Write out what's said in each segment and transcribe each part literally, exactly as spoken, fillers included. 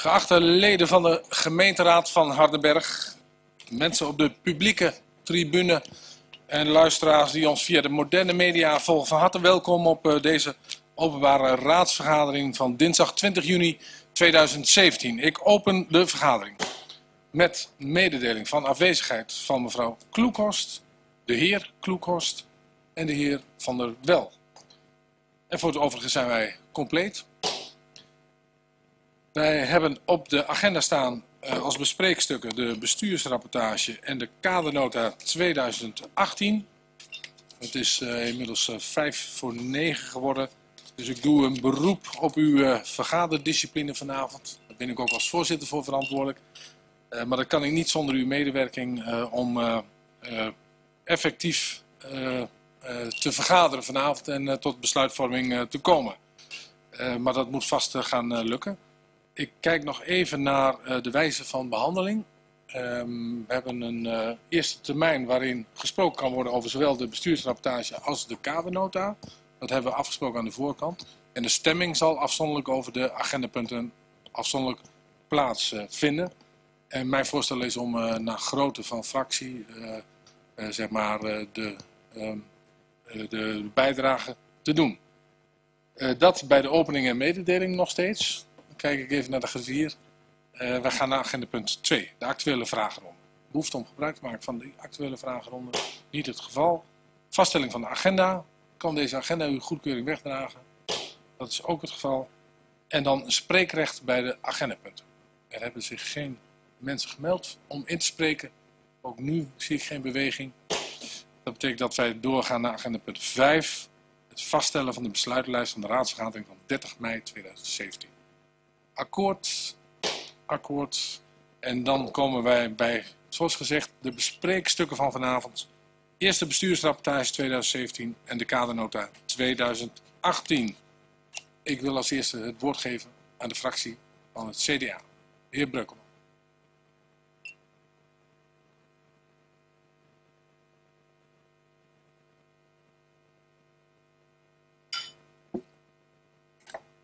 Geachte leden van de gemeenteraad van Hardenberg, mensen op de publieke tribune en luisteraars die ons via de moderne media volgen, van harte welkom op deze openbare raadsvergadering van dinsdag twintig juni tweeduizend zeventien. Ik open de vergadering met mededeling van afwezigheid van mevrouw Kloekhorst, de heer Kloekhorst en de heer Van der Wel. En voor het overige zijn wij compleet. Wij hebben op de agenda staan uh, als bespreekstukken de bestuursrapportage en de kadernota tweeduizend achttien. Het is uh, inmiddels vijf voor negen geworden. Dus ik doe een beroep op uw uh, vergaderdiscipline vanavond. Daar ben ik ook als voorzitter voor verantwoordelijk. Uh, maar dat kan ik niet zonder uw medewerking uh, om uh, uh, effectief uh, uh, te vergaderen vanavond en uh, tot besluitvorming uh, te komen. Uh, maar dat moet vast uh, gaan uh, lukken. Ik kijk nog even naar uh, de wijze van behandeling. Um, we hebben een uh, eerste termijn waarin gesproken kan worden over zowel de bestuursrapportage als de kadernota. Dat hebben we afgesproken aan de voorkant. En de stemming zal afzonderlijk over de agendapunten afzonderlijk plaatsvinden. Uh, en mijn voorstel is om uh, naar grootte van fractie uh, uh, zeg maar, uh, de, uh, uh, de bijdrage te doen. Uh, dat bij de opening en mededeling nog steeds. Kijk ik even naar de griffier. Uh, we gaan naar agenda punt twee, de actuele vragenronde. Behoefte om gebruik te maken van de actuele vragenronde, niet het geval. Vaststelling van de agenda. Kan deze agenda uw goedkeuring wegdragen? Dat is ook het geval. En dan spreekrecht bij de agendapunten. Er hebben zich geen mensen gemeld om in te spreken. Ook nu zie ik geen beweging. Dat betekent dat wij doorgaan naar agenda punt vijf. Het vaststellen van de besluitenlijst van de raadsvergadering van dertig mei tweeduizend zeventien. Akkoord, akkoord. En dan komen wij bij, zoals gezegd, de bespreekstukken van vanavond. Eerste bestuursrapportage tweeduizend zeventien en de kadernota tweeduizend achttien. Ik wil als eerste het woord geven aan de fractie van het C D A. De heer Breukelman.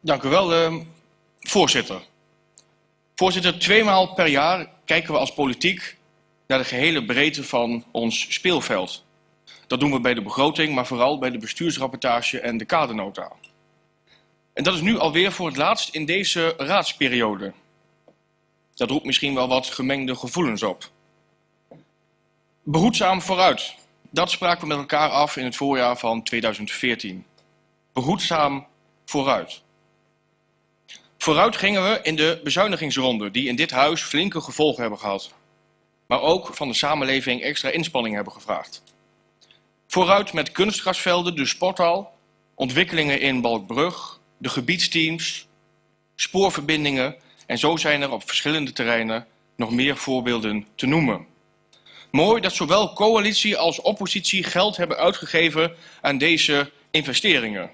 Dank u wel, uh... Voorzitter, voorzitter, tweemaal per jaar kijken we als politiek naar de gehele breedte van ons speelveld. Dat doen we bij de begroting, maar vooral bij de bestuursrapportage en de kadernota. En dat is nu alweer voor het laatst in deze raadsperiode. Dat roept misschien wel wat gemengde gevoelens op. Behoedzaam vooruit, dat spraken we met elkaar af in het voorjaar van tweeduizend veertien. Behoedzaam vooruit. Vooruit gingen we in de bezuinigingsronde, die in dit huis flinke gevolgen hebben gehad. Maar ook van de samenleving extra inspanning hebben gevraagd. Vooruit met kunstgrasvelden, de sporthal, ontwikkelingen in Balkbrug, de gebiedsteams, spoorverbindingen. En zo zijn er op verschillende terreinen nog meer voorbeelden te noemen. Mooi dat zowel coalitie als oppositie geld hebben uitgegeven aan deze investeringen.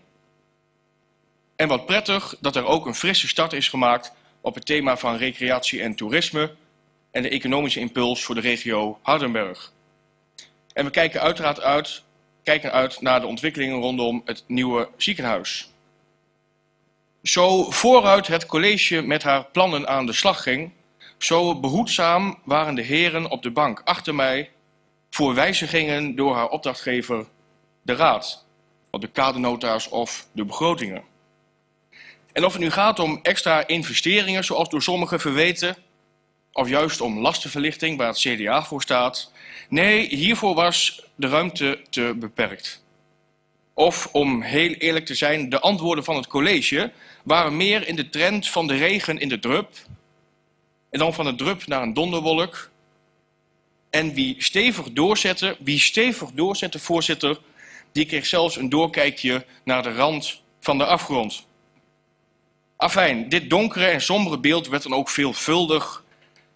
En wat prettig dat er ook een frisse start is gemaakt op het thema van recreatie en toerisme en de economische impuls voor de regio Hardenberg. En we kijken uiteraard uit, kijken uit naar de ontwikkelingen rondom het nieuwe ziekenhuis. Zo vooruit het college met haar plannen aan de slag ging, zo behoedzaam waren de heren op de bank achter mij voor wijzigingen door haar opdrachtgever, de raad, op de kadernota's of de begrotingen. En of het nu gaat om extra investeringen, zoals door sommigen verweten, of juist om lastenverlichting, waar het C D A voor staat. Nee, hiervoor was de ruimte te beperkt. Of, om heel eerlijk te zijn, de antwoorden van het college waren meer in de trend van de regen in de drup. En dan van de drup naar een donderwolk. En wie stevig doorzette, wie stevig doorzette, voorzitter, die kreeg zelfs een doorkijkje naar de rand van de afgrond. Afijn, dit donkere en sombere beeld werd dan ook veelvuldig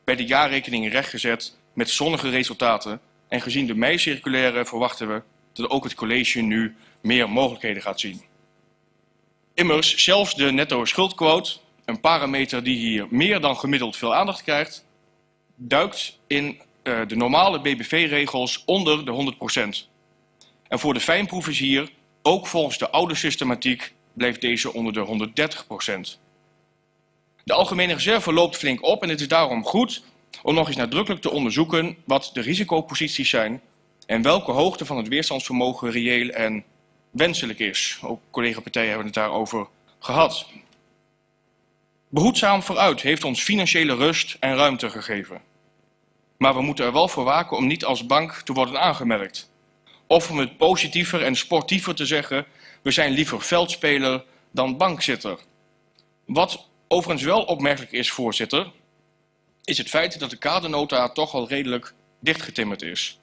bij de jaarrekening rechtgezet met zonnige resultaten. En gezien de mei-circulaire verwachten we dat ook het college nu meer mogelijkheden gaat zien. Immers, zelfs de netto-schuldquote, een parameter die hier meer dan gemiddeld veel aandacht krijgt, duikt in uh, de normale B B V-regels onder de honderd procent. En voor de fijnproevers hier, ook volgens de oude systematiek, bleef deze onder de honderd dertig procent. De algemene reserve loopt flink op en het is daarom goed om nog eens nadrukkelijk te onderzoeken wat de risicoposities zijn en welke hoogte van het weerstandsvermogen reëel en wenselijk is. Ook collega-partijen hebben het daarover gehad. Behoedzaam vooruit heeft ons financiële rust en ruimte gegeven. Maar we moeten er wel voor waken om niet als bank te worden aangemerkt. Of om het positiever en sportiever te zeggen, we zijn liever veldspeler dan bankzitter. Wat overigens wel opmerkelijk is, voorzitter, is het feit dat de kadernota toch al redelijk dichtgetimmerd is.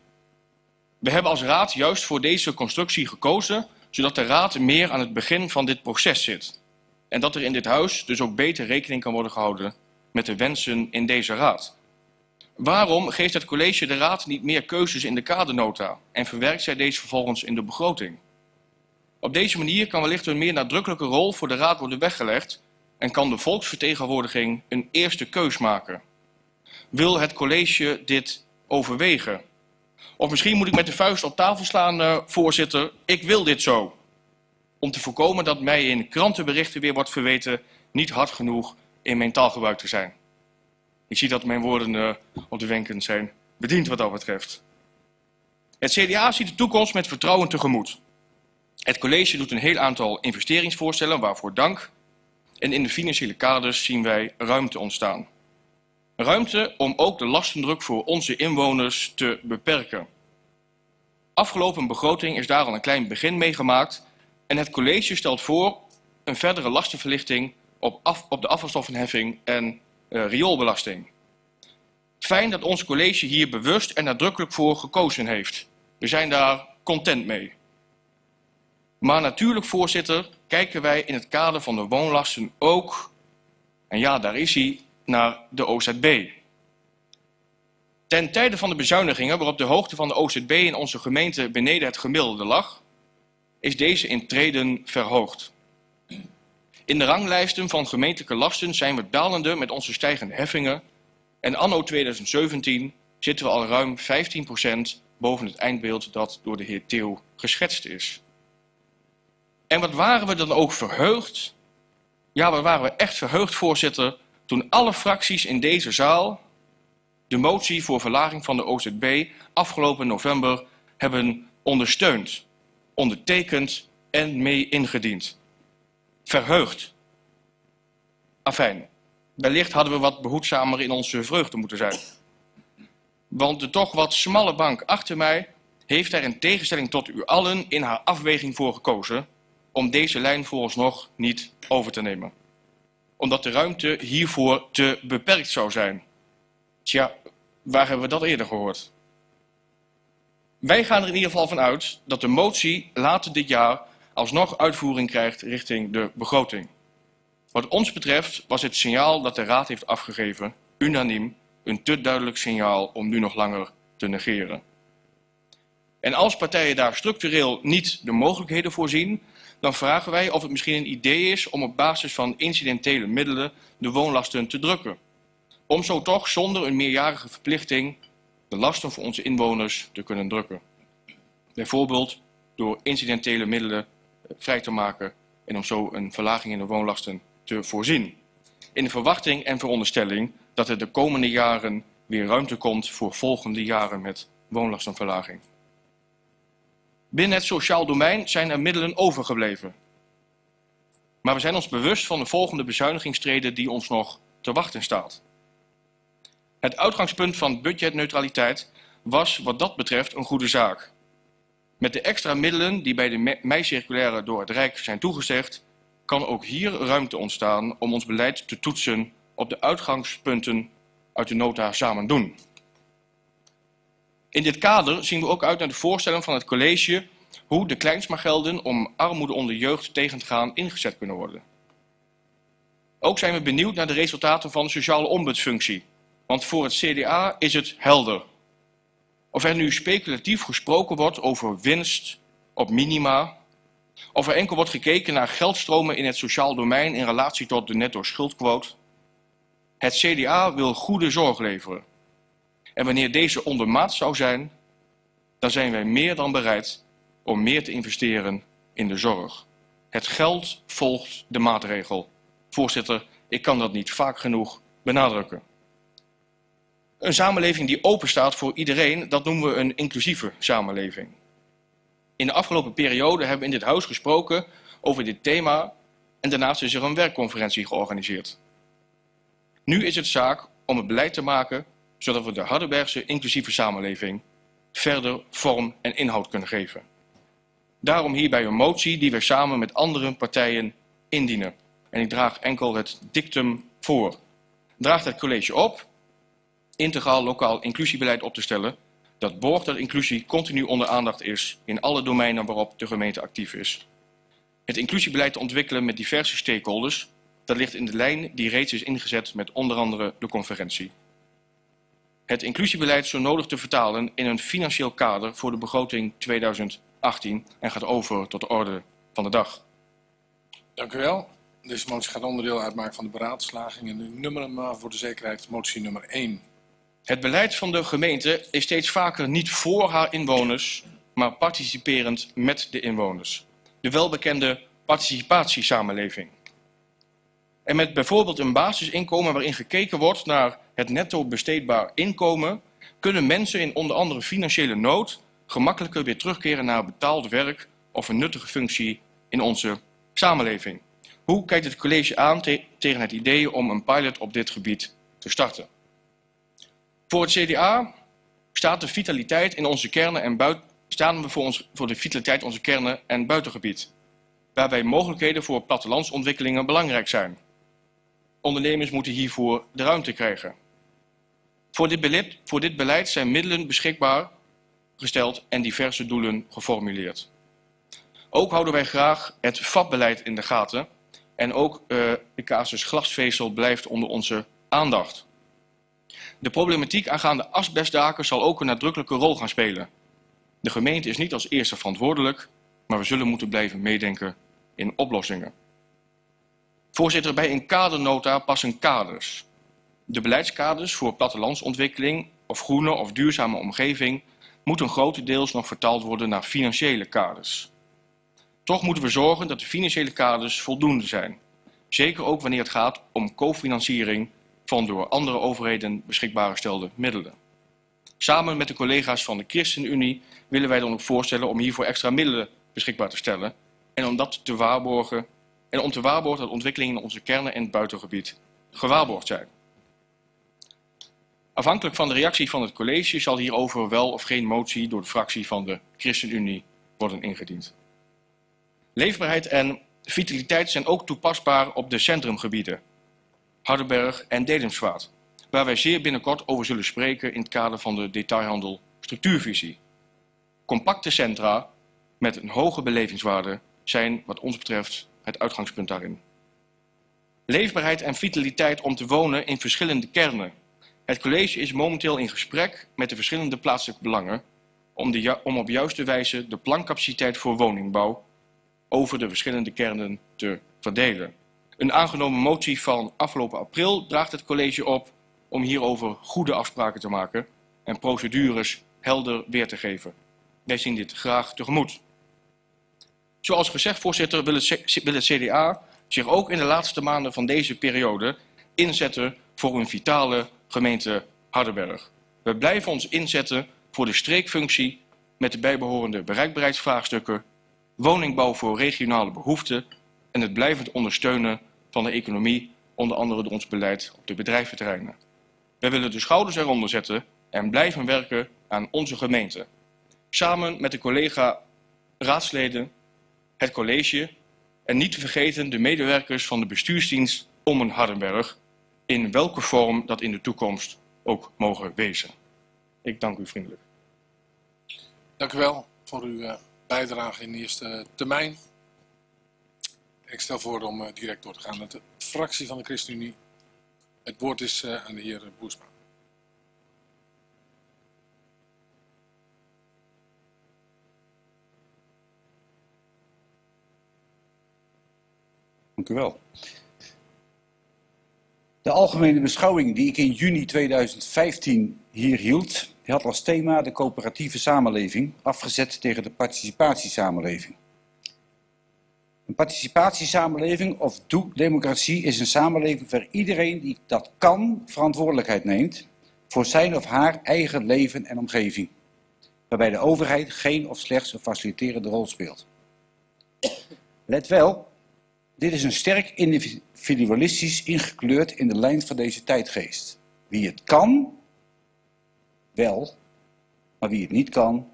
We hebben als raad juist voor deze constructie gekozen, zodat de raad meer aan het begin van dit proces zit. En dat er in dit huis dus ook beter rekening kan worden gehouden met de wensen in deze raad. Waarom geeft het college de raad niet meer keuzes in de kadernota en verwerkt zij deze vervolgens in de begroting? Op deze manier kan wellicht een meer nadrukkelijke rol voor de raad worden weggelegd en kan de volksvertegenwoordiging een eerste keus maken. Wil het college dit overwegen? Of misschien moet ik met de vuist op tafel slaan, uh, voorzitter, ik wil dit zo. Om te voorkomen dat mij in krantenberichten weer wordt verweten niet hard genoeg in mijn taalgebruik te zijn. Ik zie dat mijn woorden uh, op de wenken zijn bediend wat dat betreft. Het C D A ziet de toekomst met vertrouwen tegemoet. Het college doet een heel aantal investeringsvoorstellen, waarvoor dank. En in de financiële kaders zien wij ruimte ontstaan. Ruimte om ook de lastendruk voor onze inwoners te beperken. Afgelopen begroting is daar al een klein begin mee gemaakt en het college stelt voor een verdere lastenverlichting op, af, op de afvalstoffenheffing en uh, rioolbelasting. Fijn dat ons college hier bewust en nadrukkelijk voor gekozen heeft. We zijn daar content mee. Maar natuurlijk, voorzitter, kijken wij in het kader van de woonlasten ook, en ja, daar is hij, naar de O Z B. Ten tijde van de bezuinigingen waarop de hoogte van de O Z B in onze gemeente beneden het gemiddelde lag, is deze in treden verhoogd. In de ranglijsten van gemeentelijke lasten zijn we dalende met onze stijgende heffingen en anno tweeduizend zeventien zitten we al ruim vijftien procent boven het eindbeeld dat door de heer Theo geschetst is. En wat waren we dan ook verheugd? Ja, we waren echt verheugd, voorzitter, toen alle fracties in deze zaal de motie voor verlaging van de O Z B afgelopen november hebben ondersteund, ondertekend en mee ingediend. Verheugd. Afijn, wellicht hadden we wat behoedzamer in onze vreugde moeten zijn. Want de toch wat smalle bank achter mij heeft daar in tegenstelling tot u allen in haar afweging voor gekozen om deze lijn vooralsnog niet over te nemen. Omdat de ruimte hiervoor te beperkt zou zijn. Tja, waar hebben we dat eerder gehoord? Wij gaan er in ieder geval van uit dat de motie later dit jaar alsnog uitvoering krijgt richting de begroting. Wat ons betreft was het signaal dat de Raad heeft afgegeven unaniem een te duidelijk signaal om nu nog langer te negeren. En als partijen daar structureel niet de mogelijkheden voor zien, dan vragen wij of het misschien een idee is om op basis van incidentele middelen de woonlasten te drukken. Om zo toch zonder een meerjarige verplichting de lasten voor onze inwoners te kunnen drukken. Bijvoorbeeld door incidentele middelen vrij te maken en om zo een verlaging in de woonlasten te voorzien. In de verwachting en veronderstelling dat er de komende jaren weer ruimte komt voor volgende jaren met woonlastenverlaging. Binnen het sociaal domein zijn er middelen overgebleven. Maar we zijn ons bewust van de volgende bezuinigingstreden die ons nog te wachten staat. Het uitgangspunt van budgetneutraliteit was wat dat betreft een goede zaak. Met de extra middelen die bij de mei-circulaire door het Rijk zijn toegezegd, kan ook hier ruimte ontstaan om ons beleid te toetsen op de uitgangspunten uit de nota Samendoen. In dit kader zien we ook uit naar de voorstellen van het college hoe de Kleinsma-gelden om armoede onder jeugd tegen te gaan ingezet kunnen worden. Ook zijn we benieuwd naar de resultaten van de sociale ombudsfunctie, want voor het C D A is het helder. Of er nu speculatief gesproken wordt over winst op minima, of er enkel wordt gekeken naar geldstromen in het sociaal domein in relatie tot de netto-schuldquote, het C D A wil goede zorg leveren. En wanneer deze ondermaat zou zijn, dan zijn wij meer dan bereid om meer te investeren in de zorg. Het geld volgt de maatregel. Voorzitter, Ik kan dat niet vaak genoeg benadrukken. Een samenleving die open staat voor iedereen, dat noemen we een inclusieve samenleving. In de afgelopen periode hebben we in dit huis gesproken over dit thema en daarnaast is er een werkconferentie georganiseerd. Nu is het zaak om het beleid te maken zodat we de Hardenbergse inclusieve samenleving verder vorm en inhoud kunnen geven. Daarom hierbij een motie die we samen met andere partijen indienen. En ik draag enkel het dictum voor. Draagt het college op integraal lokaal inclusiebeleid op te stellen dat borgt dat inclusie continu onder aandacht is in alle domeinen waarop de gemeente actief is. Het inclusiebeleid te ontwikkelen met diverse stakeholders, dat ligt in de lijn die reeds is ingezet met onder andere de conferentie. Het inclusiebeleid zo nodig te vertalen in een financieel kader voor de begroting tweeduizend achttien en gaat over tot de orde van de dag. Dank u wel. Deze motie gaat onderdeel uitmaken van de beraadslaging en de nummeren, maar voor de zekerheid motie nummer één. Het beleid van de gemeente is steeds vaker niet voor haar inwoners, maar participerend met de inwoners. De welbekende participatiesamenleving. En met bijvoorbeeld een basisinkomen waarin gekeken wordt naar het netto besteedbaar inkomen, kunnen mensen in onder andere financiële nood gemakkelijker weer terugkeren naar betaald werk of een nuttige functie in onze samenleving. Hoe kijkt het college aan te- tegen het idee om een pilot op dit gebied te starten? Voor het C D A staat de vitaliteit in onze kernen en buiten, staan we voor, ons, voor de vitaliteit onze kernen en buitengebied, waarbij mogelijkheden voor plattelandsontwikkelingen belangrijk zijn. Ondernemers moeten hiervoor de ruimte krijgen. Voor dit beleid, voor dit beleid zijn middelen beschikbaar gesteld en diverse doelen geformuleerd. Ook houden wij graag het V A P-beleid in de gaten en ook uh, de casus glasvezel blijft onder onze aandacht. De problematiek aangaande asbestdaken zal ook een nadrukkelijke rol gaan spelen. De gemeente is niet als eerste verantwoordelijk, maar we zullen moeten blijven meedenken in oplossingen. Voorzitter, bij een kadernota passen kaders. De beleidskaders voor plattelandsontwikkeling of groene of duurzame omgeving moeten grotendeels nog vertaald worden naar financiële kaders. Toch moeten we zorgen dat de financiële kaders voldoende zijn. Zeker ook wanneer het gaat om cofinanciering van door andere overheden beschikbaar gestelde middelen. Samen met de collega's van de ChristenUnie willen wij dan ook voorstellen om hiervoor extra middelen beschikbaar te stellen en om dat te waarborgen en om te waarborgen dat ontwikkelingen in onze kernen en het buitengebied gewaarborgd zijn. Afhankelijk van de reactie van het college zal hierover wel of geen motie door de fractie van de ChristenUnie worden ingediend. Leefbaarheid en vitaliteit zijn ook toepasbaar op de centrumgebieden, Hardenberg en Dedemsvaart, waar wij zeer binnenkort over zullen spreken in het kader van de detailhandel structuurvisie. Compacte centra met een hoge belevingswaarde zijn wat ons betreft het uitgangspunt daarin. Leefbaarheid en vitaliteit om te wonen in verschillende kernen. Het college is momenteel in gesprek met de verschillende plaatselijke belangen om, de ju- om op juiste wijze de plancapaciteit voor woningbouw over de verschillende kernen te verdelen. Een aangenomen motie van afgelopen april draagt het college op om hierover goede afspraken te maken en procedures helder weer te geven. Wij zien dit graag tegemoet. Zoals gezegd, voorzitter, wil het C D A zich ook in de laatste maanden van deze periode inzetten voor een vitale gemeente Hardenberg. We blijven ons inzetten voor de streekfunctie met de bijbehorende bereikbaarheidsvraagstukken, woningbouw voor regionale behoeften en het blijvend ondersteunen van de economie, onder andere door ons beleid op de bedrijventerreinen. Wij willen de schouders eronder zetten en blijven werken aan onze gemeente. Samen met de collega-raadsleden, het college en niet te vergeten de medewerkers van de bestuursdienst Ommen Hardenberg, in welke vorm dat in de toekomst ook mogen wezen. Ik dank u vriendelijk. Dank u wel voor uw bijdrage in de eerste termijn. Ik stel voor om direct door te gaan met de fractie van de ChristenUnie. Het woord is aan de heer Boersma. Dank u wel. De algemene beschouwing die ik in juni tweeduizend vijftien hier hield, die had als thema de coöperatieve samenleving, afgezet tegen de participatiesamenleving. Een participatiesamenleving of doe-democratie is een samenleving waar iedereen die dat kan verantwoordelijkheid neemt voor zijn of haar eigen leven en omgeving. Waarbij de overheid geen of slechts een faciliterende rol speelt. Let wel, dit is een sterk individualistisch ingekleurd in de lijn van deze tijdgeest. Wie het kan, wel, maar wie het niet kan.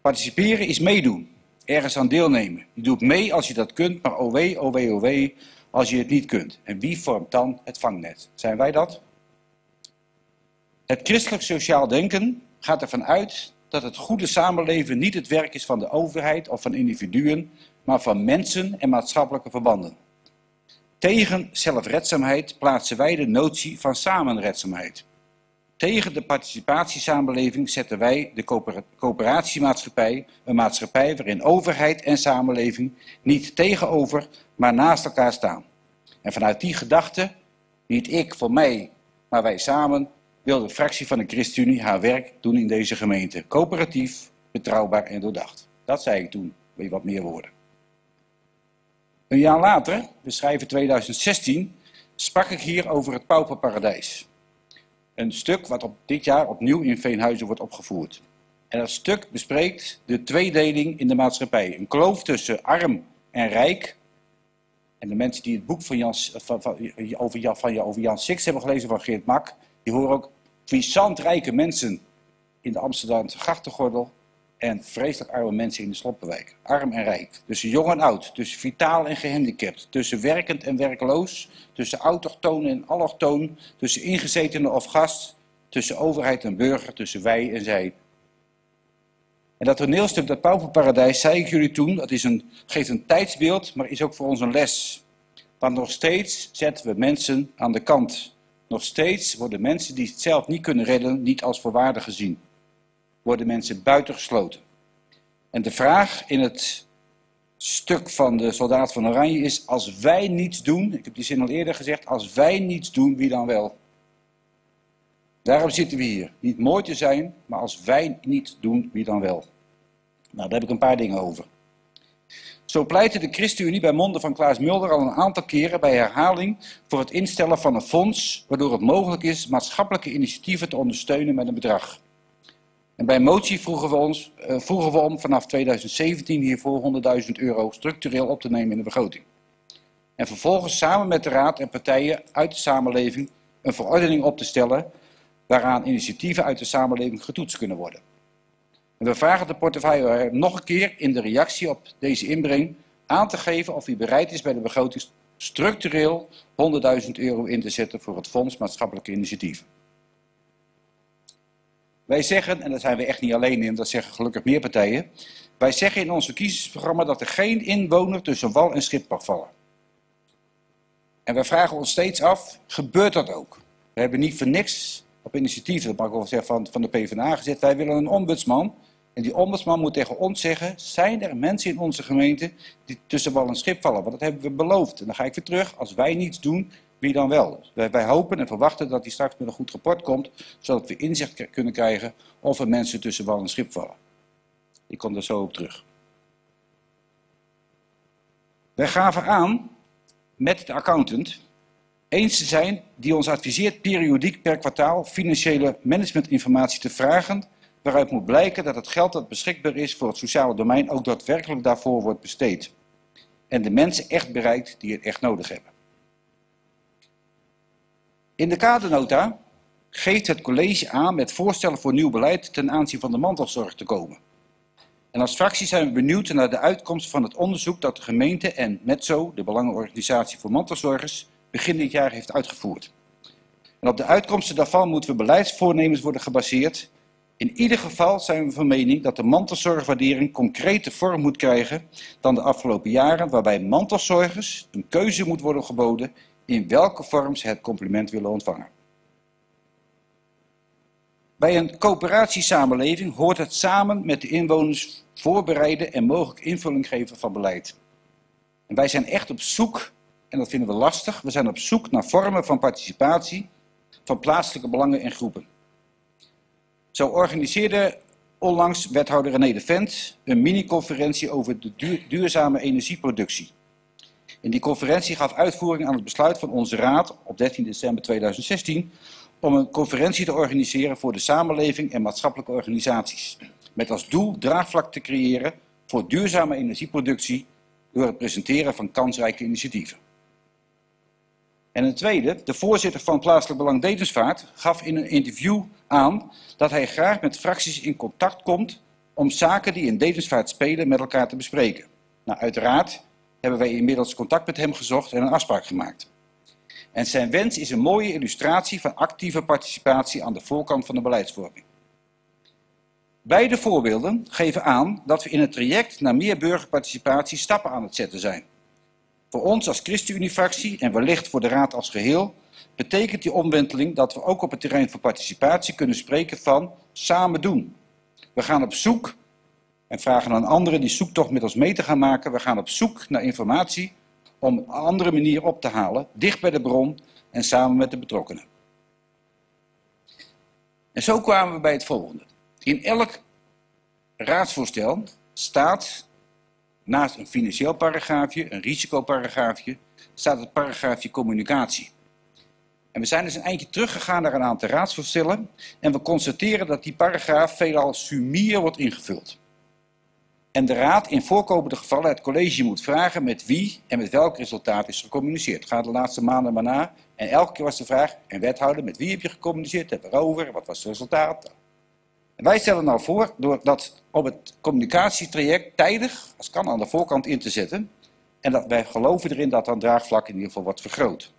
Participeren is meedoen, ergens aan deelnemen. Je doet mee als je dat kunt, maar oh wee, oh wee, oh wee, als je het niet kunt. En wie vormt dan het vangnet? Zijn wij dat? Het christelijk sociaal denken gaat ervan uit dat het goede samenleven niet het werk is van de overheid of van individuen, maar van mensen en maatschappelijke verbanden. Tegen zelfredzaamheid plaatsen wij de notie van samenredzaamheid. Tegen de participatiesamenleving zetten wij de coöper- coöperatiemaatschappij, een maatschappij waarin overheid en samenleving niet tegenover, maar naast elkaar staan. En vanuit die gedachte, niet ik voor mij, maar wij samen, wil de fractie van de ChristenUnie haar werk doen in deze gemeente. Coöperatief, betrouwbaar en doordacht. Dat zei ik toen, bij wat meer woorden. Een jaar later, we schrijven tweeduizend zestien, sprak ik hier over het pauperparadijs. Een stuk wat op dit jaar opnieuw in Veenhuizen wordt opgevoerd. En dat stuk bespreekt de tweedeling in de maatschappij. Een kloof tussen arm en rijk. En de mensen die het boek van Jan, van, van, over, van, over Jan Six hebben gelezen van Geert Mak, die horen ook puissant rijke mensen in de Amsterdamse grachtengordel en vreselijk arme mensen in de Sloppenwijk. Arm en rijk. Tussen jong en oud. Tussen vitaal en gehandicapt. Tussen werkend en werkloos. Tussen autochtoon en allochtoon. Tussen ingezetene of gast. Tussen overheid en burger. Tussen wij en zij. En dat toneelstuk, dat pauperparadijs, zei ik jullie toen, dat is een, geeft een tijdsbeeld, maar is ook voor ons een les. Want nog steeds zetten we mensen aan de kant. Nog steeds worden mensen die het zelf niet kunnen redden, niet als voorwaardig gezien. Worden mensen buitengesloten. En de vraag in het stuk van de Soldaat van Oranje is, als wij niets doen, ik heb die zin al eerder gezegd, als wij niets doen, wie dan wel? Daarom zitten we hier. Niet mooi te zijn, maar als wij niet doen, wie dan wel? Nou, daar heb ik een paar dingen over. Zo pleitte de ChristenUnie bij monden van Klaas Mulder al een aantal keren bij herhaling voor het instellen van een fonds waardoor het mogelijk is maatschappelijke initiatieven te ondersteunen met een bedrag. En bij motie vroegen we, ons, eh, vroegen we om vanaf tweeduizend zeventien hiervoor honderdduizend euro structureel op te nemen in de begroting. En vervolgens samen met de raad en partijen uit de samenleving een verordening op te stellen waaraan initiatieven uit de samenleving getoetst kunnen worden. En we vragen de portefeuillehouder nog een keer in de reactie op deze inbreng aan te geven of hij bereid is bij de begroting structureel honderdduizend euro in te zetten voor het Fonds Maatschappelijke Initiatieven. Wij zeggen, en daar zijn we echt niet alleen in, dat zeggen gelukkig meer partijen, wij zeggen in ons verkiezingsprogramma dat er geen inwoner tussen wal en schip mag vallen. En wij vragen ons steeds af, gebeurt dat ook? We hebben niet voor niks op initiatieven, dat mag ik wel zeggen, van, van de PvdA gezet, wij willen een ombudsman. En die ombudsman moet tegen ons zeggen, zijn er mensen in onze gemeente die tussen wal en schip vallen? Want dat hebben we beloofd. En dan ga ik weer terug, als wij niets doen, wie dan wel? Wij, wij hopen en verwachten dat hij straks met een goed rapport komt, zodat we inzicht kunnen krijgen of er mensen tussen wal en schip vallen. Ik kom daar zo op terug. Wij gaven aan met de accountant eens te zijn die ons adviseert periodiek per kwartaal financiële managementinformatie te vragen, waaruit moet blijken dat het geld dat beschikbaar is voor het sociale domein ook daadwerkelijk daarvoor wordt besteed. En de mensen echt bereikt die het echt nodig hebben. In de kadernota geeft het college aan met voorstellen voor nieuw beleid ten aanzien van de mantelzorg te komen. En als fractie zijn we benieuwd naar de uitkomst van het onderzoek dat de gemeente en Mezzo, de belangenorganisatie voor mantelzorgers, begin dit jaar heeft uitgevoerd. En op de uitkomsten daarvan moeten we beleidsvoornemens worden gebaseerd. In ieder geval zijn we van mening dat de mantelzorgwaardering concrete vorm moet krijgen dan de afgelopen jaren, waarbij mantelzorgers een keuze moet worden geboden in welke vorm ze het compliment willen ontvangen. Bij een coöperatiesamenleving hoort het samen met de inwoners voorbereiden en mogelijk invulling geven van beleid. En wij zijn echt op zoek, en dat vinden we lastig, we zijn op zoek naar vormen van participatie van plaatselijke belangen en groepen. Zo organiseerde onlangs wethouder René de Vent een mini-conferentie over de duur, duurzame energieproductie. En die conferentie gaf uitvoering aan het besluit van onze raad op dertien december tweeduizend zestien om een conferentie te organiseren voor de samenleving en maatschappelijke organisaties, met als doel draagvlak te creëren voor duurzame energieproductie door het presenteren van kansrijke initiatieven. En een tweede, de voorzitter van Plaatselijk Belang Dedemsvaart gaf in een interview aan dat hij graag met fracties in contact komt om zaken die in Dedemsvaart spelen met elkaar te bespreken. Nou, uiteraard hebben wij inmiddels contact met hem gezocht en een afspraak gemaakt. En zijn wens is een mooie illustratie van actieve participatie aan de voorkant van de beleidsvorming. Beide voorbeelden geven aan dat we in het traject naar meer burgerparticipatie stappen aan het zetten zijn. Voor ons als ChristenUnie-fractie en wellicht voor de Raad als geheel betekent die omwenteling dat we ook op het terrein van participatie kunnen spreken van samen doen. We gaan op zoek en vragen aan anderen die zoektocht met ons mee te gaan maken. We gaan op zoek naar informatie om een andere manier op te halen, dicht bij de bron en samen met de betrokkenen. En zo kwamen we bij het volgende. In elk raadsvoorstel staat, naast een financieel paragraafje, een risicoparagraafje, staat het paragraafje communicatie. En we zijn dus een eindje teruggegaan naar een aantal raadsvoorstellen en we constateren dat die paragraaf veelal sumier wordt ingevuld. En de raad in voorkomende gevallen het college moet vragen met wie en met welk resultaat is gecommuniceerd. Ga de laatste maanden maar na en elke keer was de vraag, en wethouder, met wie heb je gecommuniceerd, heb je erover, wat was het resultaat? En wij stellen nou voor door dat op het communicatietraject tijdig, als kan, aan de voorkant in te zetten. En dat wij geloven erin dat dat draagvlak in ieder geval wordt vergroot.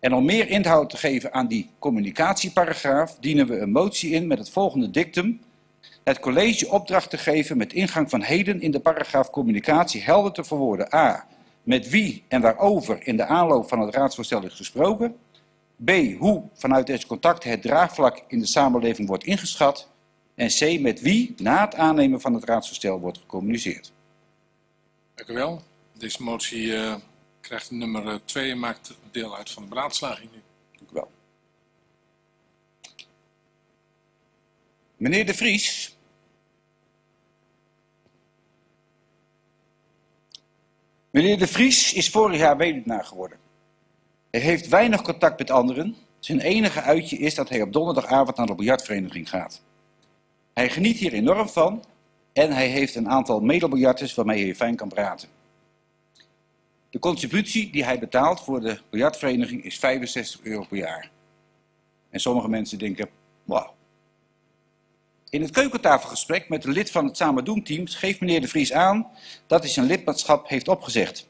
En om meer inhoud te geven aan die communicatieparagraaf dienen we een motie in met het volgende dictum. Het college opdracht te geven met ingang van heden in de paragraaf communicatie helder te verwoorden. A. Met wie en waarover in de aanloop van het raadsvoorstel is gesproken. B. Hoe vanuit deze contacten het draagvlak in de samenleving wordt ingeschat. En C. Met wie na het aannemen van het raadsvoorstel wordt gecommuniceerd. Dank u wel. Deze motie uh, krijgt nummer twee en maakt deel uit van de beraadslaging. Dank u wel. Meneer De Vries. Meneer De Vries is vorig jaar weduwnaar geworden. Hij heeft weinig contact met anderen. Zijn enige uitje is dat hij op donderdagavond naar de biljartvereniging gaat. Hij geniet hier enorm van en hij heeft een aantal medebiljarters waarmee hij fijn kan praten. De contributie die hij betaalt voor de biljartvereniging is vijfenzestig euro per jaar. En sommige mensen denken, wauw. In het keukentafelgesprek met de lid van het Samendoen-team geeft meneer De Vries aan dat hij zijn lidmaatschap heeft opgezegd.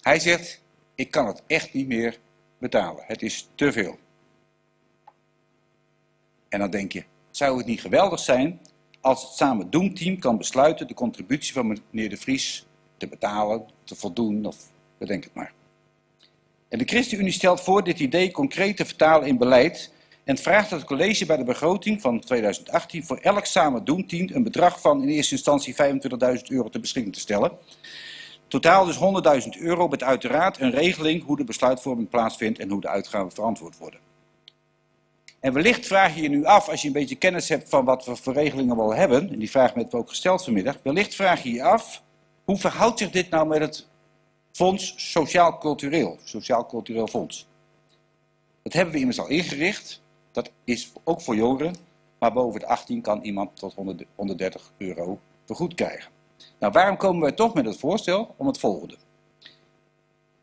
Hij zegt, ik kan het echt niet meer betalen. Het is te veel. En dan denk je, zou het niet geweldig zijn als het Samendoen-team kan besluiten de contributie van meneer De Vries te betalen, te voldoen of bedenk het maar. En de ChristenUnie stelt voor dit idee concreet te vertalen in beleid en vraagt dat het college bij de begroting van tweeduizend achttien voor elk Samendoen-team een bedrag van in eerste instantie vijfentwintigduizend euro te beschikking te stellen. Totaal dus honderdduizend euro met uiteraard een regeling hoe de besluitvorming plaatsvindt en hoe de uitgaven verantwoord worden. En wellicht vraag je je nu af, als je een beetje kennis hebt van wat we voor regelingen wel hebben, en die vraag werd ook gesteld vanmiddag, wellicht vraag je je af, hoe verhoudt zich dit nou met het Fonds Sociaal Cultureel, Sociaal Cultureel Fonds? Dat hebben we immers al ingericht, dat is ook voor jongeren, maar boven de achttien kan iemand tot honderddertig euro vergoed krijgen. Nou, waarom komen wij toch met het voorstel? Om het volgende.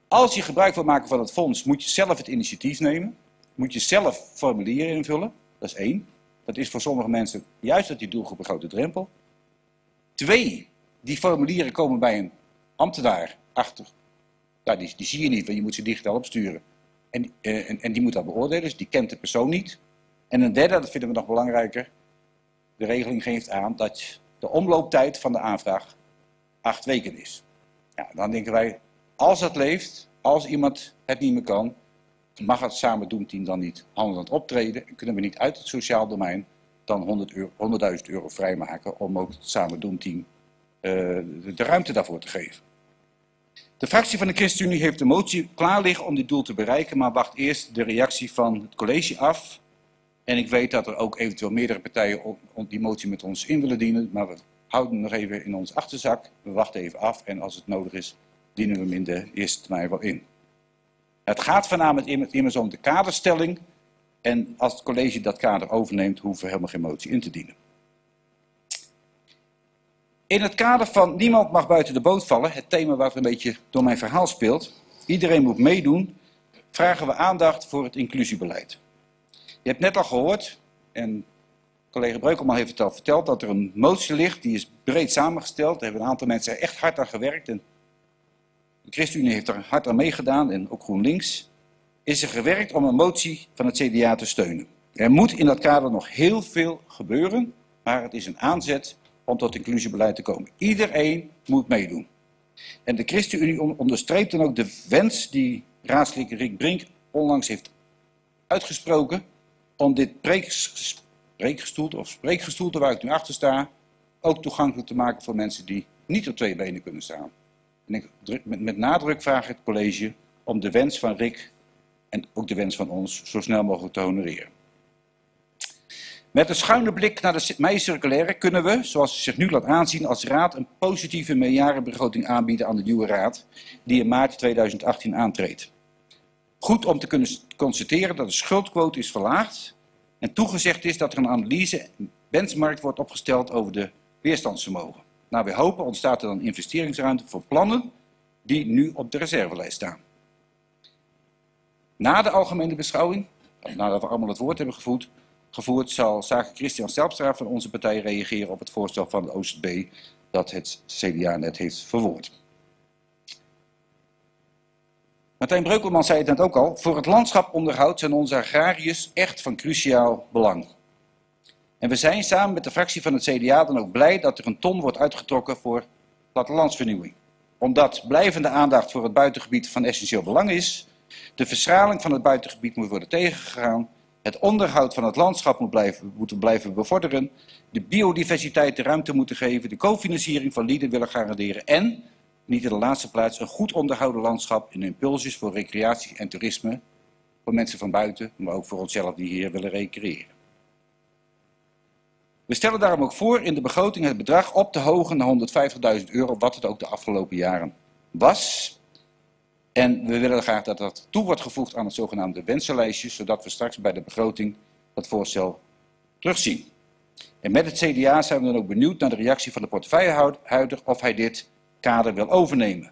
Als je gebruik wil maken van het fonds, moet je zelf het initiatief nemen. Moet je zelf formulieren invullen. Dat is één. Dat is voor sommige mensen juist uit die doelgroep een grote drempel. Twee, die formulieren komen bij een ambtenaar achter. Nou, die, die zie je niet, want je moet ze digitaal opsturen. En, uh, en, en die moet dat beoordelen, dus die kent de persoon niet. En een derde, dat vinden we nog belangrijker. De regeling geeft aan dat de omlooptijd van de aanvraag acht weken is. Ja, dan denken wij, als dat leeft, als iemand het niet meer kan, mag het Samendoen-team dan niet handelend optreden en kunnen we niet uit het sociaal domein dan honderdduizend euro vrijmaken om ook het Samendoen-team uh, de, de ruimte daarvoor te geven. De fractie van de ChristenUnie heeft de motie klaar liggen om dit doel te bereiken, maar wacht eerst de reactie van het college af. En ik weet dat er ook eventueel meerdere partijen op, op die motie met ons in willen dienen. Maar we houden hem nog even in ons achterzak. We wachten even af en als het nodig is, dienen we hem in de eerste termijn wel in. Het gaat voornamelijk immers om de kaderstelling. En als het college dat kader overneemt, hoeven we helemaal geen motie in te dienen. In het kader van niemand mag buiten de boot vallen, het thema wat een beetje door mijn verhaal speelt, iedereen moet meedoen, vragen we aandacht voor het inclusiebeleid. Je hebt net al gehoord, en collega Breukelman heeft het al verteld, dat er een motie ligt, die is breed samengesteld. Daar hebben een aantal mensen echt hard aan gewerkt. En de ChristenUnie heeft er hard aan meegedaan en ook GroenLinks. Is er gewerkt om een motie van het C D A te steunen. Er moet in dat kader nog heel veel gebeuren, maar het is een aanzet om tot inclusiebeleid te komen. Iedereen moet meedoen. En de ChristenUnie onderstreept dan ook de wens die raadslid Rick Brink onlangs heeft uitgesproken om dit preekgestoelte of spreekgestoelte waar ik nu achter sta ook toegankelijk te maken voor mensen die niet op twee benen kunnen staan. En ik met, met nadruk vraag het college om de wens van Rick en ook de wens van ons zo snel mogelijk te honoreren. Met een schuine blik naar de mei-circulaire kunnen we, zoals het zich nu laat aanzien, als raad een positieve meerjarenbegroting aanbieden aan de nieuwe raad, die in maart tweeduizend achttien aantreedt. Goed om te kunnen constateren dat de schuldquote is verlaagd en toegezegd is dat er een analyse en benchmark wordt opgesteld over de weerstandsvermogen. Nou, we hopen ontstaat er dan investeringsruimte voor plannen die nu op de reservelijst staan. Na de algemene beschouwing, nadat we allemaal het woord hebben gevoerd, Gevoerd zal zaken Christian Zijlstra van onze partij reageren op het voorstel van de O Z B dat het C D A net heeft verwoord. Martijn Breukelman zei het net ook al, voor het landschaponderhoud zijn onze agrariërs echt van cruciaal belang. En we zijn samen met de fractie van het C D A dan ook blij dat er een ton wordt uitgetrokken voor plattelandsvernieuwing. Omdat blijvende aandacht voor het buitengebied van essentieel belang is, de verschraling van het buitengebied moet worden tegengegaan, het onderhoud van het landschap moet blijven, moeten blijven bevorderen, de biodiversiteit de ruimte moeten geven, de cofinanciering van lieden willen garanderen en, niet in de laatste plaats, een goed onderhouden landschap en impulsjes voor recreatie en toerisme, voor mensen van buiten, maar ook voor onszelf die hier willen recreëren. We stellen daarom ook voor in de begroting het bedrag op te hogen naar honderdvijftigduizend euro, wat het ook de afgelopen jaren was. En we willen graag dat dat toe wordt gevoegd aan het zogenaamde wensenlijstje, zodat we straks bij de begroting dat voorstel terugzien. En met het C D A zijn we dan ook benieuwd naar de reactie van de portefeuillehouder of hij dit kader wil overnemen.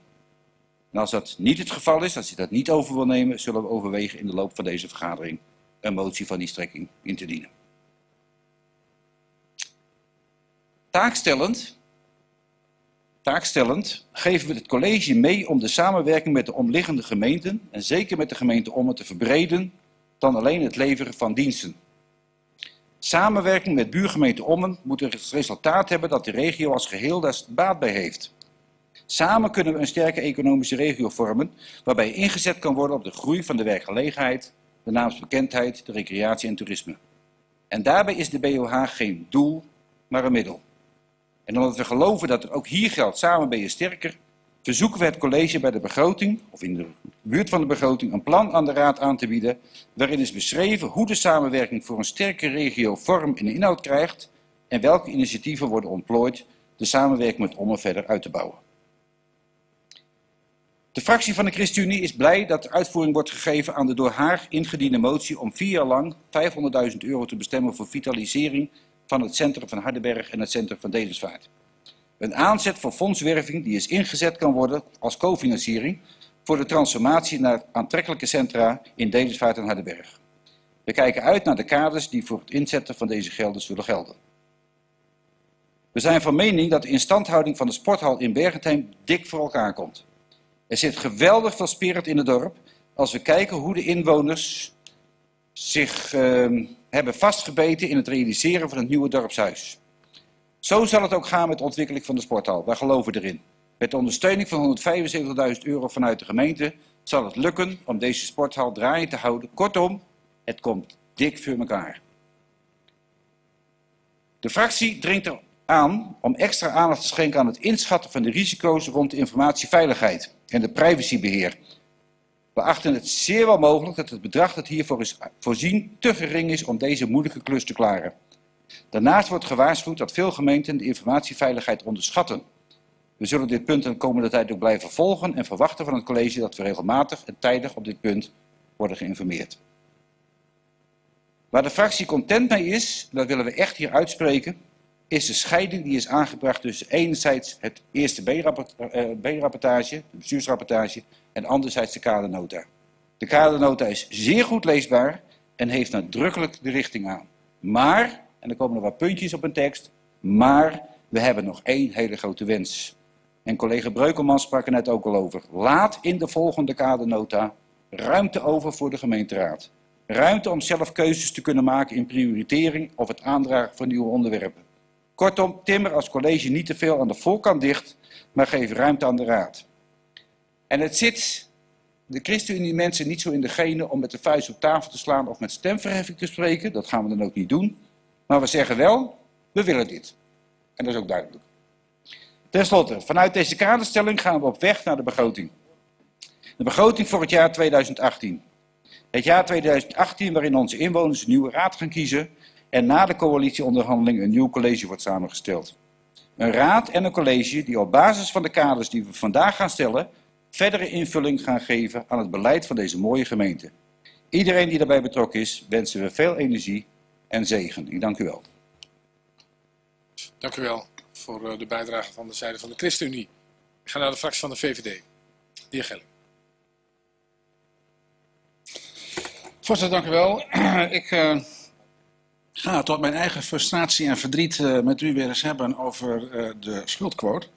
En als dat niet het geval is, als hij dat niet over wil nemen, zullen we overwegen in de loop van deze vergadering een motie van die strekking in te dienen. Taakstellend... Taakstellend geven we het college mee om de samenwerking met de omliggende gemeenten en zeker met de gemeente Ommen te verbreden dan alleen het leveren van diensten. Samenwerking met buurgemeente Ommen moet het resultaat hebben dat de regio als geheel daar baat bij heeft. Samen kunnen we een sterke economische regio vormen waarbij ingezet kan worden op de groei van de werkgelegenheid, de naamsbekendheid, de recreatie en toerisme. En daarbij is de B O H geen doel, maar een middel. En omdat we geloven dat er ook hier geldt, samen ben je sterker, verzoeken we het college bij de begroting, of in de buurt van de begroting, een plan aan de raad aan te bieden, waarin is beschreven hoe de samenwerking voor een sterke regio vorm en inhoud krijgt en welke initiatieven worden ontplooid de samenwerking met Ommen verder uit te bouwen. De fractie van de ChristenUnie is blij dat er uitvoering wordt gegeven aan de door haar ingediende motie om vier jaar lang vijfhonderdduizend euro te bestemmen voor vitalisering van het centrum van Hardenberg en het centrum van Dedemsvaart. Een aanzet voor fondswerving die is ingezet kan worden als cofinanciering voor de transformatie naar aantrekkelijke centra in Dedemsvaart en Hardenberg. We kijken uit naar de kaders die voor het inzetten van deze gelden zullen gelden. We zijn van mening dat de instandhouding van de sporthal in Bergentheim dik voor elkaar komt. Er zit geweldig veel spirit in het dorp als we kijken hoe de inwoners zich uh, hebben vastgebeten in het realiseren van het nieuwe dorpshuis. Zo zal het ook gaan met de ontwikkeling van de sporthal. Wij geloven erin. Met de ondersteuning van honderdvijfenzeventigduizend euro vanuit de gemeente zal het lukken om deze sporthal draaiend te houden. Kortom, het komt dik voor elkaar. De fractie dringt er aan om extra aandacht te schenken aan het inschatten van de risico's rond de informatieveiligheid en de privacybeheer. We achten het zeer wel mogelijk dat het bedrag dat hiervoor is voorzien te gering is om deze moeilijke klus te klaren. Daarnaast wordt gewaarschuwd dat veel gemeenten de informatieveiligheid onderschatten. We zullen dit punt de komende tijd ook blijven volgen en verwachten van het college dat we regelmatig en tijdig op dit punt worden geïnformeerd. Waar de fractie content mee is, dat willen we echt hier uitspreken, is de scheiding die is aangebracht tussen enerzijds het eerste B-rapportage, de bestuursrapportage, en anderzijds de kadernota. De kadernota is zeer goed leesbaar en heeft nadrukkelijk de richting aan. Maar, en er komen nog wat puntjes op een tekst, maar we hebben nog één hele grote wens. En collega Breukelman sprak er net ook al over. Laat in de volgende kadernota ruimte over voor de gemeenteraad. Ruimte om zelf keuzes te kunnen maken in prioritering of het aandragen van nieuwe onderwerpen. Kortom, timmer als college niet te veel aan de voorkant dicht, maar geef ruimte aan de raad. En het zit de ChristenUnie mensen niet zo in de genen om met de vuist op tafel te slaan of met stemverheffing te spreken. Dat gaan we dan ook niet doen. Maar we zeggen wel, we willen dit. En dat is ook duidelijk. Ten slotte, vanuit deze kaderstelling gaan we op weg naar de begroting. De begroting voor het jaar tweeduizend achttien. Het jaar tweeduizend achttien waarin onze inwoners een nieuwe raad gaan kiezen en na de coalitieonderhandeling een nieuw college wordt samengesteld. Een raad en een college die op basis van de kaders die we vandaag gaan stellen, verdere invulling gaan geven aan het beleid van deze mooie gemeente. Iedereen die daarbij betrokken is, wensen we veel energie en zegen. Ik dank u wel. Dank u wel voor de bijdrage van de zijde van de ChristenUnie. Ik ga naar de fractie van de V V D. De heer Gelling. Voorzitter, dank u wel. Ik uh, ga tot mijn eigen frustratie en verdriet uh, met u weer eens hebben over uh, de schuldquote.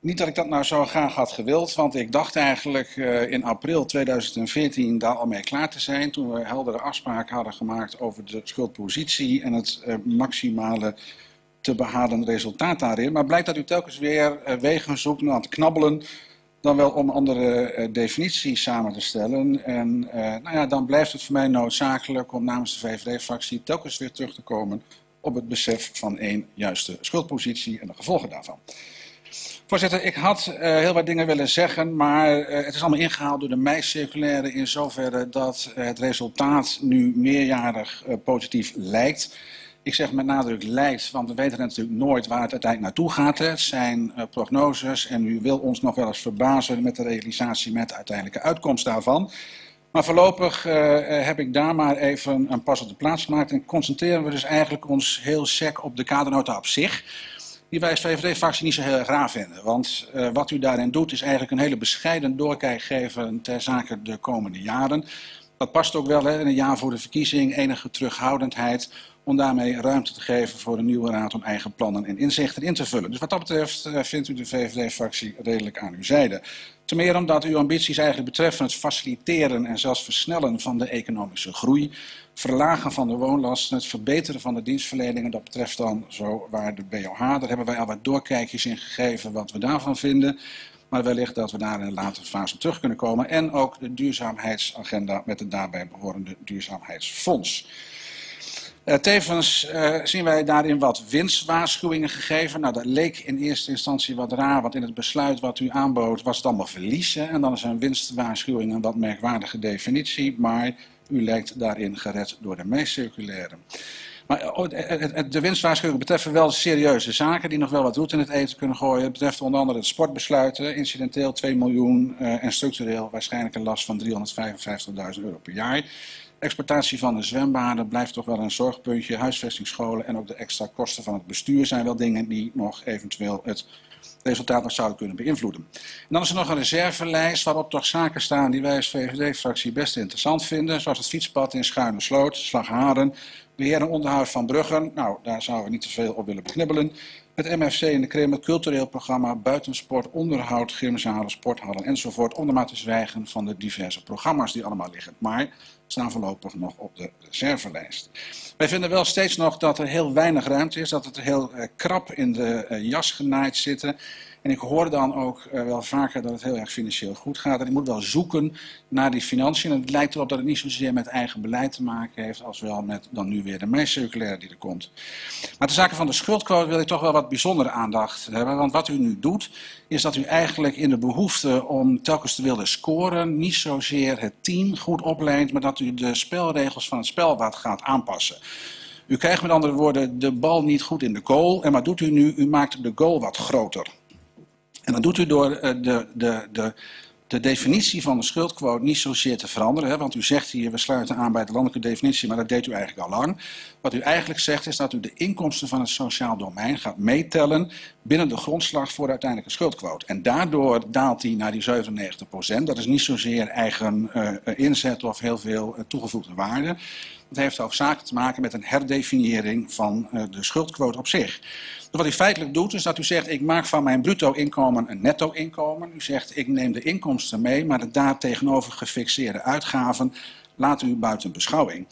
Niet dat ik dat nou zo graag had gewild, want ik dacht eigenlijk uh, in april tweeduizend veertien daar al mee klaar te zijn. Toen we heldere afspraken hadden gemaakt over de schuldpositie en het uh, maximale te behalen resultaat daarin. Maar blijkt dat u telkens weer uh, wegen zoekt naar het knabbelen. Dan wel om andere uh, definities samen te stellen. En uh, nou ja, dan blijft het voor mij noodzakelijk om namens de V V D-fractie telkens weer terug te komen op het besef van één juiste schuldpositie en de gevolgen daarvan. Voorzitter, ik had uh, heel wat dingen willen zeggen, maar uh, het is allemaal ingehaald door de mei-circulaire in zoverre dat uh, het resultaat nu meerjarig uh, positief lijkt. Ik zeg met nadruk lijkt, want we weten natuurlijk nooit waar het uiteindelijk naartoe gaat. Het zijn uh, prognoses en u wil ons nog wel eens verbazen met de realisatie met de uiteindelijke uitkomst daarvan. Maar voorlopig uh, heb ik daar maar even een pas op de plaats gemaakt en concentreren we dus eigenlijk ons heel sec op de kadernota op zich. Die wij als V V D-fractie niet zo heel erg raar vinden. Want uh, wat u daarin doet is eigenlijk een hele bescheiden doorkijk geven ter zake de komende jaren. Dat past ook wel, hè, in een jaar voor de verkiezing, enige terughoudendheid om daarmee ruimte te geven voor een nieuwe raad om eigen plannen en inzichten in te vullen. Dus wat dat betreft uh, vindt u de V V D-fractie redelijk aan uw zijde. Ten meer omdat uw ambities eigenlijk betreffen het faciliteren en zelfs versnellen van de economische groei, verlagen van de woonlasten, het verbeteren van de dienstverleningen, dat betreft dan zo waar de B O H. Daar hebben wij al wat doorkijkjes in gegeven wat we daarvan vinden. Maar wellicht dat we daar in een latere fase op terug kunnen komen. En ook de duurzaamheidsagenda met het daarbij behorende duurzaamheidsfonds. Uh, tevens uh, zien wij daarin wat winstwaarschuwingen gegeven. Nou, dat leek in eerste instantie wat raar, want in het besluit wat u aanbood was het allemaal verliezen. En dan is een winstwaarschuwing een wat merkwaardige definitie, maar u lijkt daarin gered door de mei-circulaire. Maar de winstwaarschuwingen betreffen wel serieuze zaken die nog wel wat roet in het eten kunnen gooien. Het betreft onder andere het sportbesluiten, incidenteel twee miljoen uh, en structureel waarschijnlijk een last van driehonderdvijfenvijftigduizend euro per jaar. Exploitatie van de zwembaden blijft toch wel een zorgpuntje. Huisvestingsscholen en ook de extra kosten van het bestuur zijn wel dingen die nog eventueel het resultaat nog zouden kunnen beïnvloeden. En dan is er nog een reservelijst waarop toch zaken staan die wij als V V D-fractie best interessant vinden. Zoals het fietspad in Schuinesloot, Slagharen, beheer en onderhoud van bruggen. Nou, daar zouden we niet te veel op willen beknibbelen. Het M F C in de Krim, het cultureel programma, buitensport, onderhoud, gymzalen, sporthallen enzovoort. Om er maar te zwijgen van de diverse programma's die allemaal liggen. Maar staan voorlopig nog op de reservelijst. Wij vinden wel steeds nog dat er heel weinig ruimte is, dat het heel uh, krap in de uh, jas genaaid zitten. En ik hoor dan ook uh, wel vaker dat het heel erg financieel goed gaat. En ik moet wel zoeken naar die financiën. En het lijkt erop dat het niet zozeer met eigen beleid te maken heeft, als wel met dan nu weer de mei-circulaire die er komt. Maar ter zake van de schuldcode wil ik toch wel wat bijzondere aandacht hebben. Want wat u nu doet, is dat u eigenlijk in de behoefte om telkens te willen scoren, niet zozeer het team goed opleidt, maar dat u de spelregels van het spel wat gaat aanpassen. U krijgt met andere woorden de bal niet goed in de goal. En wat doet u nu? U maakt de goal wat groter. En dat doet u door de, de, de, de definitie van de schuldquote niet zozeer te veranderen. Hè? Want u zegt hier, we sluiten aan bij de landelijke definitie, maar dat deed u eigenlijk al lang. Wat u eigenlijk zegt is dat u de inkomsten van het sociaal domein gaat meetellen binnen de grondslag voor de uiteindelijke schuldquote. En daardoor daalt die naar die zevenennegentig procent. Dat is niet zozeer eigen uh, inzet of heel veel uh, toegevoegde waarde. Dat heeft hoofdzakelijk te maken met een herdefiniëring van uh, de schuldquote op zich. Dus wat u feitelijk doet is dat u zegt, ik maak van mijn bruto inkomen een netto inkomen. U zegt, ik neem de inkomsten mee, maar de daartegenover gefixeerde uitgaven laat u buiten beschouwing.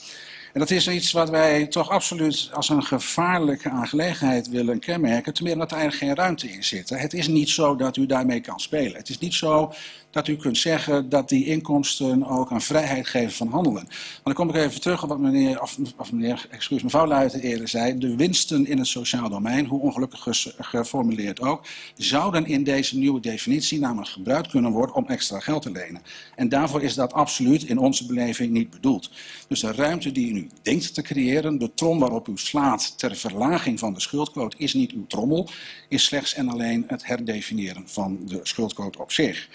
En dat is iets wat wij toch absoluut als een gevaarlijke aangelegenheid willen kenmerken, ten meer omdat er eigenlijk geen ruimte in zit. Het is niet zo dat u daarmee kan spelen. Het is niet zo dat u kunt zeggen dat die inkomsten ook aan vrijheid geven van handelen. Maar dan kom ik even terug op wat meneer, of, of meneer, excuus, mevrouw Luiten eerder zei. De winsten in het sociaal domein, hoe ongelukkig geformuleerd ook, zouden in deze nieuwe definitie namelijk gebruikt kunnen worden om extra geld te lenen. En daarvoor is dat absoluut in onze beleving niet bedoeld. Dus de ruimte die u nu denkt te creëren, de trom waarop u slaat ter verlaging van de schuldquote, is niet uw trommel, is slechts en alleen het herdefiniëren van de schuldquote op zich.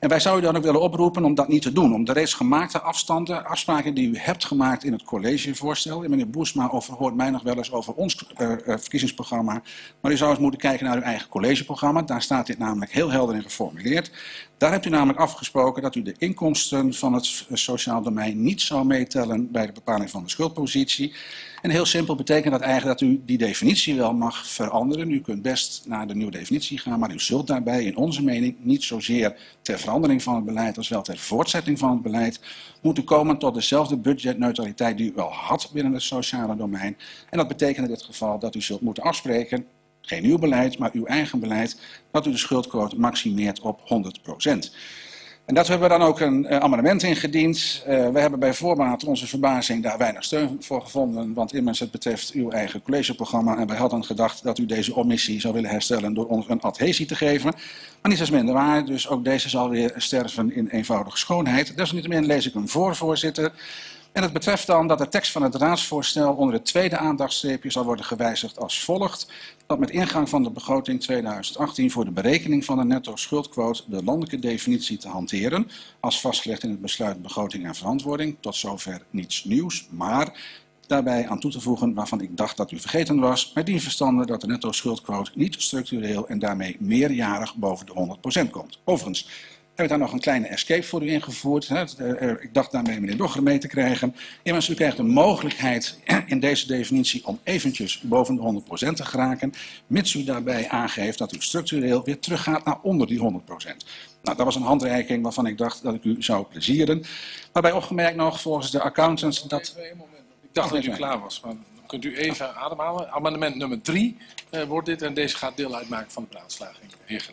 En wij zouden dan ook willen oproepen om dat niet te doen. Om de reeds gemaakte afstanden, afspraken die u hebt gemaakt in het collegevoorstel. En meneer Boesma overhoort mij nog wel eens over ons uh, verkiezingsprogramma. Maar u zou eens moeten kijken naar uw eigen collegeprogramma. Daar staat dit namelijk heel helder in geformuleerd. Daar hebt u namelijk afgesproken dat u de inkomsten van het sociaal domein niet zou meetellen bij de bepaling van de schuldpositie. En heel simpel betekent dat eigenlijk dat u die definitie wel mag veranderen. U kunt best naar de nieuwe definitie gaan, maar u zult daarbij in onze mening niet zozeer ter verandering van het beleid als wel ter voortzetting van het beleid moeten komen tot dezelfde budgetneutraliteit die u al had binnen het sociale domein. En dat betekent in dit geval dat u zult moeten afspreken, geen nieuw beleid, maar uw eigen beleid, dat u de schuldquote maximeert op honderd procent. En dat hebben we dan ook een uh, amendement ingediend. Uh, we hebben bij voorbaat onze verbazing daar weinig steun voor gevonden, want immers het betreft uw eigen collegeprogramma. En wij hadden gedacht dat u deze omissie zou willen herstellen door ons een adhesie te geven. Maar niets is minder waar, dus ook deze zal weer sterven in eenvoudige schoonheid. Desalniettemin lees ik hem voor, voorzitter. En het betreft dan dat de tekst van het raadsvoorstel onder het tweede aandachtstreepje zal worden gewijzigd als volgt. Dat met ingang van de begroting tweeduizend achttien voor de berekening van de netto schuldquote de landelijke definitie te hanteren. Als vastgelegd in het besluit begroting en verantwoording. Tot zover niets nieuws, maar daarbij aan toe te voegen waarvan ik dacht dat u vergeten was. Met dien verstande dat de netto schuldquote niet structureel en daarmee meerjarig boven de honderd procent komt. Overigens heb ik daar nog een kleine escape voor u ingevoerd. Ik dacht daarmee meneer Dogger mee te krijgen. Immers, u krijgt de mogelijkheid in deze definitie om eventjes boven de honderd procent te geraken, mits u daarbij aangeeft dat u structureel weer teruggaat naar onder die honderd procent. Nou, dat was een handreiking waarvan ik dacht dat ik u zou plezieren. Waarbij opgemerkt nog volgens de accountants dat... Nee, nee, ik dacht dat u klaar was, maar dan kunt u even ah. ademhalen. Amendement nummer drie eh, wordt dit en deze gaat deel uitmaken van de beraadslaging. Heerlijk.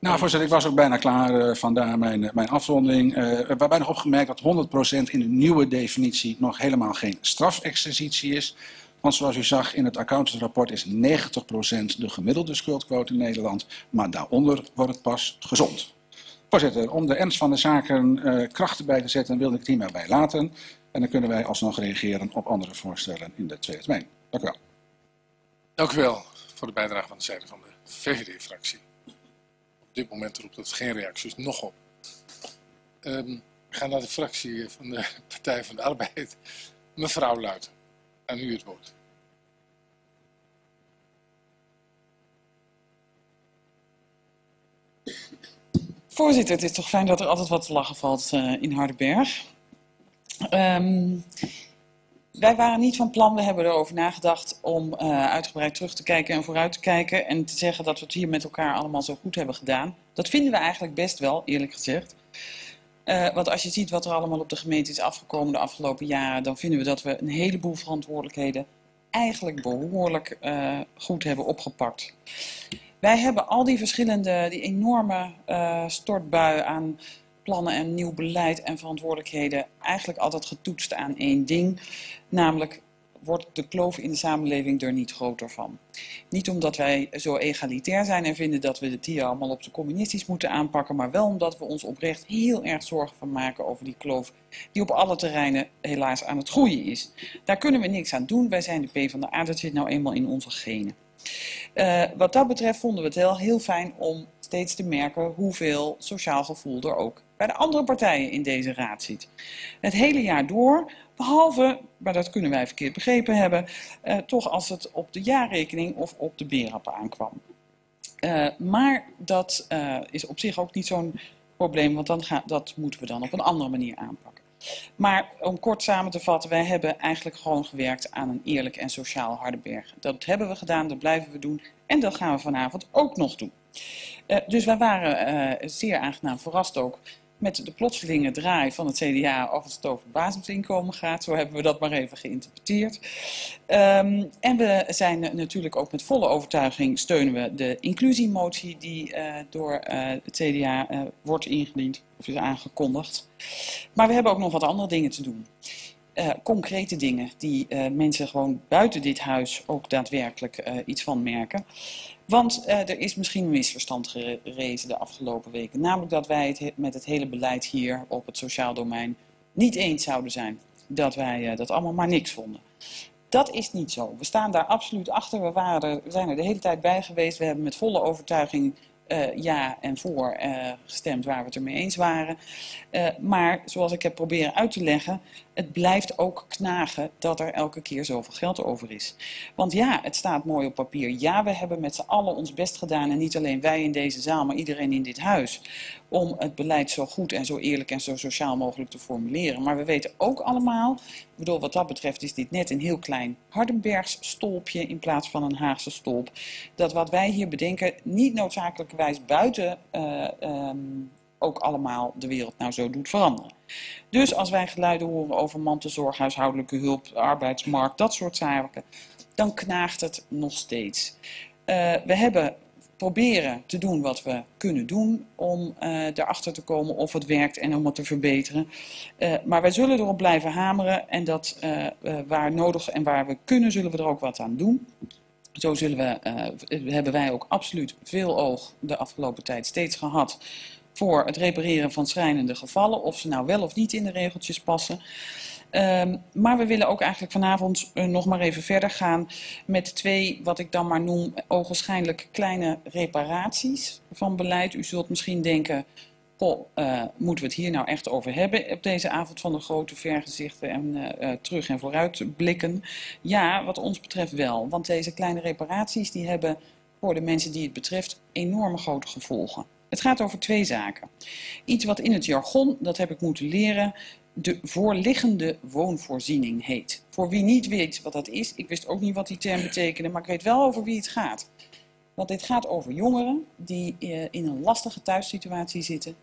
Nou, voorzitter, ik was ook bijna klaar, uh, vandaar mijn, mijn afronding. Uh, waarbij nog opgemerkt dat honderd procent in de nieuwe definitie nog helemaal geen strafexercitie is. Want zoals u zag in het accountantsrapport is negentig procent de gemiddelde schuldquote in Nederland. Maar daaronder wordt het pas gezond. Voorzitter, om de ernst van de zaken uh, krachten bij te zetten wilde ik het hierbij bij laten. En dan kunnen wij alsnog reageren op andere voorstellen in de tweede termijn. Dank u wel. Dank u wel voor de bijdrage van de zijde van de V V D-fractie. Op dit moment roept het geen reacties nog op. Um, we gaan naar de fractie van de Partij van de Arbeid. Mevrouw Luiten, aan u het woord. Voorzitter, het is toch fijn dat er altijd wat te lachen valt uh, in Hardenberg. Um, wij waren niet van plan, we hebben erover nagedacht om uh, uitgebreid terug te kijken en vooruit te kijken en te zeggen dat we het hier met elkaar allemaal zo goed hebben gedaan. Dat vinden we eigenlijk best wel, eerlijk gezegd. Uh, want als je ziet wat er allemaal op de gemeente is afgekomen de afgelopen jaren, dan vinden we dat we een heleboel verantwoordelijkheden eigenlijk behoorlijk uh, goed hebben opgepakt. Wij hebben al die verschillende, die enorme uh, stortbuien aan plannen en nieuw beleid en verantwoordelijkheden eigenlijk altijd getoetst aan één ding. Namelijk, wordt de kloof in de samenleving er niet groter van. Niet omdat wij zo egalitair zijn en vinden dat we het hier allemaal op de communistisch moeten aanpakken, maar wel omdat we ons oprecht heel erg zorgen van maken over die kloof die op alle terreinen helaas aan het groeien is. Daar kunnen we niks aan doen. Wij zijn de PvdA, dat zit nou eenmaal in onze genen. Uh, wat dat betreft vonden we het heel, heel fijn om steeds te merken hoeveel sociaal gevoel er ook bij de andere partijen in deze raad zit. Het hele jaar door, behalve, maar dat kunnen wij verkeerd begrepen hebben, eh, toch als het op de jaarrekening of op de B E R A P aankwam. Uh, maar dat uh, is op zich ook niet zo'n probleem, want dan ga, dat moeten we dan op een andere manier aanpakken. Maar om kort samen te vatten, wij hebben eigenlijk gewoon gewerkt aan een eerlijk en sociaal Hardenberg. Dat hebben we gedaan, dat blijven we doen en dat gaan we vanavond ook nog doen. Uh, dus wij waren uh, zeer aangenaam verrast ook met de plotselinge draai van het C D A of het over het basisinkomen gaat. Zo hebben we dat maar even geïnterpreteerd. Um, en we zijn natuurlijk ook met volle overtuiging steunen we de inclusiemotie die uh, door uh, het C D A uh, wordt ingediend of is aangekondigd. Maar we hebben ook nog wat andere dingen te doen. Uh, concrete dingen die uh, mensen gewoon buiten dit huis ook daadwerkelijk uh, iets van merken. Want uh, er is misschien een misverstand gerezen de afgelopen weken. Namelijk dat wij het he met het hele beleid hier op het sociaal domein niet eens zouden zijn. Dat wij uh, dat allemaal maar niks vonden. Dat is niet zo. We staan daar absoluut achter. We, waren er, we zijn er de hele tijd bij geweest. We hebben met volle overtuiging uh, ja en voor uh, gestemd waar we het ermee eens waren. Uh, maar zoals ik heb proberen uit te leggen, het blijft ook knagen dat er elke keer zoveel geld over is. Want ja, het staat mooi op papier. Ja, we hebben met z'n allen ons best gedaan. En niet alleen wij in deze zaal, maar iedereen in dit huis. Om het beleid zo goed en zo eerlijk en zo sociaal mogelijk te formuleren. Maar we weten ook allemaal, ik bedoel, wat dat betreft is dit net een heel klein Hardenbergs stolpje in plaats van een Haagse stolp. Dat wat wij hier bedenken niet noodzakelijkerwijs buiten Uh, um, ook allemaal de wereld nou zo doet veranderen. Dus als wij geluiden horen over mantelzorg, huishoudelijke hulp, arbeidsmarkt, dat soort zaken, dan knaagt het nog steeds. Uh, we hebben proberen te doen wat we kunnen doen om uh, erachter te komen of het werkt en om het te verbeteren. Uh, maar wij zullen erop blijven hameren en dat uh, uh, waar nodig en waar we kunnen zullen we er ook wat aan doen. Zo zullen we, uh, hebben wij ook absoluut veel oog de afgelopen tijd steeds gehad voor het repareren van schrijnende gevallen, of ze nou wel of niet in de regeltjes passen. Um, maar we willen ook eigenlijk vanavond uh, nog maar even verder gaan met twee, wat ik dan maar noem, ogenschijnlijk kleine reparaties van beleid. U zult misschien denken, goh, uh, moeten we het hier nou echt over hebben op deze avond van de grote vergezichten en uh, uh, terug en vooruit blikken? Ja, wat ons betreft wel, want deze kleine reparaties die hebben voor de mensen die het betreft enorme grote gevolgen. Het gaat over twee zaken. Iets wat in het jargon, dat heb ik moeten leren, de voorliggende woonvoorziening heet. Voor wie niet weet wat dat is, ik wist ook niet wat die term betekende, maar ik weet wel over wie het gaat. Want dit gaat over jongeren die in een lastige thuissituatie zitten.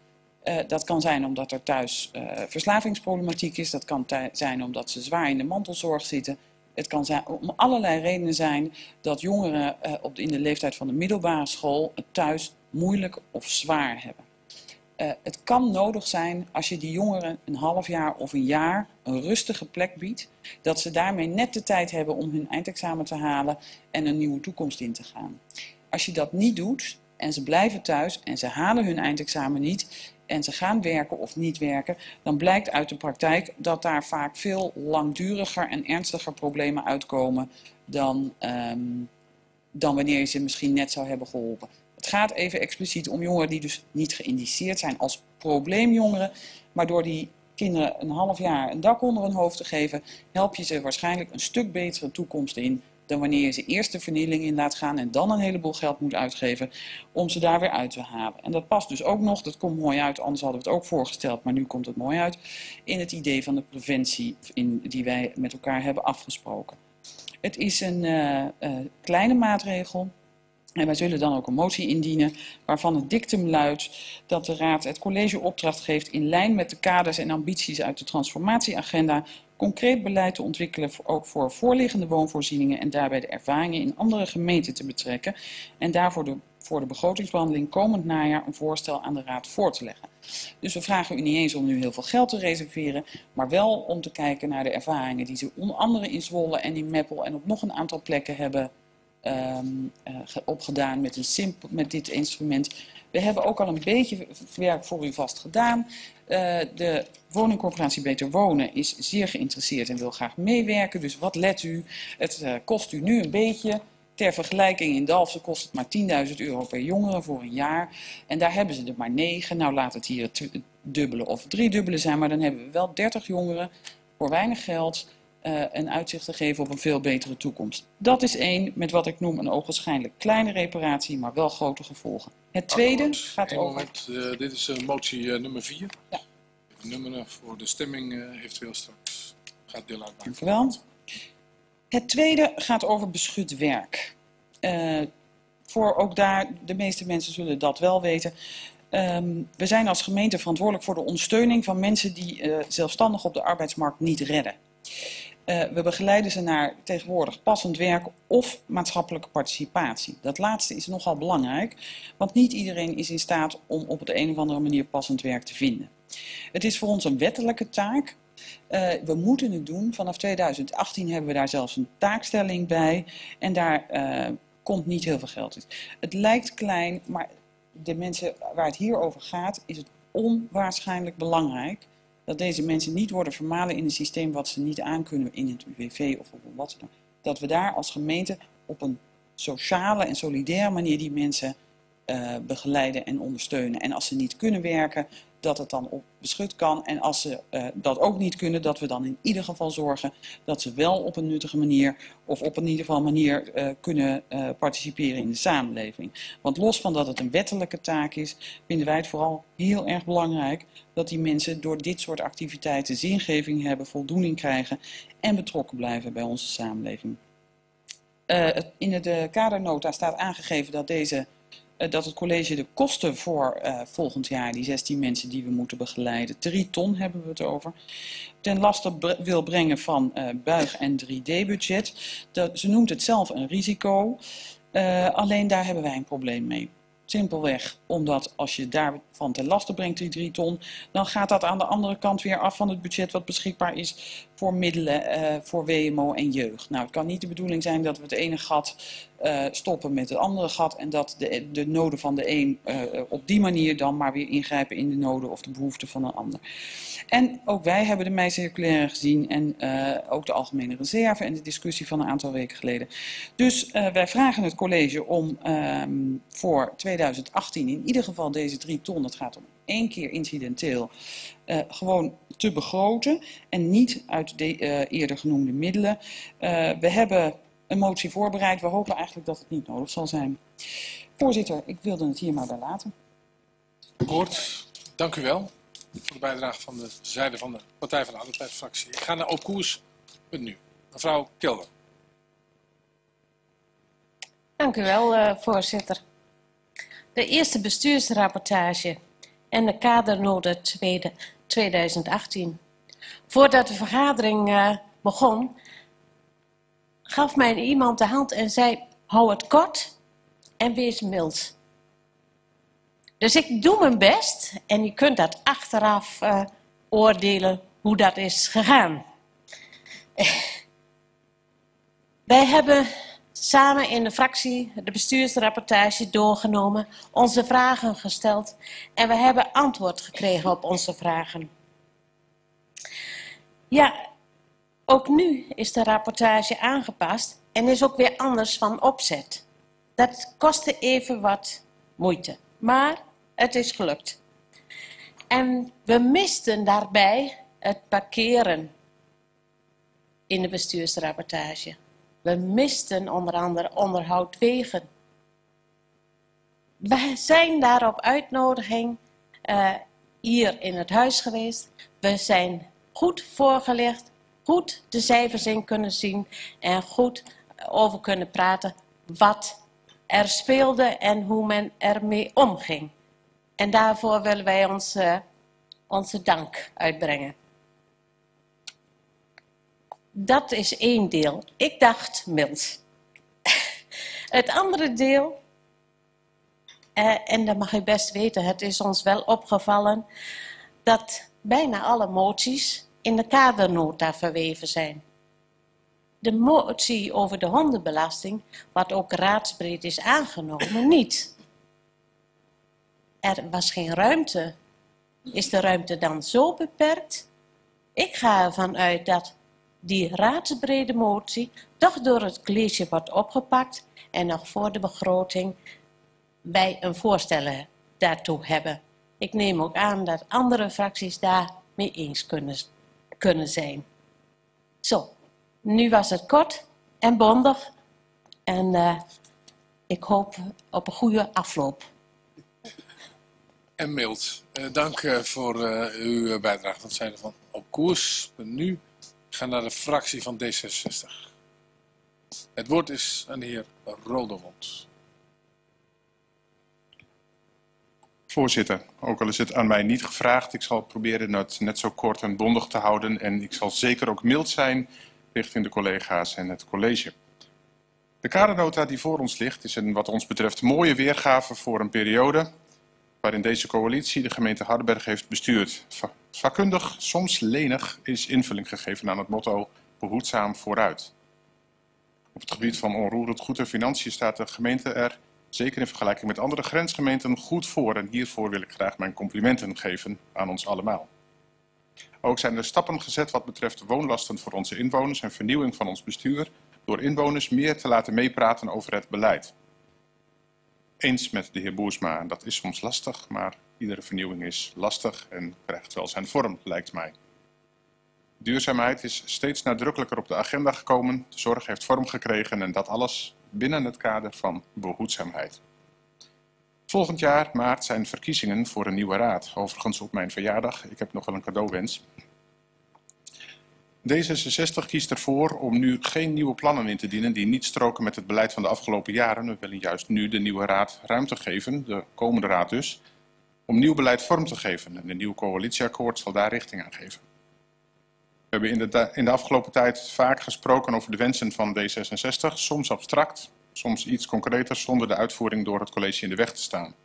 Uh, dat kan zijn omdat er thuis uh, verslavingsproblematiek is, dat kan zijn omdat ze zwaar in de mantelzorg zitten. Het kan zijn, om allerlei redenen zijn dat jongeren uh, op, in de leeftijd van de middelbare school thuis moeilijk of zwaar hebben. Uh, het kan nodig zijn als je die jongeren een half jaar of een jaar een rustige plek biedt, dat ze daarmee net de tijd hebben om hun eindexamen te halen en een nieuwe toekomst in te gaan. Als je dat niet doet en ze blijven thuis en ze halen hun eindexamen niet en ze gaan werken of niet werken, dan blijkt uit de praktijk dat daar vaak veel langduriger en ernstiger problemen uitkomen dan, um, dan wanneer je ze misschien net zou hebben geholpen. Het gaat even expliciet om jongeren die dus niet geïndiceerd zijn als probleemjongeren. Maar door die kinderen een half jaar een dak onder hun hoofd te geven, help je ze waarschijnlijk een stuk betere toekomst in dan wanneer je ze eerst de vernieling in laat gaan en dan een heleboel geld moet uitgeven om ze daar weer uit te halen. En dat past dus ook nog, dat komt mooi uit, anders hadden we het ook voorgesteld, maar nu komt het mooi uit, in het idee van de preventie in, die wij met elkaar hebben afgesproken. Het is een uh, uh, kleine maatregel. En wij zullen dan ook een motie indienen waarvan het dictum luidt dat de Raad het college opdracht geeft in lijn met de kaders en ambities uit de transformatieagenda concreet beleid te ontwikkelen voor, ook voor voorliggende woonvoorzieningen en daarbij de ervaringen in andere gemeenten te betrekken en daarvoor de, voor de begrotingsbehandeling komend najaar een voorstel aan de Raad voor te leggen. Dus we vragen u niet eens om nu heel veel geld te reserveren, maar wel om te kijken naar de ervaringen die ze onder andere in Zwolle en in Meppel en op nog een aantal plekken hebben Um, uh, opgedaan met, een simp met dit instrument. We hebben ook al een beetje werk voor u vast gedaan. Uh, de woningcorporatie Beter Wonen is zeer geïnteresseerd en wil graag meewerken. Dus wat let u? Het uh, kost u nu een beetje. Ter vergelijking in Dalfsen kost het maar tienduizend euro per jongere voor een jaar. En daar hebben ze er maar negen. Nou, laat het hier het dubbele of driedubbele zijn. Maar dan hebben we wel dertig jongeren voor weinig geld een uitzicht te geven op een veel betere toekomst. Dat is één, met wat ik noem een ogenschijnlijk kleine reparatie, maar wel grote gevolgen. Het tweede Akkoord. gaat over... Moment, uh, dit is uh, motie uh, nummer vier. Ja. De nummer voor de stemming uh, eventueel straks gaat deel uitmaken. Dank u wel. Het tweede gaat over beschut werk. Uh, voor ook daar, de meeste mensen zullen dat wel weten. Um, we zijn als gemeente verantwoordelijk voor de ondersteuning van mensen die uh, zelfstandig op de arbeidsmarkt niet redden. Uh, we begeleiden ze naar tegenwoordig passend werk of maatschappelijke participatie. Dat laatste is nogal belangrijk, want niet iedereen is in staat om op de een of andere manier passend werk te vinden. Het is voor ons een wettelijke taak. Uh, we moeten het doen. Vanaf tweeduizend achttien hebben we daar zelfs een taakstelling bij en daar uh, komt niet heel veel geld uit. Het lijkt klein, maar de mensen waar het hier over gaat, is het onwaarschijnlijk belangrijk dat deze mensen niet worden vermalen in een systeem wat ze niet aankunnen in het U W V of op wat dan ook. Dat we daar als gemeente op een sociale en solidaire manier die mensen uh, begeleiden en ondersteunen. En als ze niet kunnen werken, dat het dan op beschut kan. En als ze uh, dat ook niet kunnen, dat we dan in ieder geval zorgen dat ze wel op een nuttige manier of op een ieder geval manier uh, kunnen uh, participeren in de samenleving. Want los van dat het een wettelijke taak is, vinden wij het vooral heel erg belangrijk dat die mensen door dit soort activiteiten zingeving hebben, voldoening krijgen en betrokken blijven bij onze samenleving. Uh, in de kadernota staat aangegeven dat deze... dat het college de kosten voor uh, volgend jaar, die zestien mensen die we moeten begeleiden, drie ton hebben we het over, ten laste bre wil brengen van uh, buig- en drie D budget. Dat, ze noemt het zelf een risico, uh, alleen daar hebben wij een probleem mee. Simpelweg omdat als je daarvan ten laste brengt die drie ton, dan gaat dat aan de andere kant weer af van het budget wat beschikbaar is voor middelen, uh, voor W M O en jeugd. Nou, het kan niet de bedoeling zijn dat we het ene gat uh, stoppen met het andere gat en dat de, de noden van de een uh, op die manier dan maar weer ingrijpen in de noden of de behoeften van een ander. En ook wij hebben de mei-circulaire gezien en uh, ook de algemene reserve en de discussie van een aantal weken geleden. Dus uh, wij vragen het college om uh, voor tweeduizend achttien in ieder geval deze drie ton, dat gaat om één keer incidenteel, uh, gewoon te begroten en niet uit de uh, eerder genoemde middelen. Uh, we hebben een motie voorbereid, we hopen eigenlijk dat het niet nodig zal zijn. Voorzitter, ik wilde het hier maar bij laten. Kort, dank u wel voor de bijdrage van de zijde van de Partij van de Arbeidsfractie. Ik ga naar Opkoers punt nu. Mevrouw Kelder. Dank u wel, uh, voorzitter. De eerste bestuursrapportage en de kadernota tweeduizend achttien. Voordat de vergadering uh, begon, gaf mij iemand de hand en zei: hou het kort en wees mild. Dus ik doe mijn best en je kunt dat achteraf uh, oordelen hoe dat is gegaan. Wij hebben samen in de fractie de bestuursrapportage doorgenomen, onze vragen gesteld en we hebben antwoord gekregen op onze vragen. Ja, ook nu is de rapportage aangepast en is ook weer anders van opzet. Dat kostte even wat moeite, maar het is gelukt. En we misten daarbij het parkeren in de bestuursrapportage. We misten onder andere onderhoud wegen. We zijn daar op uitnodiging uh, hier in het huis geweest. We zijn goed voorgelegd, goed de cijfers in kunnen zien en goed over kunnen praten wat er speelde en hoe men ermee omging. En daarvoor willen wij ons, uh, onze dank uitbrengen. Dat is één deel. Ik dacht mild. Het andere deel, uh, en dat mag je best weten, het is ons wel opgevallen, dat bijna alle moties in de kadernota verweven zijn. De motie over de hondenbelasting, wat ook raadsbreed is aangenomen, niet. Er was geen ruimte. Is de ruimte dan zo beperkt? Ik ga ervan uit dat die raadsbrede motie toch door het college wordt opgepakt en nog voor de begroting wij een voorstel daartoe hebben. Ik neem ook aan dat andere fracties daar mee eens kunnen, kunnen zijn. Zo. Nu was het kort en bondig en uh, ik hoop op een goede afloop. En mild. Uh, dank uh, voor uh, uw bijdrage van het zijde van Opkoers punt nu. Ga naar de fractie van D zesenzestig. Het woord is aan de heer Rodewond. Voorzitter, ook al is het aan mij niet gevraagd, ik zal proberen het net zo kort en bondig te houden en ik zal zeker ook mild zijn richting de collega's en het college. De kadernota die voor ons ligt is een wat ons betreft mooie weergave voor een periode waarin deze coalitie de gemeente Hardenberg heeft bestuurd. Vakkundig, soms lenig, is invulling gegeven aan het motto behoedzaam vooruit. Op het gebied van onroerend goed en financiën staat de gemeente er, zeker in vergelijking met andere grensgemeenten, goed voor. En hiervoor wil ik graag mijn complimenten geven aan ons allemaal. Ook zijn er stappen gezet wat betreft woonlasten voor onze inwoners en vernieuwing van ons bestuur door inwoners meer te laten meepraten over het beleid. Eens met de heer Boersma, en dat is soms lastig, maar iedere vernieuwing is lastig en krijgt wel zijn vorm, lijkt mij. Duurzaamheid is steeds nadrukkelijker op de agenda gekomen, de zorg heeft vorm gekregen en dat alles binnen het kader van behoedzaamheid. Volgend jaar, maart, zijn verkiezingen voor een nieuwe raad. Overigens op mijn verjaardag. Ik heb nog wel een cadeauwens. D zesenzestig kiest ervoor om nu geen nieuwe plannen in te dienen die niet stroken met het beleid van de afgelopen jaren. We willen juist nu de nieuwe raad ruimte geven, de komende raad dus, om nieuw beleid vorm te geven. En een nieuw coalitieakkoord zal daar richting aan geven. We hebben in de, in de afgelopen tijd vaak gesproken over de wensen van D zesenzestig, soms abstract, soms iets concreter, zonder de uitvoering door het college in de weg te staan.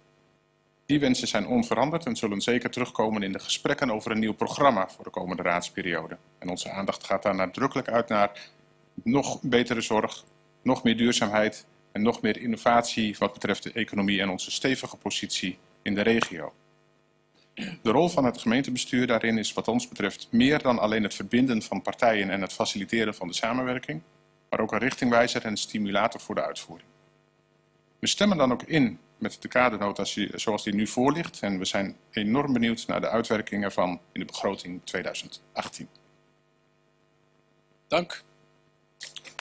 Die wensen zijn onveranderd en zullen zeker terugkomen in de gesprekken over een nieuw programma voor de komende raadsperiode. En onze aandacht gaat daar nadrukkelijk uit naar nog betere zorg, nog meer duurzaamheid en nog meer innovatie wat betreft de economie en onze stevige positie in de regio. De rol van het gemeentebestuur daarin is wat ons betreft meer dan alleen het verbinden van partijen en het faciliteren van de samenwerking, maar ook een richtingwijzer en een stimulator voor de uitvoering. We stemmen dan ook in met de kadernota zoals die nu voor ligt en we zijn enorm benieuwd naar de uitwerkingen ervan in de begroting tweeduizend achttien. Dank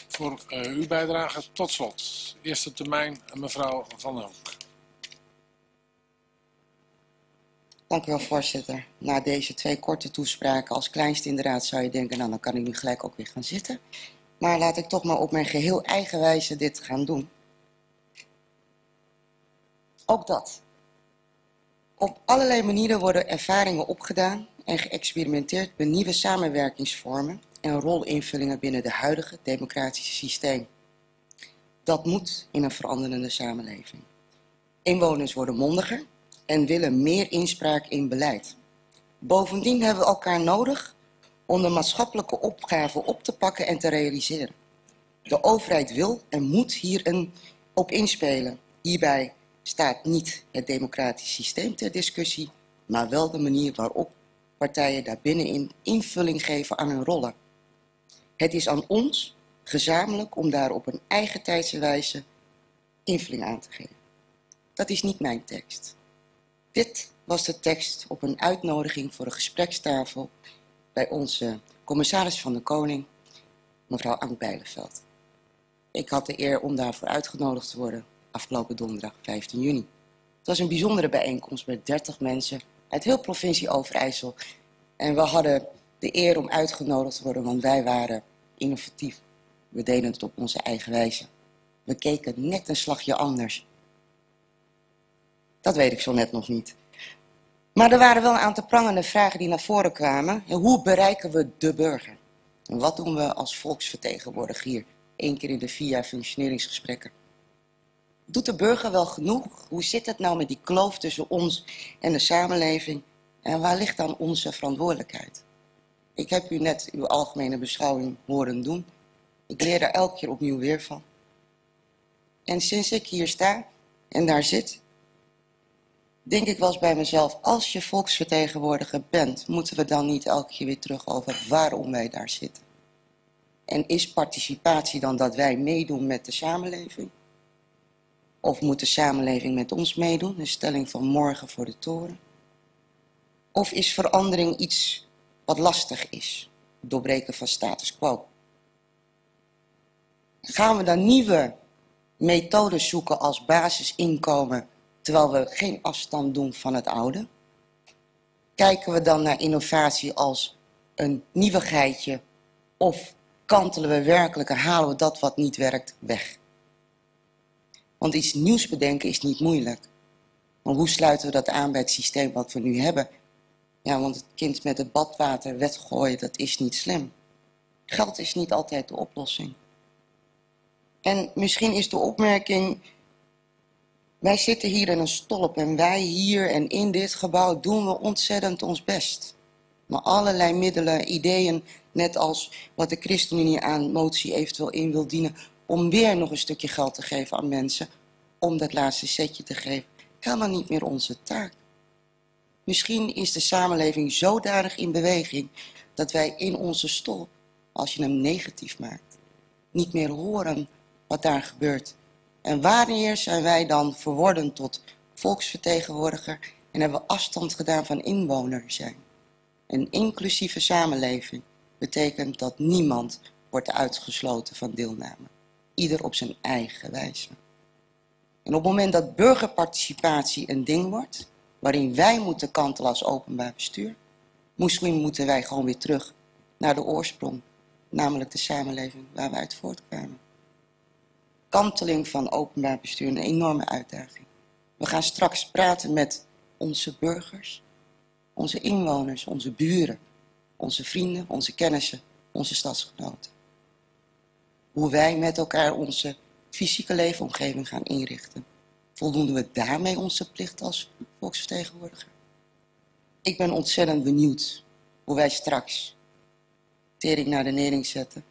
voor uh, uw bijdrage. Tot slot, eerste termijn, mevrouw Van den Hoek. Dank u wel, voorzitter. Na deze twee korte toespraken als kleinste in de raad zou je denken, nou dan kan ik nu gelijk ook weer gaan zitten. Maar laat ik toch maar op mijn geheel eigen wijze dit gaan doen. Ook dat. Op allerlei manieren worden ervaringen opgedaan en geëxperimenteerd met nieuwe samenwerkingsvormen en rolinvullingen binnen het huidige democratische systeem. Dat moet in een veranderende samenleving. Inwoners worden mondiger en willen meer inspraak in beleid. Bovendien hebben we elkaar nodig om de maatschappelijke opgaven op te pakken en te realiseren. De overheid wil en moet hier een op inspelen. Hierbij staat niet het democratisch systeem ter discussie, maar wel de manier waarop partijen daarbinnenin invulling geven aan hun rollen. Het is aan ons gezamenlijk om daar op een eigen tijdse wijze invulling aan te geven. Dat is niet mijn tekst. Dit was de tekst op een uitnodiging voor een gesprekstafel bij onze commissaris van de Koning, mevrouw Ank Bijleveld. Ik had de eer om daarvoor uitgenodigd te worden afgelopen donderdag vijftien juni. Het was een bijzondere bijeenkomst met dertig mensen uit heel provincie Overijssel. En we hadden de eer om uitgenodigd te worden, want wij waren innovatief. We deden het op onze eigen wijze. We keken net een slagje anders. Dat weet ik zo net nog niet. Maar er waren wel een aantal prangende vragen die naar voren kwamen. Hoe bereiken we de burger? En wat doen we als volksvertegenwoordiger hier? Eén keer in de vier jaar functioneringsgesprekken. Doet de burger wel genoeg? Hoe zit het nou met die kloof tussen ons en de samenleving? En waar ligt dan onze verantwoordelijkheid? Ik heb u net uw algemene beschouwing horen doen. Ik leer daar elke keer opnieuw weer van. En sinds ik hier sta en daar zit, denk ik wel eens bij mezelf, als je volksvertegenwoordiger bent, moeten we dan niet elke keer weer terug over waarom wij daar zitten? En is participatie dan dat wij meedoen met de samenleving? Of moet de samenleving met ons meedoen? Een stelling van morgen voor de toren. Of is verandering iets wat lastig is? Doorbreken van status quo. Gaan we dan nieuwe methodes zoeken als basisinkomen, terwijl we geen afstand doen van het oude? Kijken we dan naar innovatie als een nieuwigheidje? Of kantelen we werkelijk en halen we dat wat niet werkt weg? Want iets nieuws bedenken is niet moeilijk. Maar hoe sluiten we dat aan bij het systeem wat we nu hebben? Ja, want het kind met het badwater weggooien, dat is niet slim. Geld is niet altijd de oplossing. En misschien is de opmerking, wij zitten hier in een stolp en wij hier en in dit gebouw doen we ontzettend ons best. Maar allerlei middelen, ideeën, net als wat de ChristenUnie aan motie eventueel in wil dienen, om weer nog een stukje geld te geven aan mensen, om dat laatste setje te geven, helemaal niet meer onze taak. Misschien is de samenleving zodanig in beweging dat wij in onze stolp, als je hem negatief maakt, niet meer horen wat daar gebeurt. En wanneer zijn wij dan verworden tot volksvertegenwoordiger en hebben we afstand gedaan van inwoner zijn? Een inclusieve samenleving betekent dat niemand wordt uitgesloten van deelname. Ieder op zijn eigen wijze. En op het moment dat burgerparticipatie een ding wordt, waarin wij moeten kantelen als openbaar bestuur, misschien moeten wij gewoon weer terug naar de oorsprong, namelijk de samenleving waar we uit voortkwamen. Kanteling van openbaar bestuur, een enorme uitdaging. We gaan straks praten met onze burgers, onze inwoners, onze buren, onze vrienden, onze kennissen, onze stadsgenoten. Hoe wij met elkaar onze fysieke leefomgeving gaan inrichten. Voldoen we daarmee onze plicht als volksvertegenwoordiger? Ik ben ontzettend benieuwd hoe wij straks tering naar de nering zetten.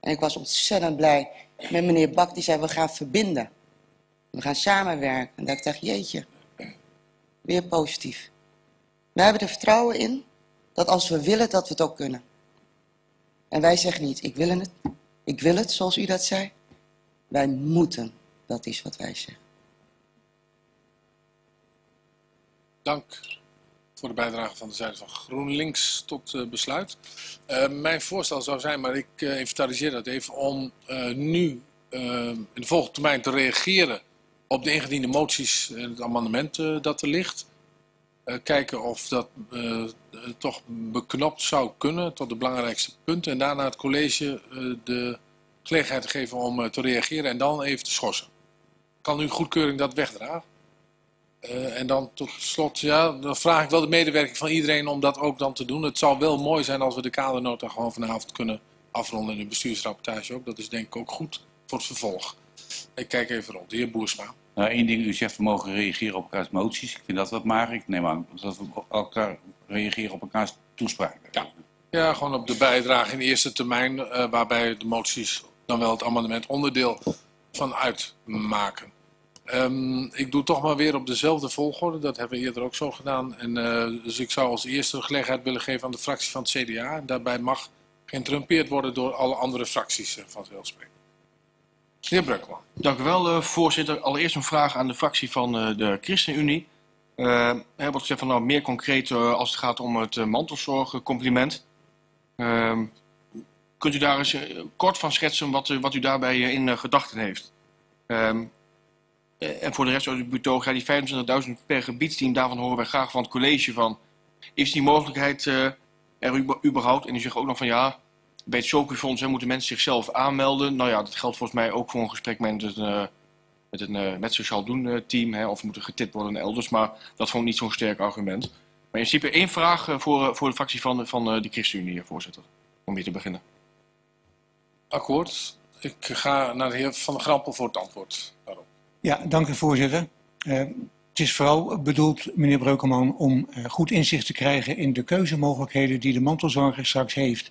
En ik was ontzettend blij met meneer Bak, die zei, we gaan verbinden. We gaan samenwerken. En dat ik dacht, jeetje, weer positief. Wij hebben er vertrouwen in dat als we willen, dat we het ook kunnen. En wij zeggen niet, ik wil het, ik wil het, zoals u dat zei. Wij moeten, dat is wat wij zeggen. Dank voor de bijdrage van de zijde van GroenLinks tot uh, besluit. Uh, mijn voorstel zou zijn, maar ik uh, inventariseer dat even, om uh, nu uh, in de volgende termijn te reageren op de ingediende moties en het amendement uh, dat er ligt. Uh, kijken of dat uh, toch beknopt zou kunnen tot de belangrijkste punten. En daarna het college uh, de gelegenheid te geven om uh, te reageren en dan even te schorsen. Kan uw goedkeuring dat wegdragen? Uh, en dan tot slot, ja, dan vraag ik wel de medewerking van iedereen om dat ook dan te doen. Het zou wel mooi zijn als we de kadernota gewoon vanavond kunnen afronden in de bestuursrapportage ook. Dat is denk ik ook goed voor het vervolg. Ik kijk even rond. De heer Boersma. Nou, één ding, u zegt we mogen reageren op elkaars moties. Ik vind dat wat mager. Ik neem aan dat we elkaar reageren op elkaars toespraken. Ja, ja gewoon op de bijdrage in de eerste termijn, uh, waarbij de moties dan wel het amendement onderdeel van uitmaken. Um, ik doe toch maar weer op dezelfde volgorde, dat hebben we eerder ook zo gedaan. En, uh, dus ik zou als eerste gelegenheid willen geven aan de fractie van het C D A. En daarbij mag geïnterrumpeerd worden door alle andere fracties uh, vanzelfsprekend. Meneer Breukman. Dank u wel, uh, voorzitter. Allereerst een vraag aan de fractie van uh, de ChristenUnie. Uh, we hebben gezegd van nou meer concreet uh, als het gaat om het uh, mantelzorgcompliment. Uh, kunt u daar eens uh, kort van schetsen wat, uh, wat u daarbij uh, in uh, gedachten heeft? Uh, En voor de rest uit het betoog, ja, die vijfentwintigduizend per gebiedsteam, daarvan horen wij graag van het college van. Is die mogelijkheid uh, er überhaupt? En u zegt ook nog van ja, bij het Showcrefonds moeten mensen zichzelf aanmelden. Nou ja, dat geldt volgens mij ook voor een gesprek met een, uh, met een uh, met Sociaal Doen team. Hè, of moeten getipt worden elders. Maar dat vond ik niet zo'n sterk argument. Maar in principe één vraag uh, voor, uh, voor de fractie van, van uh, de ChristenUnie, voorzitter. Om hier te beginnen. Akkoord. Ik ga naar de heer Van der Grampel voor het antwoord daarop. Ja, dank u voorzitter. Uh, het is vooral bedoeld, meneer Breukelman, om uh, goed inzicht te krijgen in de keuzemogelijkheden die de mantelzorger straks heeft.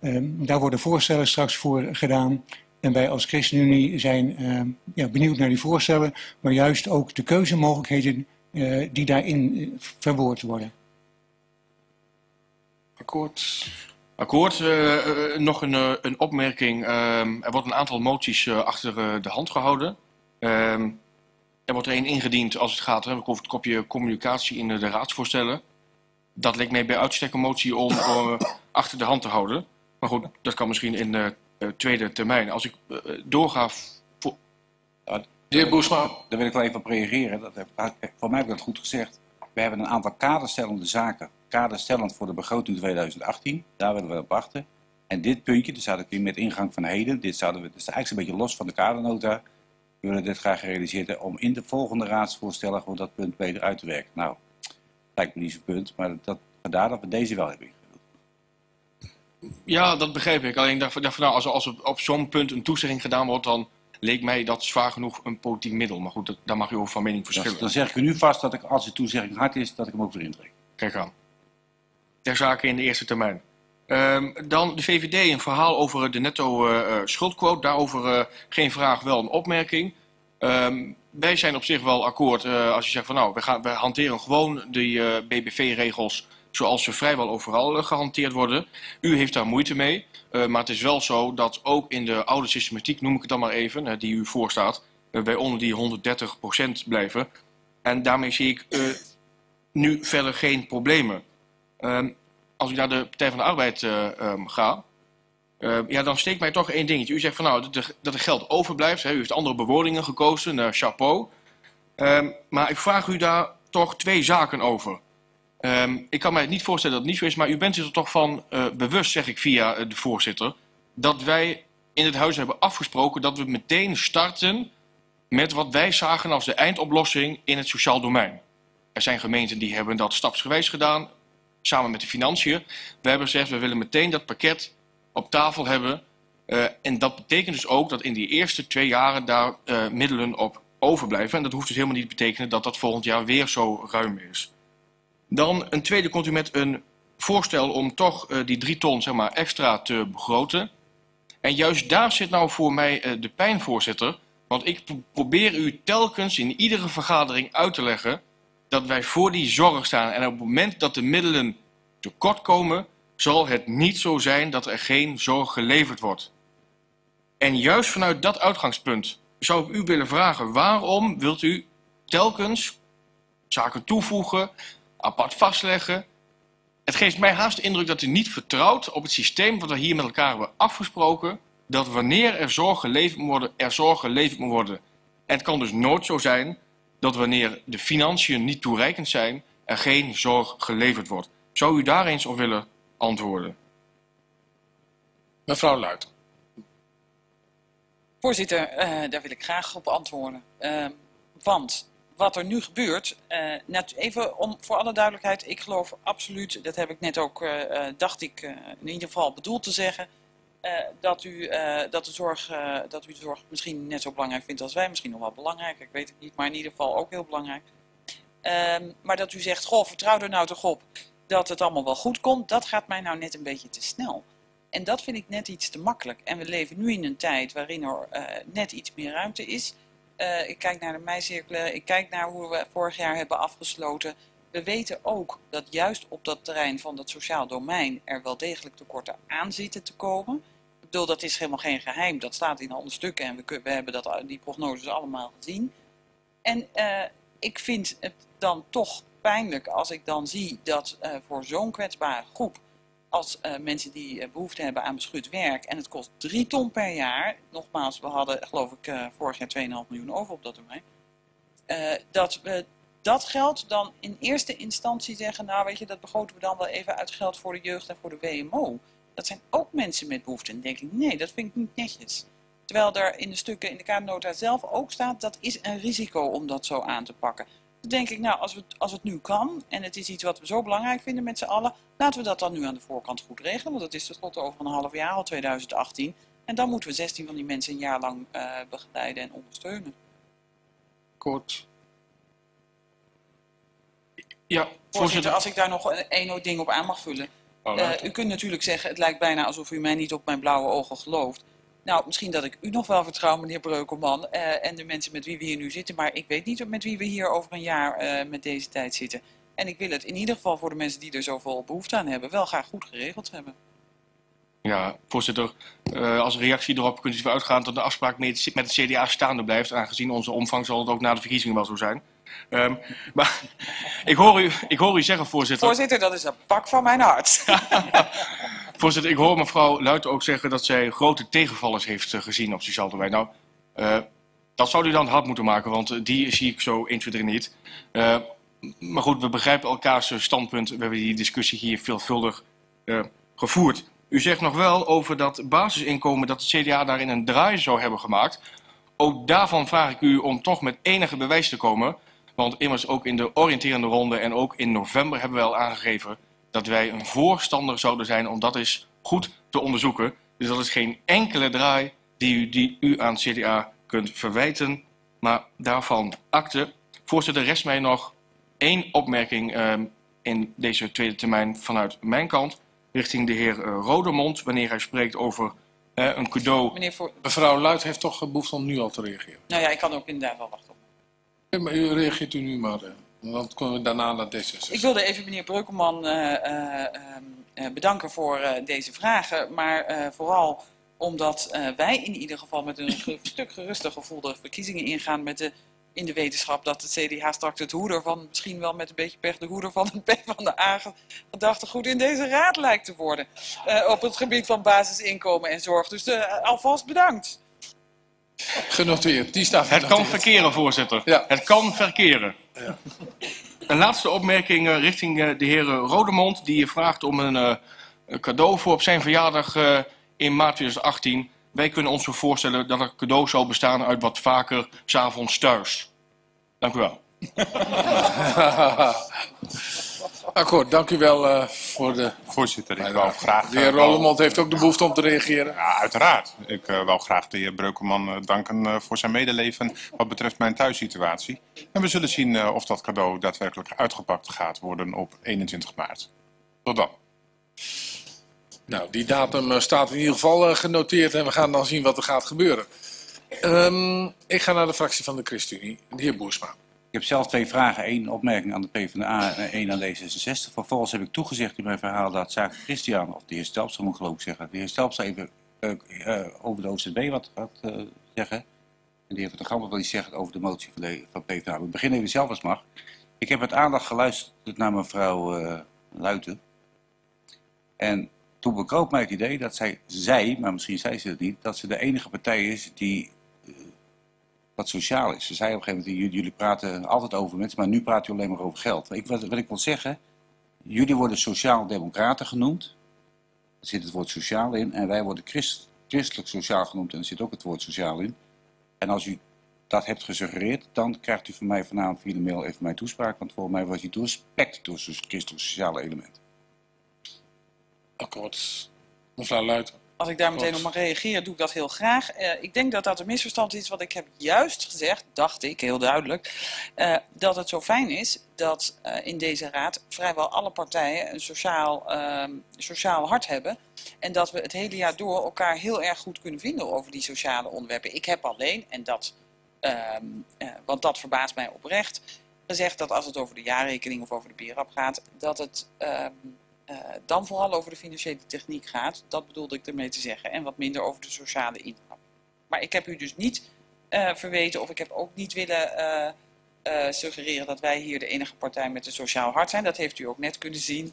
Uh, daar worden voorstellen straks voor gedaan. En wij als ChristenUnie zijn uh, ja, benieuwd naar die voorstellen, maar juist ook de keuzemogelijkheden uh, die daarin verwoord worden. Akkoord. Akkoord. Uh, uh, nog een, uh, een opmerking. Uh, er wordt een aantal moties uh, achter uh, de hand gehouden. Uh, er wordt er één ingediend als het gaat hè, over het kopje communicatie in uh, de raadsvoorstellen. Dat leek mij bij uitstek een motie om uh, achter de hand te houden. Maar goed, dat kan misschien in de uh, tweede termijn. Als ik uh, doorga... Voor... Ja, de heer Boesma. Daar wil ik wel even op reageren. Dat heb, voor mij heb ik dat goed gezegd. We hebben een aantal kaderstellende zaken. Kaderstellend voor de begroting tweeduizend achttien. Daar willen we op wachten. En dit puntje, dus hadden we met ingang van heden. Dit zouden we, dat is eigenlijk een beetje los van de kadernota. We willen dit graag gerealiseerd hebben om in de volgende raadsvoorstellen gewoon dat punt beter uit te werken. Nou, lijkt me niet zo'n punt, maar dat, vandaar dat we deze wel hebben. Ja, dat begreep ik. Alleen daarvan, nou, als, als er op zo'n punt een toezegging gedaan wordt, dan leek mij dat zwaar genoeg een politiek middel. Maar goed, dat, daar mag u over van mening verschillen. Dus, dan zeg ik u nu vast dat ik, als de toezegging hard is, dat ik hem ook weer intrek. Kijk aan. Ter zake in de eerste termijn. Um, dan de V V D, een verhaal over de netto uh, schuldquote. Daarover uh, geen vraag, wel een opmerking. Um, wij zijn op zich wel akkoord uh, als je zegt van nou, we, gaan, we hanteren gewoon de uh, B B V-regels zoals ze vrijwel overal uh, gehanteerd worden. U heeft daar moeite mee, uh, maar het is wel zo dat ook in de oude systematiek, noem ik het dan maar even, uh, die u voorstaat, uh, wij onder die honderddertig procent blijven. En daarmee zie ik uh, nu verder geen problemen. Um, Als ik naar de Partij van de Arbeid uh, um, ga, uh, ja, dan steekt mij toch één dingetje. U zegt van nou, dat er, dat er geld overblijft. Hè. U heeft andere bewoordingen gekozen, uh, chapeau. Um, maar ik vraag u daar toch twee zaken over. Um, ik kan mij niet voorstellen dat het niet zo is, maar u bent er toch van uh, bewust, zeg ik via uh, de voorzitter, dat wij in het huis hebben afgesproken dat we meteen starten met wat wij zagen als de eindoplossing in het sociaal domein. Er zijn gemeenten die hebben dat stapsgewijs gedaan. Samen met de financiën. We hebben gezegd, we willen meteen dat pakket op tafel hebben. Uh, en dat betekent dus ook dat in die eerste twee jaren daar uh, middelen op overblijven. En dat hoeft dus helemaal niet te betekenen dat dat volgend jaar weer zo ruim is. Dan een tweede, komt u met een voorstel om toch uh, die drie ton zeg maar, extra te begroten. En juist daar zit nou voor mij uh, de pijn, voorzitter. Want ik probeer u telkens in iedere vergadering uit te leggen dat wij voor die zorg staan. En op het moment dat de middelen tekort komen, zal het niet zo zijn dat er geen zorg geleverd wordt. En juist vanuit dat uitgangspunt zou ik u willen vragen, waarom wilt u telkens zaken toevoegen, apart vastleggen? Het geeft mij haast de indruk dat u niet vertrouwt op het systeem wat we hier met elkaar hebben afgesproken, dat wanneer er zorg geleverd moet worden, er zorg geleverd moet worden. En het kan dus nooit zo zijn dat wanneer de financiën niet toereikend zijn, er geen zorg geleverd wordt. Zou u daar eens op willen antwoorden? Mevrouw Luijten. Voorzitter, uh, daar wil ik graag op antwoorden. Uh, want wat er nu gebeurt, uh, net even om, voor alle duidelijkheid, ik geloof absoluut, dat heb ik net ook, uh, dacht ik, uh, in ieder geval bedoeld te zeggen, Uh, dat, u, uh, dat, de zorg, uh, dat u de zorg misschien net zo belangrijk vindt als wij. Misschien nog wel belangrijk, ik weet het niet, maar in ieder geval ook heel belangrijk. Um, maar dat u zegt, goh, vertrouw er nou toch op dat het allemaal wel goed komt. Dat gaat mij nou net een beetje te snel. En dat vind ik net iets te makkelijk. En we leven nu in een tijd waarin er uh, net iets meer ruimte is. Uh, ik kijk naar de meicirkelen, ik kijk naar hoe we vorig jaar hebben afgesloten. We weten ook dat juist op dat terrein van dat sociaal domein er wel degelijk tekorten aan zitten te komen. Ik bedoel, dat is helemaal geen geheim. Dat staat in alle stukken en we, we hebben dat, die prognoses allemaal gezien. En uh, ik vind het dan toch pijnlijk als ik dan zie dat uh, voor zo'n kwetsbare groep als uh, mensen die uh, behoefte hebben aan beschut werk, en het kost drie ton per jaar. Nogmaals, we hadden geloof ik uh, vorig jaar twee komma vijf miljoen over op dat domein. Uh, dat we dat geld dan in eerste instantie zeggen, nou weet je, dat begroten we dan wel even uit geld voor de jeugd en voor de W M O. dat zijn ook mensen met behoeften. En dan denk ik, nee, dat vind ik niet netjes. Terwijl er in de stukken in de Kadernota zelf ook staat, dat is een risico om dat zo aan te pakken. Dan denk ik, nou, als, we, als het nu kan, en het is iets wat we zo belangrijk vinden met z'n allen, laten we dat dan nu aan de voorkant goed regelen. Want dat is tenslotte over een half jaar, al tweeduizend achttien. En dan moeten we zestien van die mensen een jaar lang uh, begeleiden en ondersteunen. Kort. Ja, voorzitter, als ik daar nog één ding op aan mag vullen. Uh, u kunt natuurlijk zeggen, het lijkt bijna alsof u mij niet op mijn blauwe ogen gelooft. Nou, misschien dat ik u nog wel vertrouw, meneer Breukelman, uh, en de mensen met wie we hier nu zitten. Maar ik weet niet met wie we hier over een jaar uh, met deze tijd zitten. En ik wil het in ieder geval voor de mensen die er zoveel behoefte aan hebben, wel graag goed geregeld hebben. Ja, voorzitter, uh, als reactie erop kunt u ervan uitgaan dat de afspraak met het C D A staande blijft. Aangezien onze omvang zal het ook na de verkiezingen wel zo zijn. Um, maar ik hoor, u, ik hoor u zeggen, voorzitter... Voorzitter, dat is een pak van mijn hart. Voorzitter, ik hoor mevrouw Luiten ook zeggen dat zij grote tegenvallers heeft gezien op sociaal terrein. Nou, uh, dat zou u dan hard moeten maken, want die zie ik zo één, twee, drie niet. Uh, maar goed, we begrijpen elkaars standpunt. We hebben die discussie hier veelvuldig uh, gevoerd. U zegt nog wel over dat basisinkomen dat het C D A daarin een draai zou hebben gemaakt. Ook daarvan vraag ik u om toch met enige bewijs te komen... Want immers ook in de oriënterende ronde en ook in november hebben we al aangegeven dat wij een voorstander zouden zijn om dat eens goed te onderzoeken. Dus dat is geen enkele draai die u, die u aan het C D A kunt verwijten, maar daarvan akte. Voorzitter, rest mij nog één opmerking eh, in deze tweede termijn vanuit mijn kant richting de heer eh, Rodemond, wanneer hij spreekt over... Eh, een cadeau. Voor... Mevrouw Luit heeft toch behoefte om nu al te reageren. Nou ja, ik kan ook inderdaad wel wachten op. Ja, maar u reageert u nu maar, dan kunnen we daarna naar D zesenzestig. Ik wilde even meneer Breukelman uh, uh, uh, bedanken voor uh, deze vragen, maar uh, vooral omdat uh, wij in ieder geval met een stuk geruster gevoel de verkiezingen ingaan met de, in de wetenschap dat het C D A straks het hoeder van, misschien wel met een beetje pech, de hoeder van het PvdA gedachtegoed in deze raad lijkt te worden uh, op het gebied van basisinkomen en zorg. Dus uh, alvast bedankt. Genoteerd. Die staat genoteerd. Het kan verkeren, voorzitter. Ja. Het kan verkeren. Ja. Een laatste opmerking richting de heer Rodemond, die vraagt om een cadeau voor op zijn verjaardag in maart tweeduizend achttien. Wij kunnen ons voorstellen dat het cadeau zou bestaan uit wat vaker 's avonds thuis. Dank u wel. Akkoord, dank u wel uh, voor de... Voorzitter, ik wou graag... De heer Rodemond heeft ook de behoefte om te reageren. Ja, uiteraard. Ik uh, wou graag de heer Breukelman uh, danken uh, voor zijn medeleven wat betreft mijn thuissituatie. En we zullen zien uh, of dat cadeau daadwerkelijk uitgepakt gaat worden op eenentwintig maart. Tot dan. Nou, die datum uh, staat in ieder geval uh, genoteerd en we gaan dan zien wat er gaat gebeuren. Um, ik ga naar de fractie van de ChristenUnie, de heer Boersma. Ik heb zelf twee vragen. één opmerking aan de PvdA en één aan D zesenzestig. Vervolgens heb ik toegezegd in mijn verhaal dat zaak Christian, of de heer Stelpstra moet ik geloof ik zeggen, de heer Stelpstra even uh, uh, over de O Z B wat gaat uh, zeggen. En de heer Van der Gamp wil iets zeggen over de motie van, de, van PvdA. Ik begin even zelf als mag. Ik heb met aandacht geluisterd naar mevrouw uh, Luiten. En toen bekroop mij het idee dat zij, zij, maar misschien zei ze het niet, dat ze de enige partij is die... wat sociaal is. Ze zei op een gegeven moment, jullie praten altijd over mensen, maar nu praat u alleen maar over geld. Ik, wat, wat ik wil zeggen, jullie worden sociaal-democraten genoemd. Er zit het woord sociaal in. En wij worden christ, christelijk sociaal genoemd en er zit ook het woord sociaal in. En als u dat hebt gesuggereerd, dan krijgt u van mij vanavond via de mail even mijn toespraak. Want volgens mij was die doorspekt door het christelijk sociale element. Akkoord. Mevrouw Luiten. Als ik daar meteen op mag reageren, doe ik dat heel graag. Uh, ik denk dat dat een misverstand is, want ik heb juist gezegd, dacht ik heel duidelijk, uh, dat het zo fijn is dat uh, in deze raad vrijwel alle partijen een sociaal, uh, sociaal hart hebben. En dat we het hele jaar door elkaar heel erg goed kunnen vinden over die sociale onderwerpen. Ik heb alleen, en dat, uh, uh, want dat verbaast mij oprecht, gezegd dat als het over de jaarrekening of over de B I R A P gaat, dat het... Uh, Uh, dan vooral over de financiële techniek gaat, dat bedoelde ik ermee te zeggen, en wat minder over de sociale inhoud. Maar ik heb u dus niet uh, verweten of ik heb ook niet willen uh, uh, suggereren dat wij hier de enige partij met een sociaal hart zijn. Dat heeft u ook net kunnen zien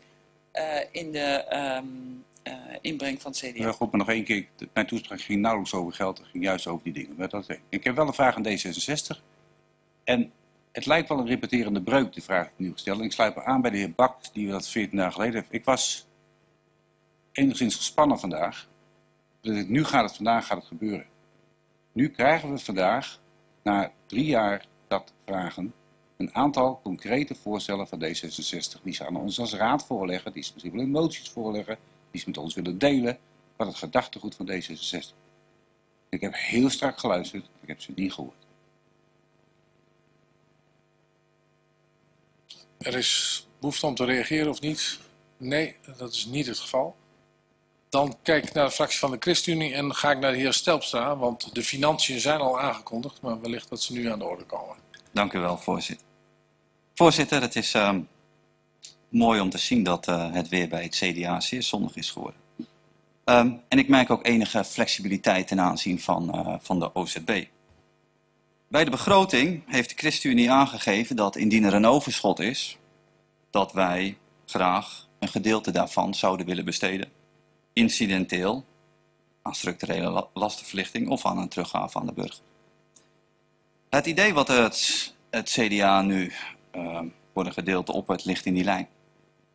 uh, in de um, uh, inbreng van het C D A. Ja, goed, maar nog één keer, mijn toespraak ging nauwelijks over geld, het ging juist over die dingen. Maar dat, ik heb wel een vraag aan D zesenzestig en... Het lijkt wel een repeterende breuk, die vraag die ik nu stel. Ik sluit me aan bij de heer Bak, die dat veertien dagen geleden heeft. Ik was enigszins gespannen vandaag. Nu gaat het vandaag gaat het gebeuren. Nu krijgen we vandaag, na drie jaar dat vragen, een aantal concrete voorstellen van D zesenzestig. Die ze aan ons als raad voorleggen, die ze misschien wel in moties voorleggen, die ze met ons willen delen, van het gedachtegoed van D zesenzestig. Ik heb heel strak geluisterd, ik heb ze niet gehoord. Er is behoefte om te reageren of niet? Nee, dat is niet het geval. Dan kijk ik naar de fractie van de ChristenUnie en ga ik naar de heer Stelpstra, want de financiën zijn al aangekondigd, maar wellicht dat ze nu aan de orde komen. Dank u wel, voorzitter. Voorzitter, het is uh, mooi om te zien dat uh, het weer bij het C D A zeer zonnig is geworden. Um, en ik merk ook enige flexibiliteit ten aanzien van, uh, van de O Z B. Bij de begroting heeft de ChristenUnie aangegeven dat indien er een overschot is, dat wij graag een gedeelte daarvan zouden willen besteden, incidenteel, aan structurele lastenverlichting of aan een teruggave aan de burger. Het idee wat het, het C D A nu uh, voor een gedeelte oppert, ligt in die lijn.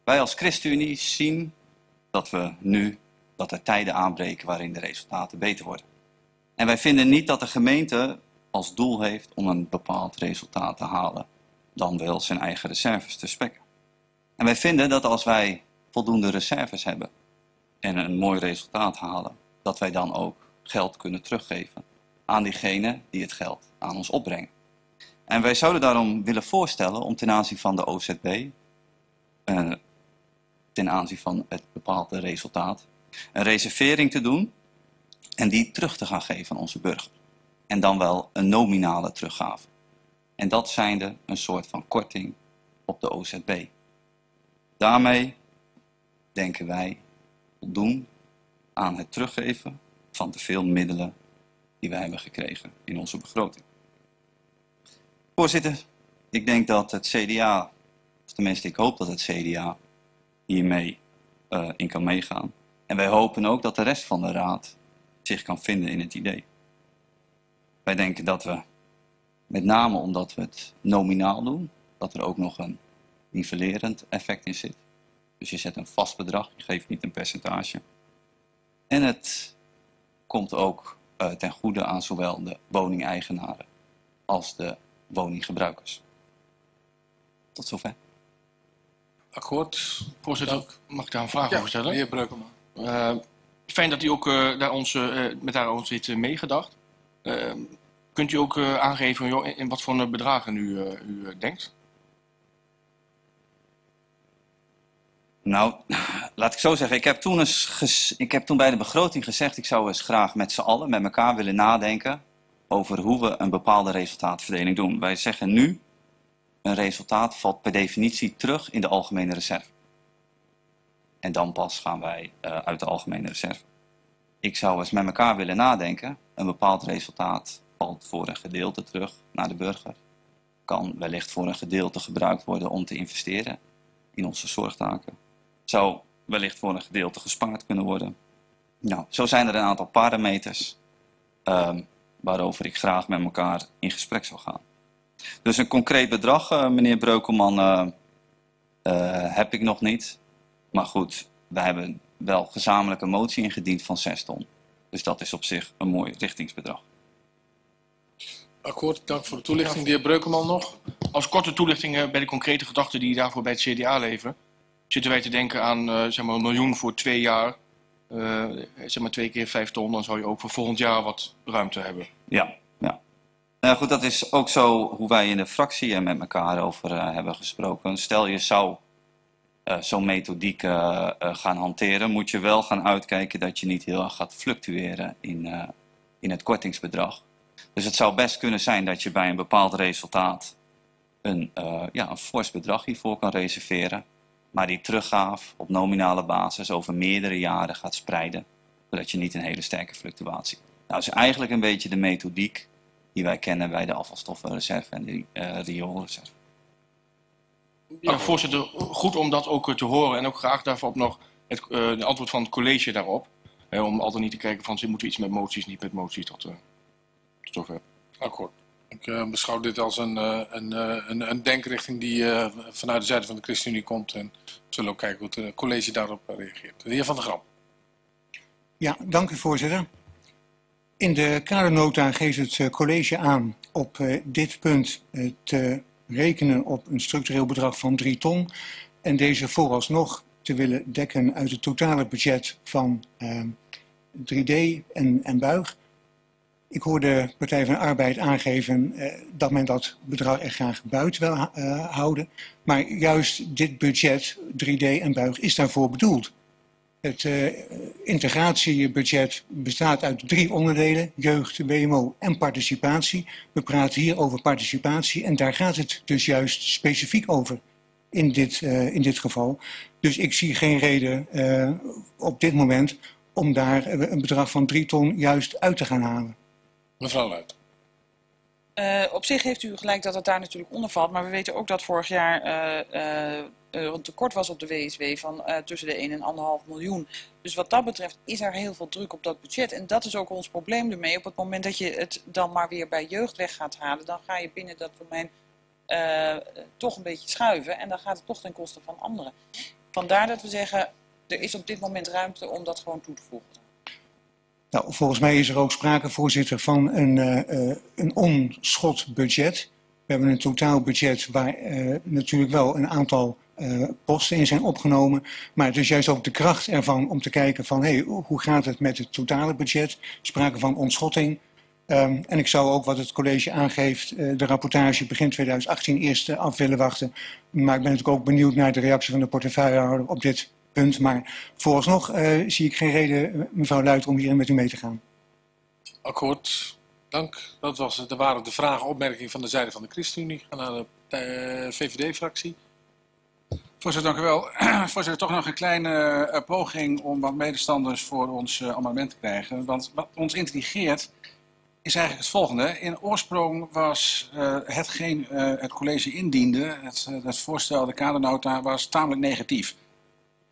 Wij als ChristenUnie zien dat we nu... dat er tijden aanbreken waarin de resultaten beter worden. En wij vinden niet dat de gemeente als doel heeft om een bepaald resultaat te halen, dan wel zijn eigen reserves te spekken. En wij vinden dat als wij voldoende reserves hebben en een mooi resultaat halen, dat wij dan ook geld kunnen teruggeven aan diegenen die het geld aan ons opbrengen. En wij zouden daarom willen voorstellen om ten aanzien van de O Z B, eh, ten aanzien van het bepaalde resultaat, een reservering te doen en die terug te gaan geven aan onze burger. En dan wel een nominale teruggave. En dat zijnde een soort van korting op de O Z B. Daarmee denken wij voldoen aan het teruggeven van te veel middelen die wij hebben gekregen in onze begroting. Voorzitter, ik denk dat het C D A, of tenminste ik hoop dat het C D A hiermee uh, in kan meegaan. En wij hopen ook dat de rest van de raad zich kan vinden in het idee. Wij denken dat we, met name omdat we het nominaal doen, dat er ook nog een nivellerend effect in zit. Dus je zet een vast bedrag, je geeft niet een percentage. En het komt ook uh, ten goede aan zowel de woningeigenaren als de woninggebruikers. Tot zover. Akkoord, voorzitter. Mag ik daar een vraag ja, over stellen? Heer Breukema. Uh, fijn dat u ook uh, daar ons, uh, met daar ons heeft uh, meegedacht. Uh, kunt u ook uh, aangeven joh, in, in wat voor bedragen u, uh, u uh, denkt? Nou, laat ik zo zeggen. Ik heb toen, eens ik heb toen bij de begroting gezegd, ik zou eens graag met z'n allen, met elkaar willen nadenken over hoe we een bepaalde resultaatverdeling doen. Wij zeggen nu, een resultaat valt per definitie terug in de algemene reserve. En dan pas gaan wij uh, uit de algemene reserve. Ik zou eens met elkaar willen nadenken. Een bepaald resultaat valt voor een gedeelte terug naar de burger. Kan wellicht voor een gedeelte gebruikt worden om te investeren in onze zorgtaken. Zou wellicht voor een gedeelte gespaard kunnen worden. Nou, zo zijn er een aantal parameters uh, waarover ik graag met elkaar in gesprek zou gaan. Dus een concreet bedrag, uh, meneer Breukelman, uh, uh, heb ik nog niet. Maar goed, wij hebben wel gezamenlijk een motie ingediend van zes ton. Dus dat is op zich een mooi richtingsbedrag. Akkoord, dank voor de toelichting. De heer Breukelman nog. Als korte toelichting bij de concrete gedachten die daarvoor bij het C D A leven, zitten wij te denken aan uh, zeg maar een miljoen voor twee jaar. Uh, zeg maar twee keer vijf ton, dan zou je ook voor volgend jaar wat ruimte hebben. Ja, ja. Nou goed, dat is ook zo hoe wij in de fractie er met elkaar over uh, hebben gesproken. Stel je zou... Uh, zo'n methodiek uh, uh, gaan hanteren, moet je wel gaan uitkijken dat je niet heel erg gaat fluctueren in, uh, in het kortingsbedrag. Dus het zou best kunnen zijn dat je bij een bepaald resultaat een, uh, ja, een fors bedrag hiervoor kan reserveren, maar die teruggave op nominale basis over meerdere jaren gaat spreiden, zodat je niet een hele sterke fluctuatie hebt. Nou, dat is eigenlijk een beetje de methodiek die wij kennen bij de afvalstoffenreserve en de uh, rioolreserve. Ja, voorzitter, goed om dat ook te horen en ook graag daarop nog het uh, antwoord van het college daarop. Hè, om altijd niet te kijken van, moeten we iets met moties, niet met moties, tot uh, zover. Akkoord. Ik uh, beschouw dit als een, uh, een, uh, een, een denkrichting die uh, vanuit de zijde van de ChristenUnie komt. En we zullen ook kijken hoe het uh, college daarop reageert. De heer Van der Gram. Ja, dank u voorzitter. In de kadernota geeft het college aan op uh, dit punt uh, te rekenen op een structureel bedrag van drie ton... en deze vooralsnog te willen dekken uit het totale budget van uh, drie D en, en buig. Ik hoor de Partij van de Arbeid aangeven uh, dat men dat bedrag er graag buiten wil uh, houden. Maar juist dit budget, drie D en buig, is daarvoor bedoeld. Het uh, integratiebudget bestaat uit drie onderdelen, jeugd, W M O en participatie. We praten hier over participatie en daar gaat het dus juist specifiek over in dit, uh, in dit geval. Dus ik zie geen reden uh, op dit moment om daar een bedrag van drie ton juist uit te gaan halen. Mevrouw Luit. Uh, op zich heeft u gelijk dat het daar natuurlijk onder valt, maar we weten ook dat vorig jaar uh, uh, er een tekort was op de W S W van uh, tussen de één en anderhalf miljoen. Dus wat dat betreft is er heel veel druk op dat budget en dat is ook ons probleem ermee. Op het moment dat je het dan maar weer bij jeugd weg gaat halen, dan ga je binnen dat domein uh, toch een beetje schuiven en dan gaat het toch ten koste van anderen. Vandaar dat we zeggen, er is op dit moment ruimte om dat gewoon toe te voegen. Nou, volgens mij is er ook sprake, voorzitter, van een, uh, een onschot budget. We hebben een totaalbudget waar uh, natuurlijk wel een aantal uh, posten in zijn opgenomen. Maar het is juist ook de kracht ervan om te kijken van, hé, hey, hoe gaat het met het totale budget? Sprake van ontschotting. Um, en ik zou ook, wat het college aangeeft, uh, de rapportage begin twintig achttien eerst af willen wachten. Maar ik ben natuurlijk ook benieuwd naar de reactie van de portefeuillehouder op dit punt, maar vooralsnog uh, zie ik geen reden, mevrouw Luit, om hierin met u mee te gaan. Akkoord, dank. Dat was het. Er waren de vragen, opmerkingen van de zijde van de ChristenUnie. Gaan naar de uh, V V D-fractie. Voorzitter, dank u wel. Voorzitter, toch nog een kleine uh, poging om wat medestanders voor ons uh, amendement te krijgen. Want wat ons intrigeert is eigenlijk het volgende. In oorsprong was uh, hetgeen uh, het college indiende, het, uh, het voorstel, de kadernota, was tamelijk negatief.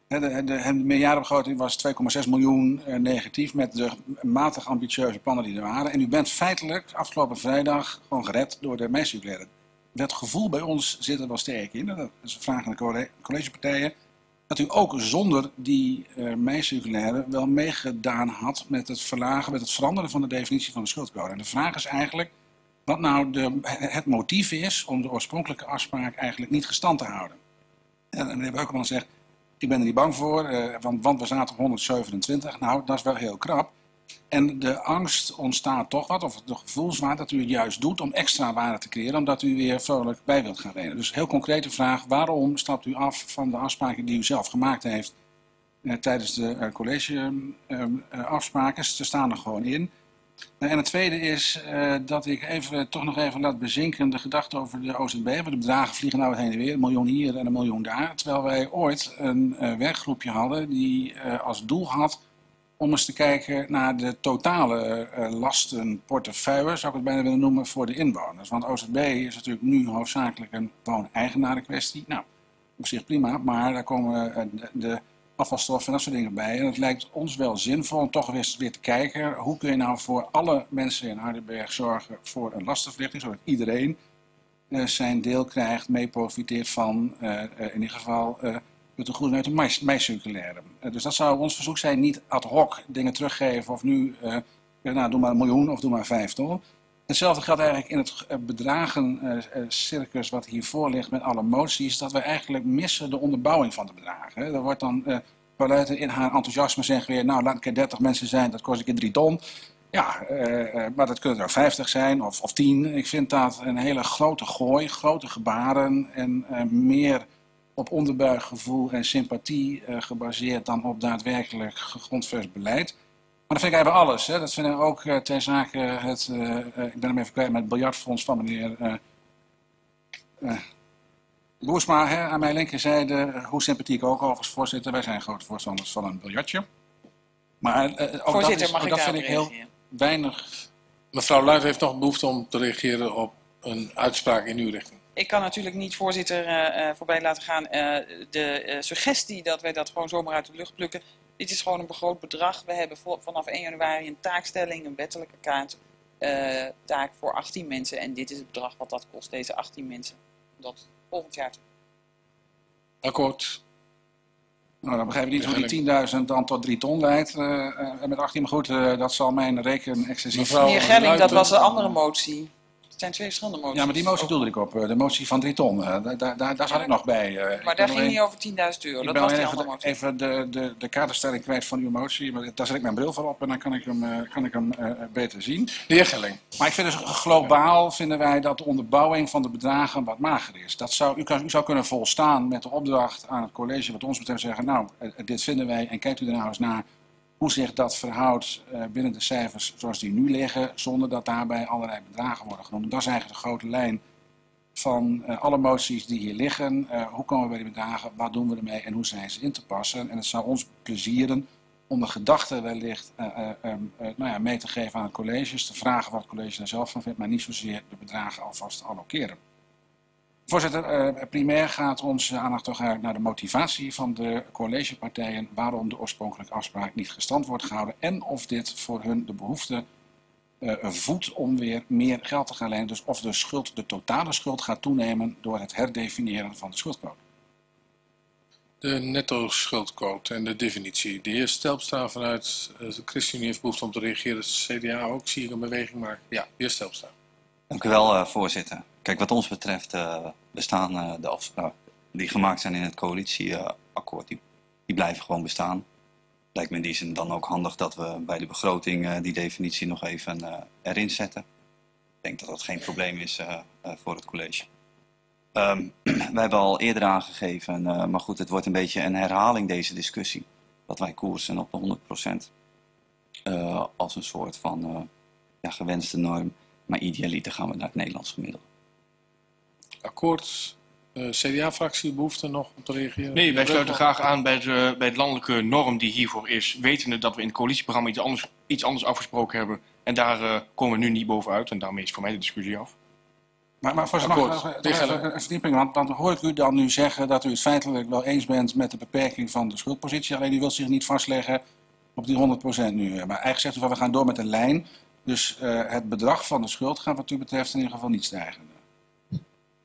De, de, de meerjarenbegroting was twee komma zes miljoen eh, negatief met de matig ambitieuze plannen die er waren. En u bent feitelijk afgelopen vrijdag gewoon gered door de meisjescirculaire. Dat gevoel bij ons zit er wel sterk in. Dat is een vraag aan de collegepartijen. Dat u ook zonder die eh, meisjescirculaire wel meegedaan had met het verlagen, met het veranderen van de definitie van de schuldcode. En de vraag is eigenlijk wat nou de, het motief is om de oorspronkelijke afspraak eigenlijk niet gestand te houden. En, en meneer Beukelman zegt, ik ben er niet bang voor, want we zaten op honderdzevenentwintig. Nou, dat is wel heel krap. En de angst ontstaat toch wat, of het gevoelswaard dat u het juist doet om extra waarde te creëren, omdat u weer vrolijk bij wilt gaan reden. Dus heel concrete vraag, waarom stapt u af van de afspraken die u zelf gemaakt heeft eh, tijdens de eh, collegeafspraken? Eh, Ze staan er gewoon in. En het tweede is eh, dat ik even, toch nog even laat bezinken de gedachte over de O Z B. Want de bedragen vliegen nou heen en weer, een miljoen hier en een miljoen daar. Terwijl wij ooit een uh, werkgroepje hadden die uh, als doel had om eens te kijken naar de totale uh, lastenportefeuille, zou ik het bijna willen noemen, voor de inwoners. Want O Z B is natuurlijk nu hoofdzakelijk een woon-eigenarenkwestie. Nou, op zich prima, maar daar komen uh, de... de afvalstof en dat soort dingen bij. En het lijkt ons wel zinvol om toch eens weer te kijken, hoe kun je nou voor alle mensen in Hardenberg zorgen voor een lastenverlichting, zodat iedereen uh, zijn deel krijgt, mee profiteert van, uh, uh, in ieder geval, uh, het tegoeden uit de meisjescirculaire. Uh, dus dat zou ons verzoek zijn, niet ad hoc dingen teruggeven of nu, uh, nou, doe maar een miljoen of doe maar vijf ton. Hetzelfde geldt eigenlijk in het bedragencircus wat hiervoor ligt met alle moties, dat we eigenlijk missen de onderbouwing van de bedragen. Er wordt dan, eh, vanuit in haar enthousiasme zeggen weer, nou laat een keer dertig mensen zijn, dat kost een keer drie ton. Ja, eh, maar dat kunnen er vijftig zijn of, of tien. Ik vind dat een hele grote gooi, grote gebaren en eh, meer op onderbuikgevoel en sympathie eh, gebaseerd dan op daadwerkelijk gegrondvest beleid. Maar dat vind ik eigenlijk alles. Hè. Dat vinden we ook uh, ten zake het, uh, uh, ik ben hem even kwijt, met het biljartfonds van meneer uh, uh, Boersma. Hè, aan mijn linkerzijde, hoe sympathiek ook overigens, voorzitter. Wij zijn grote voorstanders van een biljartje. Maar uh, ook dat, is, ook dat vind ik heel weinig. Mevrouw Luijf heeft nog behoefte om te reageren op een uitspraak in uw richting. Ik kan natuurlijk niet, voorzitter, uh, voorbij laten gaan uh, de uh, suggestie dat wij dat gewoon zomaar uit de lucht plukken. Dit is gewoon een begroot bedrag. We hebben vanaf één januari een taakstelling, een wettelijke kaart, uh, taak voor achttien mensen. En dit is het bedrag wat dat kost, deze achttien mensen. Dat volgend jaar. Akkoord. Nou, dan begrijp ik niet hoe die tienduizend dan tot drie ton leidt. Uh, uh, met achttien, maar goed, uh, dat zal mijn reken excessief... Meneer Gelling, dat was een andere motie. Het zijn twee verschillende moties. Ja, maar die motie doelde ik op. De motie van drie ton. Uh, daar daar, daar ja, zat ik nog bij. Uh, maar ik daar ging alleen, niet over tienduizend euro. Dat was die andere motie. Even de, de, de kaderstelling kwijt van uw motie. Maar daar zet ik mijn bril voor op en dan kan ik hem, uh, kan ik hem uh, beter zien. De heer Gelling. Maar ik vind dus globaal vinden wij dat de onderbouwing van de bedragen wat mager is. Dat zou, u, kan, u zou kunnen volstaan met de opdracht aan het college wat ons betreft zeggen. Nou, uh, dit vinden wij en kijkt u er nou eens naar. Hoe zich dat verhoudt binnen de cijfers zoals die nu liggen, zonder dat daarbij allerlei bedragen worden genoemd. Dat is eigenlijk de grote lijn van alle moties die hier liggen. Hoe komen we bij die bedragen, wat doen we ermee en hoe zijn ze in te passen? En het zou ons plezieren om de gedachten wellicht uh, uh, uh, nou ja, mee te geven aan het college, te vragen wat het college daar zelf van vindt, maar niet zozeer de bedragen alvast allokeren. Voorzitter, uh, primair gaat onze aandacht toch eigenlijk naar de motivatie van de collegepartijen waarom de oorspronkelijke afspraak niet gestand wordt gehouden en of dit voor hun de behoefte uh, voedt om weer meer geld te gaan lenen. Dus of de schuld, de totale schuld gaat toenemen door het herdefiniëren van de schuldcode. De netto-schuldcode en de definitie. De heer Stelpstra vanuit de ChristenUnie heeft behoefte om te reageren. Het C D A ook, zie ik een beweging maken. Ja, de heer Stelpstra. Dank u wel, uh, voorzitter. Kijk, wat ons betreft uh, bestaan uh, de afspraken die gemaakt zijn in het coalitieakkoord, uh, die, die blijven gewoon bestaan. Lijkt me in die zin dan ook handig dat we bij de begroting uh, die definitie nog even uh, erin zetten. Ik denk dat dat geen probleem is uh, uh, voor het college. Um, wij hebben al eerder aangegeven, uh, maar goed, het wordt een beetje een herhaling deze discussie, dat wij koersen op de honderd procent uh, als een soort van uh, ja, gewenste norm. Maar idealiter gaan we naar het Nederlands gemiddelde. Akkoord. Uh, C D A-fractie behoefte nog om te reageren? Nee, wij sluiten graag aan bij de, bij de landelijke norm die hiervoor is. Wetende dat we in het coalitieprogramma iets anders, iets anders afgesproken hebben. En daar uh, komen we nu niet bovenuit. En daarmee is voor mij de discussie af. Maar, maar voor een verdieping, want dan hoort u dan nu zeggen dat u het feitelijk wel eens bent met de beperking van de schuldpositie. Alleen u wilt zich niet vastleggen op die honderd procent nu. Maar eigenlijk zegt u van we gaan door met een lijn. Dus uh, het bedrag van de schuld gaat wat u betreft in ieder geval niet stijgen.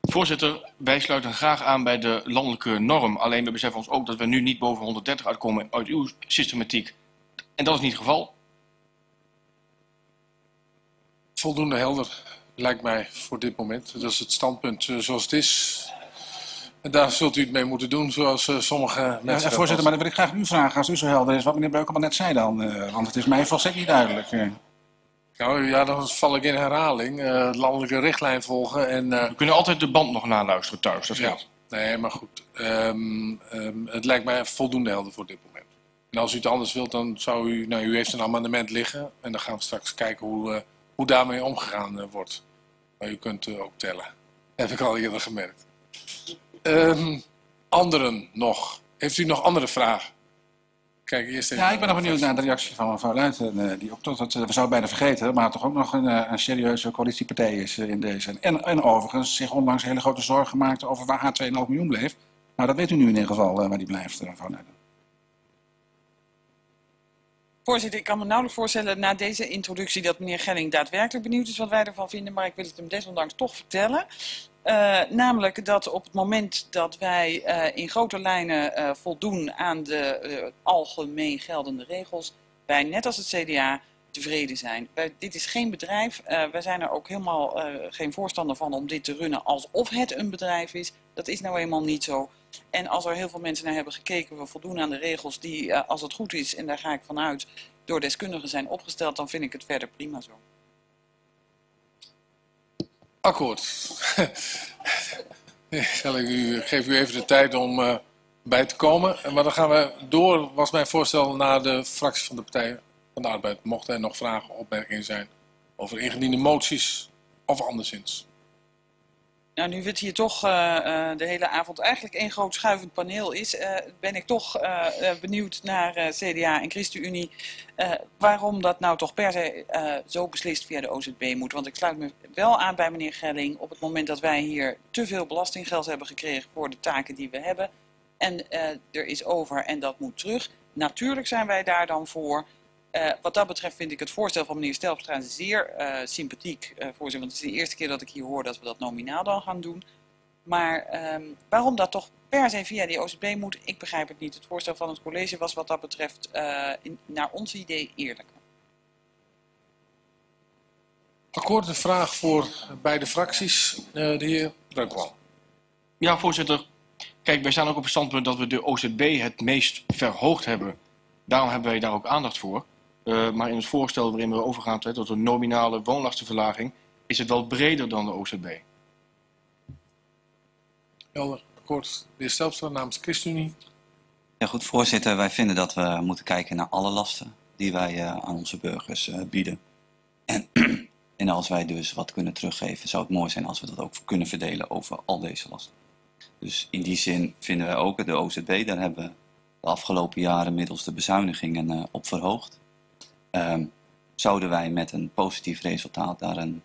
Voorzitter, wij sluiten graag aan bij de landelijke norm. Alleen we beseffen ons ook dat we nu niet boven honderddertig uitkomen uit uw systematiek. En dat is niet het geval. Voldoende helder, lijkt mij, voor dit moment. Dat is het standpunt uh, zoals het is. En daar zult u het mee moeten doen, zoals uh, sommige ja, mensen... Ja, voorzitter, maar dan wil ik graag u vragen, als u zo helder is, wat meneer Beukelman net zei dan. Uh, want het is mij volstrekt niet duidelijk. Uh. Nou ja, dan val ik in herhaling. Uh, landelijke richtlijn volgen en... Uh... We kunnen altijd de band nog naluisteren thuis, dat ja. Nee, maar goed. Um, um, het lijkt mij voldoende helder voor dit moment. En als u het anders wilt, dan zou u... Nou, u heeft een amendement liggen en dan gaan we straks kijken hoe, uh, hoe daarmee omgegaan uh, wordt. Maar u kunt uh, ook tellen. Heb ik al eerder gemerkt. Um, anderen nog. Heeft u nog andere vragen? Kijk, eerst even ja, ik ben nog benieuwd naar de reactie van mevrouw Luiten, die ook tot het, we zouden bijna vergeten, maar toch ook nog een, een serieuze coalitiepartij is in deze. En, en overigens zich onlangs hele grote zorgen maakte over waar haar twee komma vijf miljoen bleef. Nou, dat weet u nu in ieder geval, waar die blijft, mevrouw Luiten. Voorzitter, ik kan me nauwelijks voorstellen na deze introductie dat meneer Gelling daadwerkelijk benieuwd is wat wij ervan vinden, maar ik wil het hem desondanks toch vertellen. Uh, namelijk dat op het moment dat wij uh, in grote lijnen uh, voldoen aan de uh, algemeen geldende regels, wij net als het C D A tevreden zijn. Wij, dit is geen bedrijf, uh, wij zijn er ook helemaal uh, geen voorstander van om dit te runnen alsof het een bedrijf is. Dat is nou eenmaal niet zo. En als er heel veel mensen naar hebben gekeken, we voldoen aan de regels die uh, als het goed is, en daar ga ik vanuit, door deskundigen zijn opgesteld, dan vind ik het verder prima zo. Akkoord. Ik geef u even de tijd om uh, bij te komen. Maar dan gaan we door, was mijn voorstel, naar de fractie van de Partij van de Arbeid. Mochten er nog vragen of opmerkingen zijn over ingediende moties of anderszins. Nou, nu het hier toch uh, uh, de hele avond eigenlijk één groot schuivend paneel is, uh, ben ik toch uh, uh, benieuwd naar uh, C D A en ChristenUnie uh, waarom dat nou toch per se uh, zo beslist via de O Z B moet. Want ik sluit me wel aan bij meneer Gelling op het moment dat wij hier te veel belastinggeld hebben gekregen voor de taken die we hebben. En uh, er is over en dat moet terug. Natuurlijk zijn wij daar dan voor. Uh, wat dat betreft vind ik het voorstel van meneer Stelpstra zeer uh, sympathiek, uh, voorzitter. Want het is de eerste keer dat ik hier hoor dat we dat nominaal dan gaan doen. Maar um, waarom dat toch per se via die O Z B moet, ik begrijp het niet. Het voorstel van het college was wat dat betreft uh, in, naar ons idee eerlijker. Akkoord, de vraag voor beide fracties. Uh, de heer Breukwal. Ja, voorzitter. Kijk, wij staan ook op het standpunt dat we de O Z B het meest verhoogd hebben. Daarom hebben wij daar ook aandacht voor. Uh, maar in het voorstel waarin we overgaan hè, tot een nominale woonlastenverlaging, is het wel breder dan de O Z B. Helder, akkoord. De heer Stelpstra namens ChristenUnie. Ja goed, voorzitter. Wij vinden dat we moeten kijken naar alle lasten die wij uh, aan onze burgers uh, bieden. En, en als wij dus wat kunnen teruggeven, zou het mooi zijn als we dat ook kunnen verdelen over al deze lasten. Dus in die zin vinden wij ook de O Z B, daar hebben we de afgelopen jaren middels de bezuinigingen uh, op verhoogd. Um, zouden wij met een positief resultaat daar een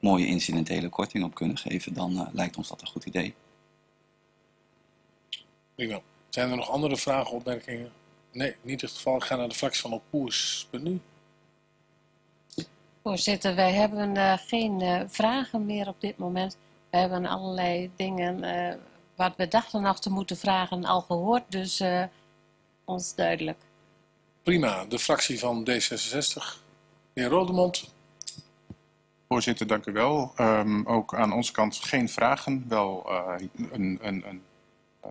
mooie incidentele korting op kunnen geven, dan uh, lijkt ons dat een goed idee. Prima. Zijn er nog andere vragen, opmerkingen? Nee, niet het geval. Ik ga naar de fractie van Opkoers.nu. Voorzitter, wij hebben uh, geen uh, vragen meer op dit moment. We hebben allerlei dingen uh, wat we dachten nog te moeten vragen al gehoord, dus uh, ons duidelijk. Prima. De fractie van D zesenzestig. De heer Rodemond. Voorzitter, dank u wel. Um, ook aan onze kant geen vragen. Wel uh, een, een, een uh,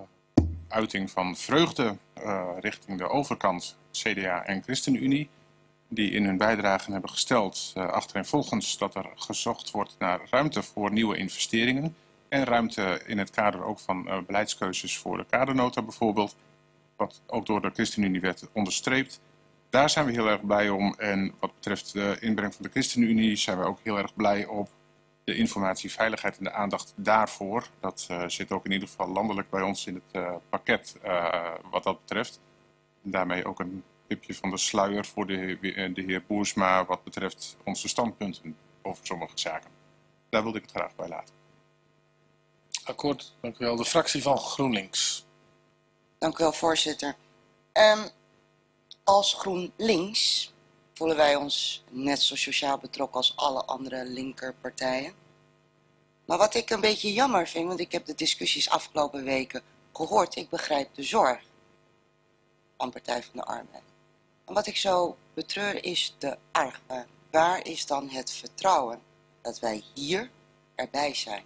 uiting van vreugde uh, richting de overkant C D A en ChristenUnie. Die in hun bijdragen hebben gesteld uh, achtereenvolgens dat er gezocht wordt naar ruimte voor nieuwe investeringen. En ruimte in het kader ook van uh, beleidskeuzes voor de kadernota bijvoorbeeld. Wat ook door de ChristenUnie werd onderstreept. Daar zijn we heel erg blij om. En wat betreft de inbreng van de ChristenUnie zijn we ook heel erg blij op de informatieveiligheid en de aandacht daarvoor. Dat uh, zit ook in ieder geval landelijk bij ons in het uh, pakket uh, wat dat betreft. En daarmee ook een tipje van de sluier voor de, de heer Boersma wat betreft onze standpunten over sommige zaken. Daar wilde ik het graag bij laten. Akkoord, dank u wel. De fractie van GroenLinks. Dank u wel, voorzitter. Um, als GroenLinks voelen wij ons net zo sociaal betrokken als alle andere linkerpartijen. Maar wat ik een beetje jammer vind, want ik heb de discussies afgelopen weken gehoord. Ik begrijp de zorg van Partij van de Arbeid. En wat ik zo betreur is de argwaan. Waar is dan het vertrouwen dat wij hier erbij zijn?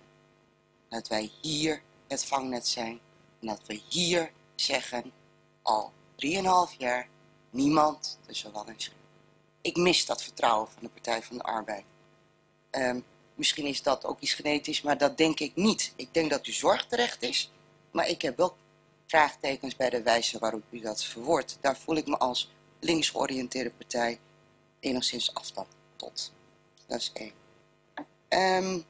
Dat wij hier het vangnet zijn. En dat we hier zeggen, al drieënhalf jaar, niemand tussen wal en schip. Ik mis dat vertrouwen van de Partij van de Arbeid. Um, misschien is dat ook iets genetisch, maar dat denk ik niet. Ik denk dat uw zorg terecht is, maar ik heb wel vraagtekens bij de wijze waarop u dat verwoordt. Daar voel ik me als links georiënteerde partij enigszins afstand tot. Dat is één. Um,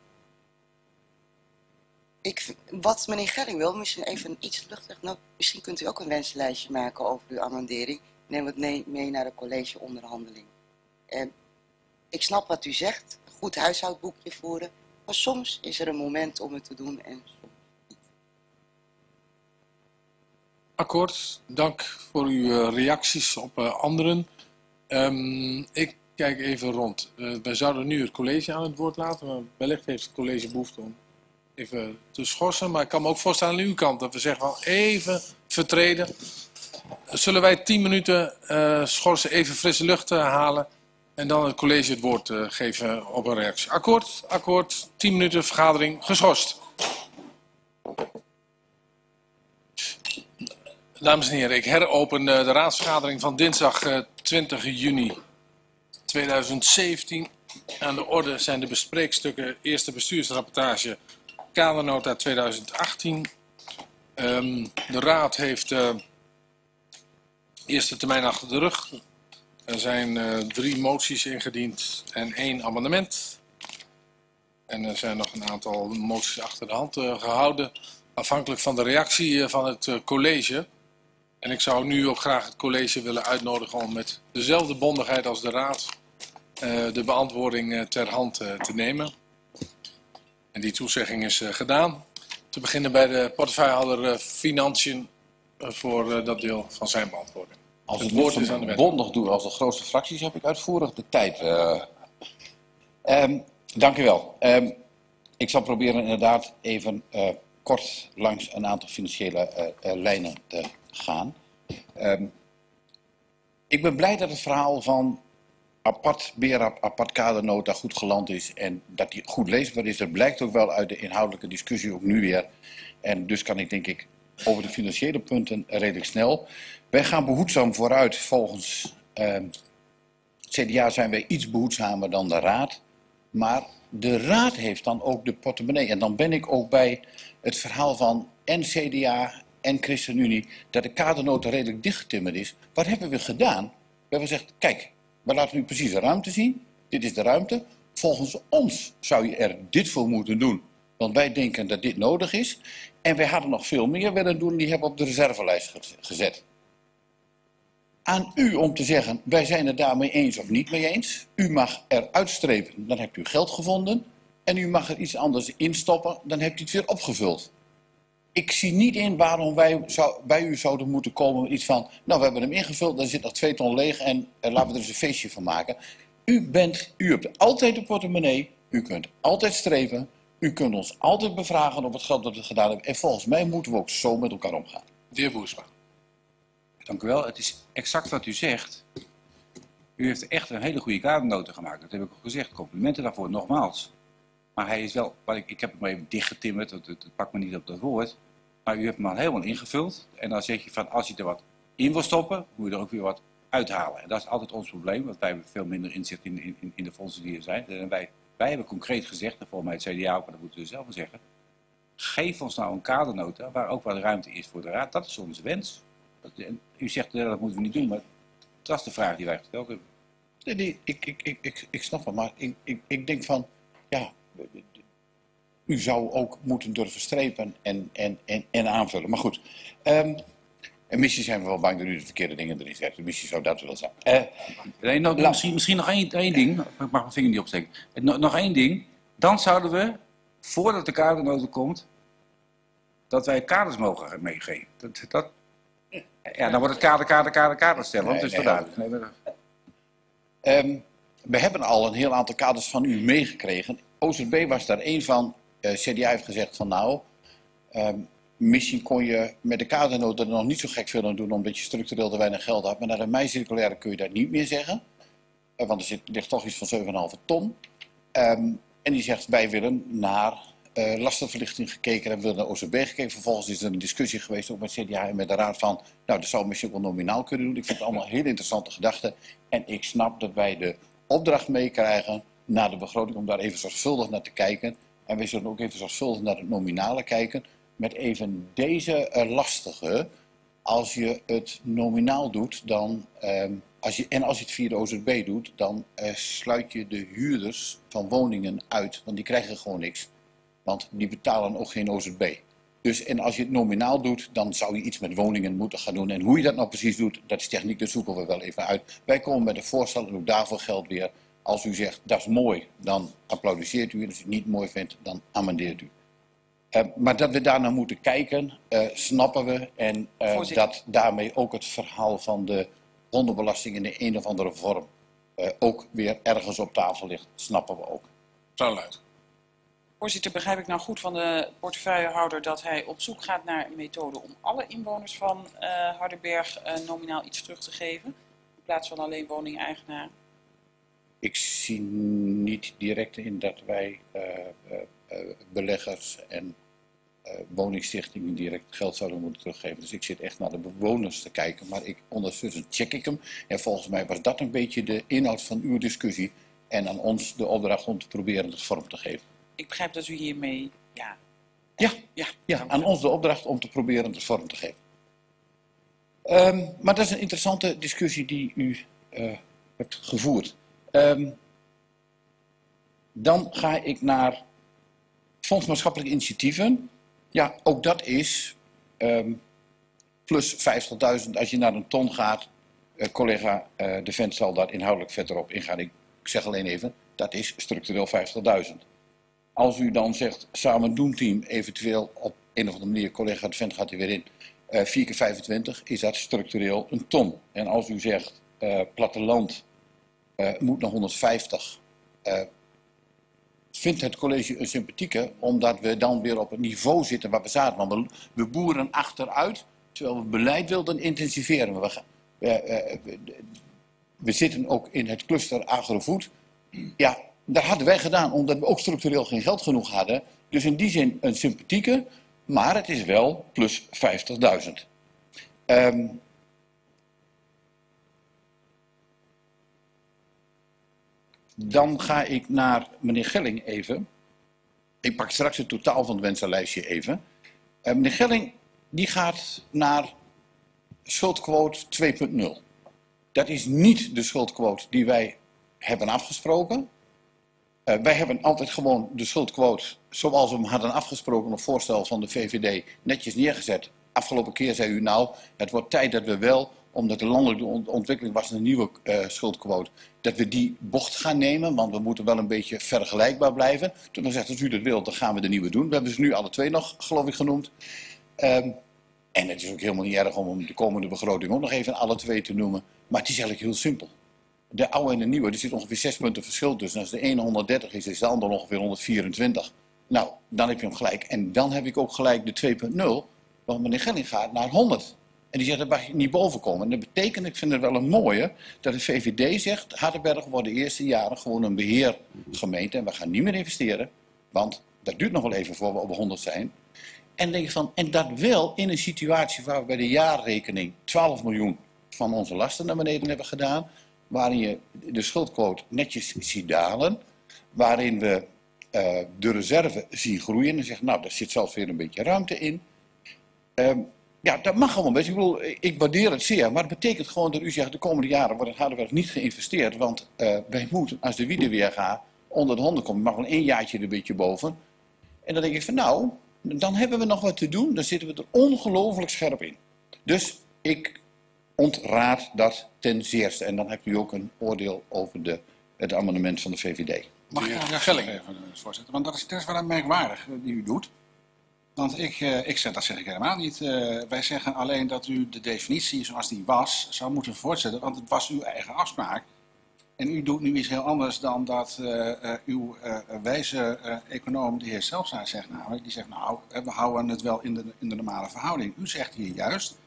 Ik, wat meneer Gelling wil, misschien even iets luchtig. Nou, misschien kunt u ook een wenslijstje maken over uw amendering. Neem het mee naar de collegeonderhandeling. En ik snap wat u zegt, een goed huishoudboekje voeren. Maar soms is er een moment om het te doen en soms niet. Akkoord, dank voor uw reacties op anderen. Um, ik kijk even rond. Uh, we zouden nu het college aan het woord laten, maar wellicht heeft het college behoefte om even te schorsen, maar ik kan me ook voorstellen aan uw kant dat we zeggen van even vertreden. Zullen wij tien minuten uh, schorsen, even frisse lucht uh, halen en dan het college het woord uh, geven op een reactie. Akkoord, akkoord, tien minuten vergadering, geschorst. Dames en heren, ik heropen uh, de raadsvergadering van dinsdag uh, twintig juni tweeduizend zeventien. Aan de orde zijn de bespreekstukken eerste bestuursrapportage kadernota tweeduizend achttien. Um, de raad heeft uh, eerste termijn achter de rug. Er zijn uh, drie moties ingediend en één amendement. En er zijn nog een aantal moties achter de hand uh, gehouden, afhankelijk van de reactie uh, van het uh, college. En ik zou nu ook graag het college willen uitnodigen om met dezelfde bondigheid als de raad uh, de beantwoording uh, ter hand uh, te nemen. En die toezegging is uh, gedaan. Te beginnen bij de portefeuillehouder uh, Financiën uh, voor uh, dat deel van zijn beantwoording. Als het, het woord is aan de wet. Bondig doe als de grootste fracties heb ik uitvoerig de tijd. Uh... Um, dank u wel. Um, ik zal proberen inderdaad even uh, kort langs een aantal financiële uh, uh, lijnen te gaan. Um, ik ben blij dat het verhaal van apart BERAP, apart kadernota goed geland is en dat die goed leesbaar is. Dat blijkt ook wel uit de inhoudelijke discussie ook nu weer. En dus kan ik denk ik over de financiële punten redelijk snel. Wij gaan behoedzaam vooruit. Volgens uh, het C D A zijn wij iets behoedzamer dan de Raad. Maar de Raad heeft dan ook de portemonnee. En dan ben ik ook bij het verhaal van en C D A en ChristenUnie dat de kadernota redelijk dichtgetimmerd is. Wat hebben we gedaan? We hebben gezegd, kijk, we laten nu precies de ruimte zien. Dit is de ruimte. Volgens ons zou je er dit voor moeten doen. Want wij denken dat dit nodig is. En wij hadden nog veel meer willen doen. Die hebben op de reservelijst gezet. Aan u om te zeggen, wij zijn het daarmee eens of niet mee eens. U mag er uitstrepen, dan hebt u geld gevonden. En u mag er iets anders instoppen, dan hebt u het weer opgevuld. Ik zie niet in waarom wij zou, bij u zouden moeten komen met iets van... nou, we hebben hem ingevuld, er zit nog twee ton leeg en eh, laten we er eens een feestje van maken. U, bent, u hebt altijd de portemonnee, u kunt altijd strepen. U kunt ons altijd bevragen op het geld dat we gedaan hebben. En volgens mij moeten we ook zo met elkaar omgaan. De heer Boersma. Dank u wel. Het is exact wat u zegt. U heeft echt een hele goede kadernota gemaakt. Dat heb ik al gezegd. Complimenten daarvoor, nogmaals. Maar hij is wel... Ik, ik heb hem maar even dichtgetimmerd. Het, het, het pakt me niet op dat woord. Maar u hebt hem al helemaal ingevuld. En dan zeg je van, als je er wat in wil stoppen, moet je er ook weer wat uithalen. En dat is altijd ons probleem. Want wij hebben veel minder inzicht in, in, in de fondsen die er zijn. En wij, wij hebben concreet gezegd, en volgens mij het C D A ook, maar dat moeten we zelf wel zeggen. Geef ons nou een kadernota waar ook wat ruimte is voor de Raad. Dat is onze wens. U zegt, dat moeten we niet doen, maar dat is de vraag die wij gesteld hebben. Nee, nee ik, ik, ik, ik, ik snap het, maar ik, ik, ik denk van, ja, u zou ook moeten durven strepen en, en, en, en aanvullen. Maar goed, um, en misschien zijn we wel bang dat u de verkeerde dingen erin zegt. Misschien zou dat wel zijn. Uh, nee, nou, misschien, misschien nog één, één ding, ik mag mijn vinger niet opsteken. Nog, nog één ding, dan zouden we, voordat de kadernota komt, dat wij kaders mogen meegeven. Dat... dat Ja, dan wordt het kader, kader, kader, kader stellen, want het is duidelijk. Nee, nee, nee. um, we hebben al een heel aantal kaders van u meegekregen. O Z B was daar één van. Uh, C D A heeft gezegd van nou, um, misschien kon je met de kadernota er nog niet zo gek veel aan doen, omdat je structureel te weinig geld had. Maar naar de mei-circulaire kun je dat niet meer zeggen. Uh, want er zit, ligt toch iets van zeven komma vijf ton. Um, en die zegt, wij willen naar... Uh, lastenverlichting gekeken en we naar O Z B gekeken. Vervolgens is er een discussie geweest, ook met C D A en met de Raad van... nou, dat zou misschien wel nominaal kunnen doen. Ik vind het allemaal heel interessante gedachten. En ik snap dat wij de opdracht meekrijgen naar de begroting... om daar even zorgvuldig naar te kijken. En we zullen ook even zorgvuldig naar het nominale kijken... met even deze uh, lastige. Als je het nominaal doet, dan... Uh, als je, en als je het via de O Z B doet, dan uh, sluit je de huurders van woningen uit. Want die krijgen gewoon niks. Want die betalen ook geen O Z B. Dus en als je het nominaal doet, dan zou je iets met woningen moeten gaan doen. En hoe je dat nou precies doet, dat is techniek, dat zoeken we wel even uit. Wij komen met een voorstel en ook daarvoor geldt weer. Als u zegt, dat is mooi, dan applaudisseert u. En als u het niet mooi vindt, dan amendeert u. Uh, maar dat we daarnaar moeten kijken, uh, snappen we. En uh, dat daarmee ook het verhaal van de hondenbelasting in de een of andere vorm... Uh, ook weer ergens op tafel ligt, snappen we ook. Zo luid. Voorzitter, begrijp ik nou goed van de portefeuillehouder dat hij op zoek gaat naar een methode om alle inwoners van uh, Hardenberg uh, nominaal iets terug te geven, in plaats van alleen woningeigenaren? Ik zie niet direct in dat wij uh, uh, beleggers en uh, woningstichtingen direct geld zouden moeten teruggeven. Dus ik zit echt naar de bewoners te kijken, maar ik, ondertussen check ik hem. En volgens mij was dat een beetje de inhoud van uw discussie en aan ons de opdracht om te proberen het vorm te geven. Ik begrijp dat u hiermee... Ja, ja, ja, ja aan ons de opdracht om te proberen het vorm te geven. Um, maar dat is een interessante discussie die u uh, hebt gevoerd. Um, dan ga ik naar Fonds Maatschappelijk Initiatieven. Ja, ook dat is um, plus vijftigduizend. Als je naar een ton gaat, uh, collega uh, De Vent zal daar inhoudelijk verder op ingaan. Ik zeg alleen even, dat is structureel vijftigduizend. Als u dan zegt, samen doen team, eventueel op een of andere manier, collega De Vent gaat er weer in, uh, vier keer vijfentwintig, is dat structureel een ton. En als u zegt, uh, platteland uh, moet naar honderdvijftig, uh, vindt het college een sympathieke, omdat we dan weer op het niveau zitten waar we zaten. Want we, we boeren achteruit, terwijl we beleid wilden intensiveren. We, we, we, we zitten ook in het cluster agrofood. Ja, dat hadden wij gedaan, omdat we ook structureel geen geld genoeg hadden. Dus in die zin een sympathieke, maar het is wel plus vijftigduizend. Um, Dan ga ik naar meneer Gelling even. Ik pak straks het totaal van het wensenlijstje even. Uh, meneer Gelling die gaat naar schuldquote twee punt nul. Dat is niet de schuldquote die wij hebben afgesproken. Uh, wij hebben altijd gewoon de schuldquote zoals we hem hadden afgesproken op voorstel van de V V D netjes neergezet. Afgelopen keer zei u nou, het wordt tijd dat we wel, omdat de landelijke ontwikkeling was een nieuwe uh, schuldquote, dat we die bocht gaan nemen, want we moeten wel een beetje vergelijkbaar blijven. Toen we zegt, als u dat wilt, dan gaan we de nieuwe doen. We hebben ze nu alle twee nog, geloof ik, genoemd. Um, en het is ook helemaal niet erg om de komende begroting ook nog even alle twee te noemen. Maar het is eigenlijk heel simpel. De oude en de nieuwe, er zit ongeveer zes punten verschil tussen. Als de ene honderddertig is, is de andere ongeveer honderdvierentwintig. Nou, dan heb je hem gelijk. En dan heb ik ook gelijk de twee punt nul, want meneer Gelling gaat naar honderd. En die zegt, daar mag je niet boven komen. En dat betekent, ik vind het wel een mooie, dat de V V D zegt, Hardenberg wordt de eerste jaren gewoon een beheergemeente. En we gaan niet meer investeren, want dat duurt nog wel even voor we op honderd zijn. En denk van, en dat wel in een situatie waar we bij de jaarrekening twaalf miljoen van onze lasten naar beneden hebben gedaan. Waarin je de schuldquote netjes ziet dalen. Waarin we uh, de reserve zien groeien. En zegt, nou, daar zit zelfs weer een beetje ruimte in. Um, Ja, dat mag gewoon best. Ik bedoel, ik waardeer het zeer. Maar dat betekent gewoon dat u zegt, de komende jaren wordt het Hardenberg niet geïnvesteerd. Want uh, wij moeten, als de wieden weer gaan, onder de honden komen. Mag wel één jaartje er een beetje boven. En dan denk ik van, nou, dan hebben we nog wat te doen. Dan zitten we er ongelooflijk scherp in. Dus ik ontraad dat ten zeerste. En dan hebt u ook een oordeel over de, het amendement van de V V D. Mag ik daar Gelling even voorzetten? Want dat is, dat is wel een merkwaardig die u doet. Want ik, ik zeg, dat zeg ik helemaal niet. Uh, wij zeggen alleen dat u de definitie zoals die was, zou moeten voortzetten. Want het was uw eigen afspraak. En u doet nu iets heel anders dan dat uh, uh, uw uh, wijze uh, econoom, de heer Seltzaar, zegt namelijk. Die zegt, nou, we houden het wel in de, in de normale verhouding. U zegt hier juist,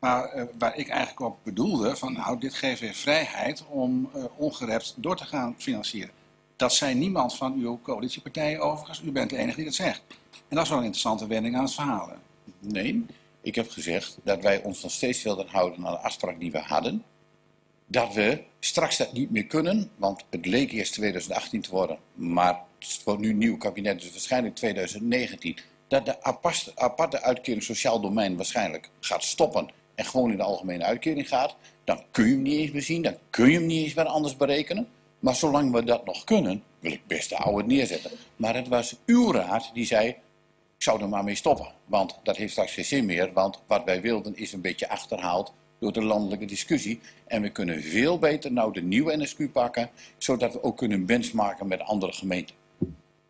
maar uh, waar ik eigenlijk op bedoelde, van nou, dit geeft weer vrijheid om uh, ongerept door te gaan financieren. Dat zei niemand van uw coalitiepartijen overigens. U bent de enige die dat zegt. En dat is wel een interessante wending aan het verhaal. Nee, ik heb gezegd dat wij ons nog steeds wilden houden aan de afspraak die we hadden. Dat we straks dat niet meer kunnen, want het leek eerst twintig achttien te worden. Maar het wordt nu een nieuw kabinet, dus waarschijnlijk twintig negentien. Dat de aparte, aparte uitkering sociaal domein waarschijnlijk gaat stoppen. En gewoon in de algemene uitkering gaat. Dan kun je hem niet eens meer zien, dan kun je hem niet eens meer anders berekenen. Maar zolang we dat nog kunnen, wil ik best de oude neerzetten. Maar het was uw raad die zei, ik zou er maar mee stoppen. Want dat heeft straks geen zin meer. Want wat wij wilden is een beetje achterhaald door de landelijke discussie. En we kunnen veel beter nou de nieuwe N S Q pakken. Zodat we ook kunnen benchmarken met andere gemeenten.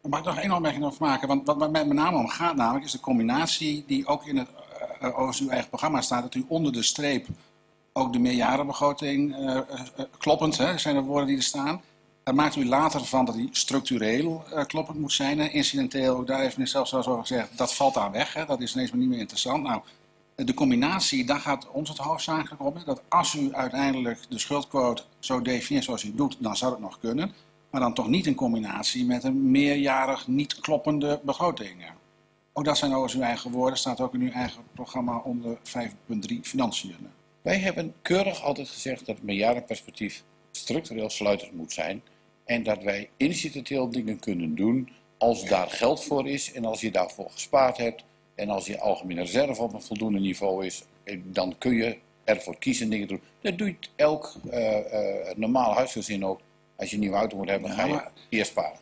Mag ik nog één opmerking over maken? Want wat mij met name om gaat namelijk is de combinatie die ook in het, uh, over uw eigen programma staat. Dat u onder de streep ook de meerjarenbegroting, uh, uh, kloppend hè, zijn de woorden die er staan. Daar maakt u later van dat die structureel uh, kloppend moet zijn. Hè. Incidenteel, ook daar heeft meneer zelfs over gezegd, dat valt daar weg. Hè. Dat is ineens maar niet meer interessant. Nou, de combinatie, daar gaat ons het hoofdzakelijk om. Hè, dat als u uiteindelijk de schuldquote zo definieert zoals u doet, dan zou het nog kunnen. Maar dan toch niet in combinatie met een meerjarig niet kloppende begroting. Hè. Ook dat zijn overigens uw eigen woorden. Staat ook in uw eigen programma onder vijf punt drie financiën. Hè. Wij hebben keurig altijd gezegd dat het meerjarenperspectief structureel sluitend moet zijn. En dat wij incidenteel dingen kunnen doen als daar geld voor is en als je daarvoor gespaard hebt. En als je algemene reserve op een voldoende niveau is, dan kun je ervoor kiezen dingen te doen. Dat doet elk uh, uh, normaal huisgezin ook. Als je een nieuwe auto moet hebben, dan ga je ja, eerst sparen.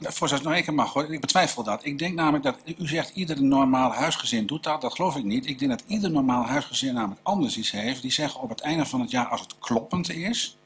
Voor zoals het nog één keer mag hoor, ik betwijfel dat. Ik denk namelijk dat, u zegt ieder normaal huisgezin doet dat, dat geloof ik niet. Ik denk dat ieder normaal huisgezin namelijk anders iets heeft. Die zeggen op het einde van het jaar, als het kloppend is,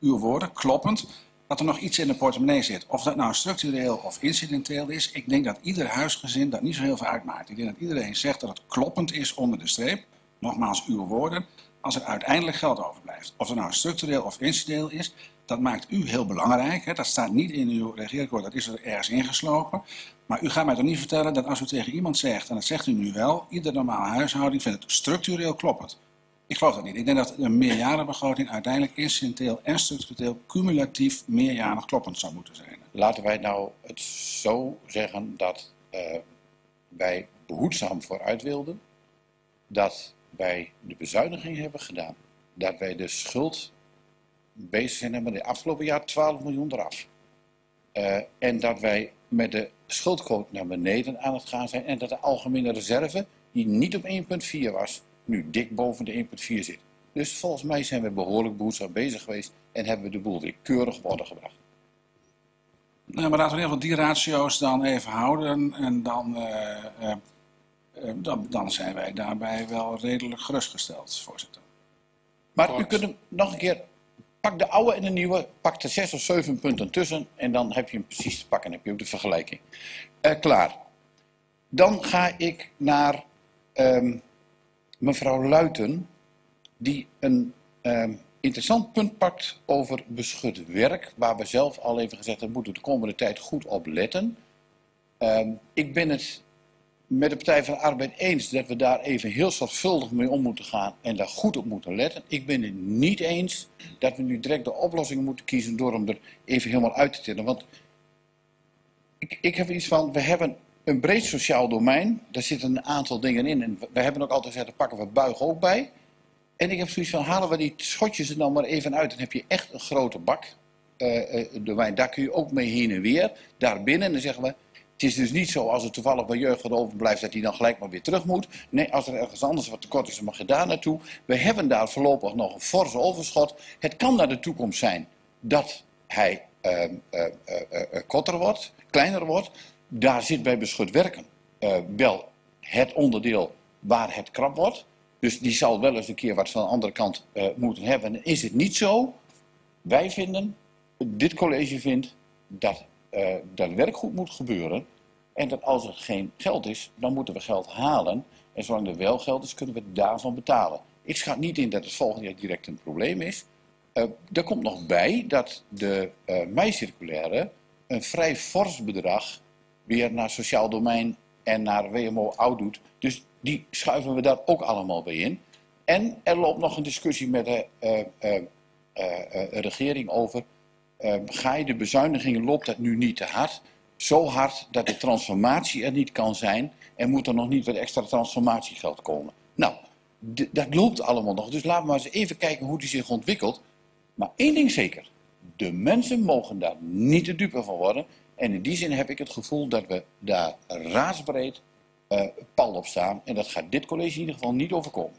uw woorden, kloppend, dat er nog iets in de portemonnee zit. Of dat nou structureel of incidenteel is, ik denk dat ieder huisgezin dat niet zo heel veel uitmaakt. Ik denk dat iedereen zegt dat het kloppend is onder de streep, nogmaals uw woorden, als er uiteindelijk geld overblijft. Of dat nou structureel of incidenteel is, Dat maakt u heel belangrijk. Hè? Dat staat niet in uw regeerakkoord, dat is er ergens ingeslopen. Maar u gaat mij toch niet vertellen dat als u tegen iemand zegt, en dat zegt u nu wel, ieder normale huishouding vindt het structureel kloppend. Ik geloof dat niet. Ik denk dat een meerjarenbegroting uiteindelijk incidenteel en structureel cumulatief meerjarig kloppend zou moeten zijn. Laten wij nou het zo zeggen dat uh, wij behoedzaam vooruit wilden, dat wij de bezuiniging hebben gedaan, dat wij de schuld bezig zijn hebben de afgelopen jaar twaalf miljoen eraf. Uh, en dat wij met de schuldquote naar beneden aan het gaan zijn en dat de algemene reserve, die niet op één komma vier was, nu dik boven de één komma vier zit. Dus volgens mij zijn we behoorlijk behoedzaam bezig geweest en hebben we de boel weer keurig op orde gebracht. Nou, maar laten we in ieder geval die ratio's dan even houden en dan, uh, uh, uh, dan, dan zijn wij daarbij wel redelijk gerustgesteld, voorzitter. Maar Kort. U kunt hem nog een keer, pak de oude en de nieuwe, pak de zes of zeven punten tussen en dan heb je hem precies te pakken en heb je ook de vergelijking. Uh, klaar. Dan ga ik naar um, mevrouw Luiten, die een um, interessant punt pakt over beschut werk, waar we zelf al even gezegd hebben, we moeten de komende tijd goed op letten. Um, ik ben het met de Partij van de Arbeid eens dat we daar even heel zorgvuldig mee om moeten gaan en daar goed op moeten letten. Ik ben het niet eens dat we nu direct de oplossing moeten kiezen door hem er even helemaal uit te tillen. Want ik, ik heb iets van, we hebben een breed sociaal domein, daar zitten een aantal dingen in en we hebben ook altijd gezegd, daar pakken we buigen ook bij. En ik heb zoiets van, halen we die schotjes er nou maar even uit, dan heb je echt een grote bak uh, domein. Daar kun je ook mee heen en weer, daarbinnen, en dan zeggen we, het is dus niet zo als er toevallig bij jeugd overblijft dat hij dan gelijk maar weer terug moet. Nee, als er ergens anders wat tekort is, dan mag je daar naartoe. We hebben daar voorlopig nog een forse overschot. Het kan naar de toekomst zijn dat hij uh, uh, uh, uh, korter wordt, kleiner wordt. Daar zit bij beschut werken uh, wel het onderdeel waar het krap wordt. Dus die zal wel eens een keer wat van de andere kant uh, moeten hebben. En is het niet zo? Wij vinden, dit college vindt, dat Uh, dat werk goed moet gebeuren en dat als er geen geld is, dan moeten we geld halen. En zolang er wel geld is, kunnen we daarvan betalen. Ik schat niet in dat het volgend jaar direct een probleem is. Uh, er komt nog bij dat de uh, mei-circulaire een vrij fors bedrag weer naar sociaal domein en naar W M O oud doet. Dus die schuiven we daar ook allemaal bij in. En er loopt nog een discussie met de uh, uh, uh, uh, regering over. Uh, ga je de bezuinigingen, loopt dat nu niet te hard? Zo hard dat de transformatie er niet kan zijn en moet er nog niet wat extra transformatiegeld komen. Nou, dat loopt allemaal nog. Dus laten we maar eens even kijken hoe die zich ontwikkelt. Maar één ding zeker, de mensen mogen daar niet de dupe van worden. En in die zin heb ik het gevoel dat we daar raadsbreed uh, pal op staan. En dat gaat dit college in ieder geval niet overkomen.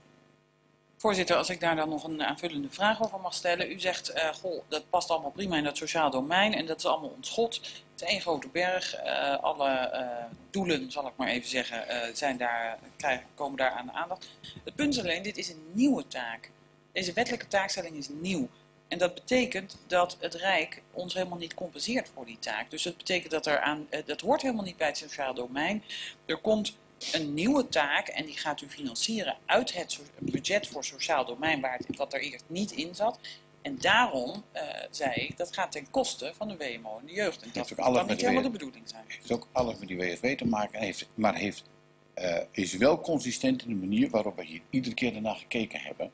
Voorzitter, als ik daar dan nog een aanvullende vraag over mag stellen. U zegt, uh, goh, dat past allemaal prima in dat sociaal domein en dat is allemaal ons schot. Het is één grote berg. Uh, alle uh, doelen, zal ik maar even zeggen, uh, zijn daar, krijgen, komen daar aan de aandacht. Het punt is alleen, dit is een nieuwe taak. Deze wettelijke taakstelling is nieuw. En dat betekent dat het Rijk ons helemaal niet compenseert voor die taak. Dus dat betekent dat er aan, uh, dat hoort helemaal niet bij het sociaal domein. Er komt een nieuwe taak en die gaat u financieren uit het budget voor sociaal domein, waar het, wat er eerst niet in zat. En daarom uh, zei ik, dat gaat ten koste van de W M O en de jeugd. En dat heeft kan niet helemaal de bedoeling zijn. Het heeft ook alles met die W S W te maken, en heeft, maar heeft, uh, is wel consistent in de manier waarop we hier iedere keer ernaar gekeken hebben.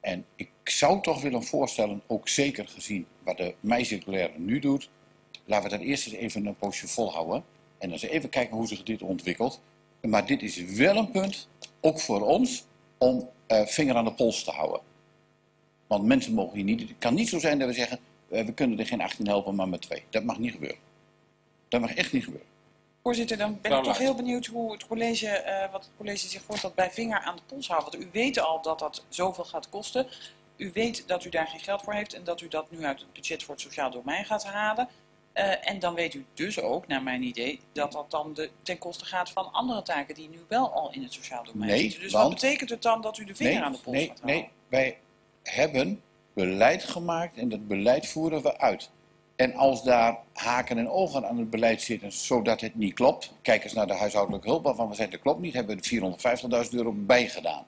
En ik zou toch willen voorstellen, ook zeker gezien wat de mei-circulaire nu doet, laten we dat eerst eens even een poosje volhouden. En dan eens even kijken hoe zich dit ontwikkelt. Maar dit is wel een punt, ook voor ons, om uh, vinger aan de pols te houden. Want mensen mogen hier niet... Het kan niet zo zijn dat we zeggen, uh, we kunnen er geen achttien helpen, maar met twee. Dat mag niet gebeuren. Dat mag echt niet gebeuren. Voorzitter, dan ben ik toch heel benieuwd hoe het college, uh, wat het college zich voorstelt bij vinger aan de pols houden. Want u weet al dat dat zoveel gaat kosten. U weet dat u daar geen geld voor heeft en dat u dat nu uit het budget voor het sociaal domein gaat halen. Uh, en dan weet u dus ook, naar mijn idee, dat dat dan de, ten koste gaat van andere taken die nu wel al in het sociaal domein nee, zitten. Dus want, wat betekent het dan dat u de vinger nee, aan de pols nee, gaat houden? Nee, wij hebben beleid gemaakt en dat beleid voeren we uit. En als daar haken en ogen aan het beleid zitten, zodat het niet klopt. Kijk eens naar de huishoudelijke hulp, waarvan we zeiden dat klopt niet, hebben we vierhonderdvijftigduizend euro bijgedaan.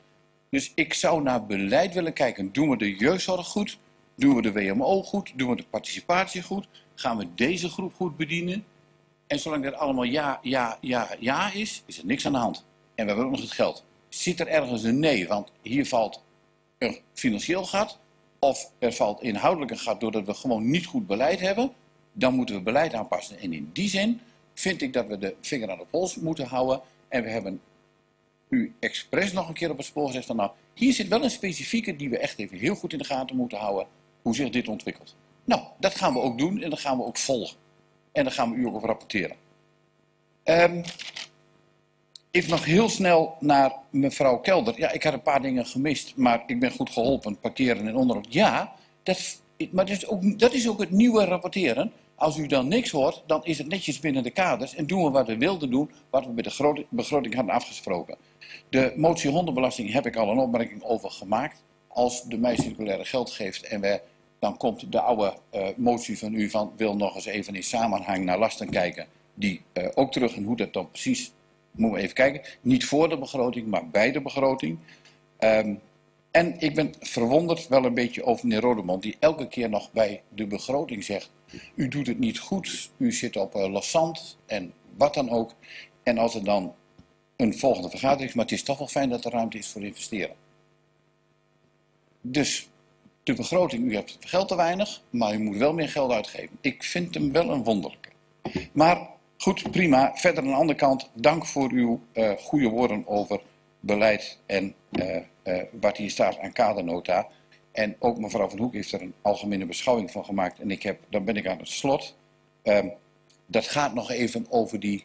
Dus ik zou naar beleid willen kijken, doen we de jeugdzorg goed? Doen we de W M O goed? Doen we de participatie goed? Gaan we deze groep goed bedienen? En zolang dat allemaal ja, ja, ja, ja is, is er niks aan de hand. En we hebben ook nog het geld. Zit er ergens een nee? Want hier valt een financieel gat. Of er valt inhoudelijk een gat doordat we gewoon niet goed beleid hebben. Dan moeten we beleid aanpassen. En in die zin vind ik dat we de vinger aan de pols moeten houden. En we hebben u expres nog een keer op het spoor gezegd van nou, hier zit wel een specifieke die we echt even heel goed in de gaten moeten houden. Hoe zich dit ontwikkelt. Nou, dat gaan we ook doen en dat gaan we ook volgen. En daar gaan we u ook over rapporteren. Um, even nog heel snel naar mevrouw Kelder. Ja, ik had een paar dingen gemist, maar ik ben goed geholpen. Parkeren en onderhoud. Ja, dat, maar dat is, ook, dat is ook het nieuwe rapporteren. Als u dan niks hoort, dan is het netjes binnen de kaders. En doen we wat we wilden doen, wat we bij de begroting hadden afgesproken. De motie hondenbelasting heb ik al een opmerking over gemaakt. Als de mij circulaire geld geeft en we, dan komt de oude uh, motie van u van wil nog eens even in samenhang naar lasten kijken. Die uh, ook terug en hoe dat dan precies, moeten we even kijken. Niet voor de begroting, maar bij de begroting. Um, en ik ben verwonderd wel een beetje over meneer Rodeman die elke keer nog bij de begroting zegt. U doet het niet goed, u zit op uh, lassant en wat dan ook. En als er dan een volgende vergadering is, maar het is toch wel fijn dat er ruimte is voor investeren. Dus de begroting, u hebt geld te weinig, maar u moet wel meer geld uitgeven. Ik vind hem wel een wonderlijke. Maar goed, prima. Verder aan de andere kant, dank voor uw uh, goede woorden over beleid en uh, uh, wat hier staat aan kadernota. En ook mevrouw Van Hoek heeft er een algemene beschouwing van gemaakt. En ik heb, dan ben ik aan het slot. Um, dat gaat nog even over die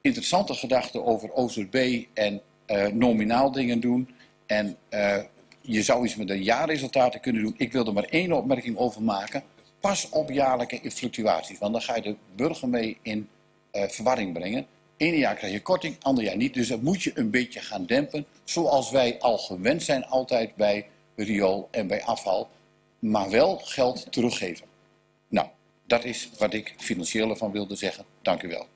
interessante gedachte over O Z B en uh, nominaal dingen doen. En... Uh, Je zou iets met de jaarresultaten kunnen doen. Ik wil er maar één opmerking over maken. Pas op jaarlijke fluctuaties. Want dan ga je de burger mee in uh, verwarring brengen. Eén jaar krijg je korting, ander jaar niet. Dus dat moet je een beetje gaan dempen. Zoals wij al gewend zijn altijd bij riool en bij afval. Maar wel geld teruggeven. Nou, dat is wat ik financieel ervan wilde zeggen. Dank u wel.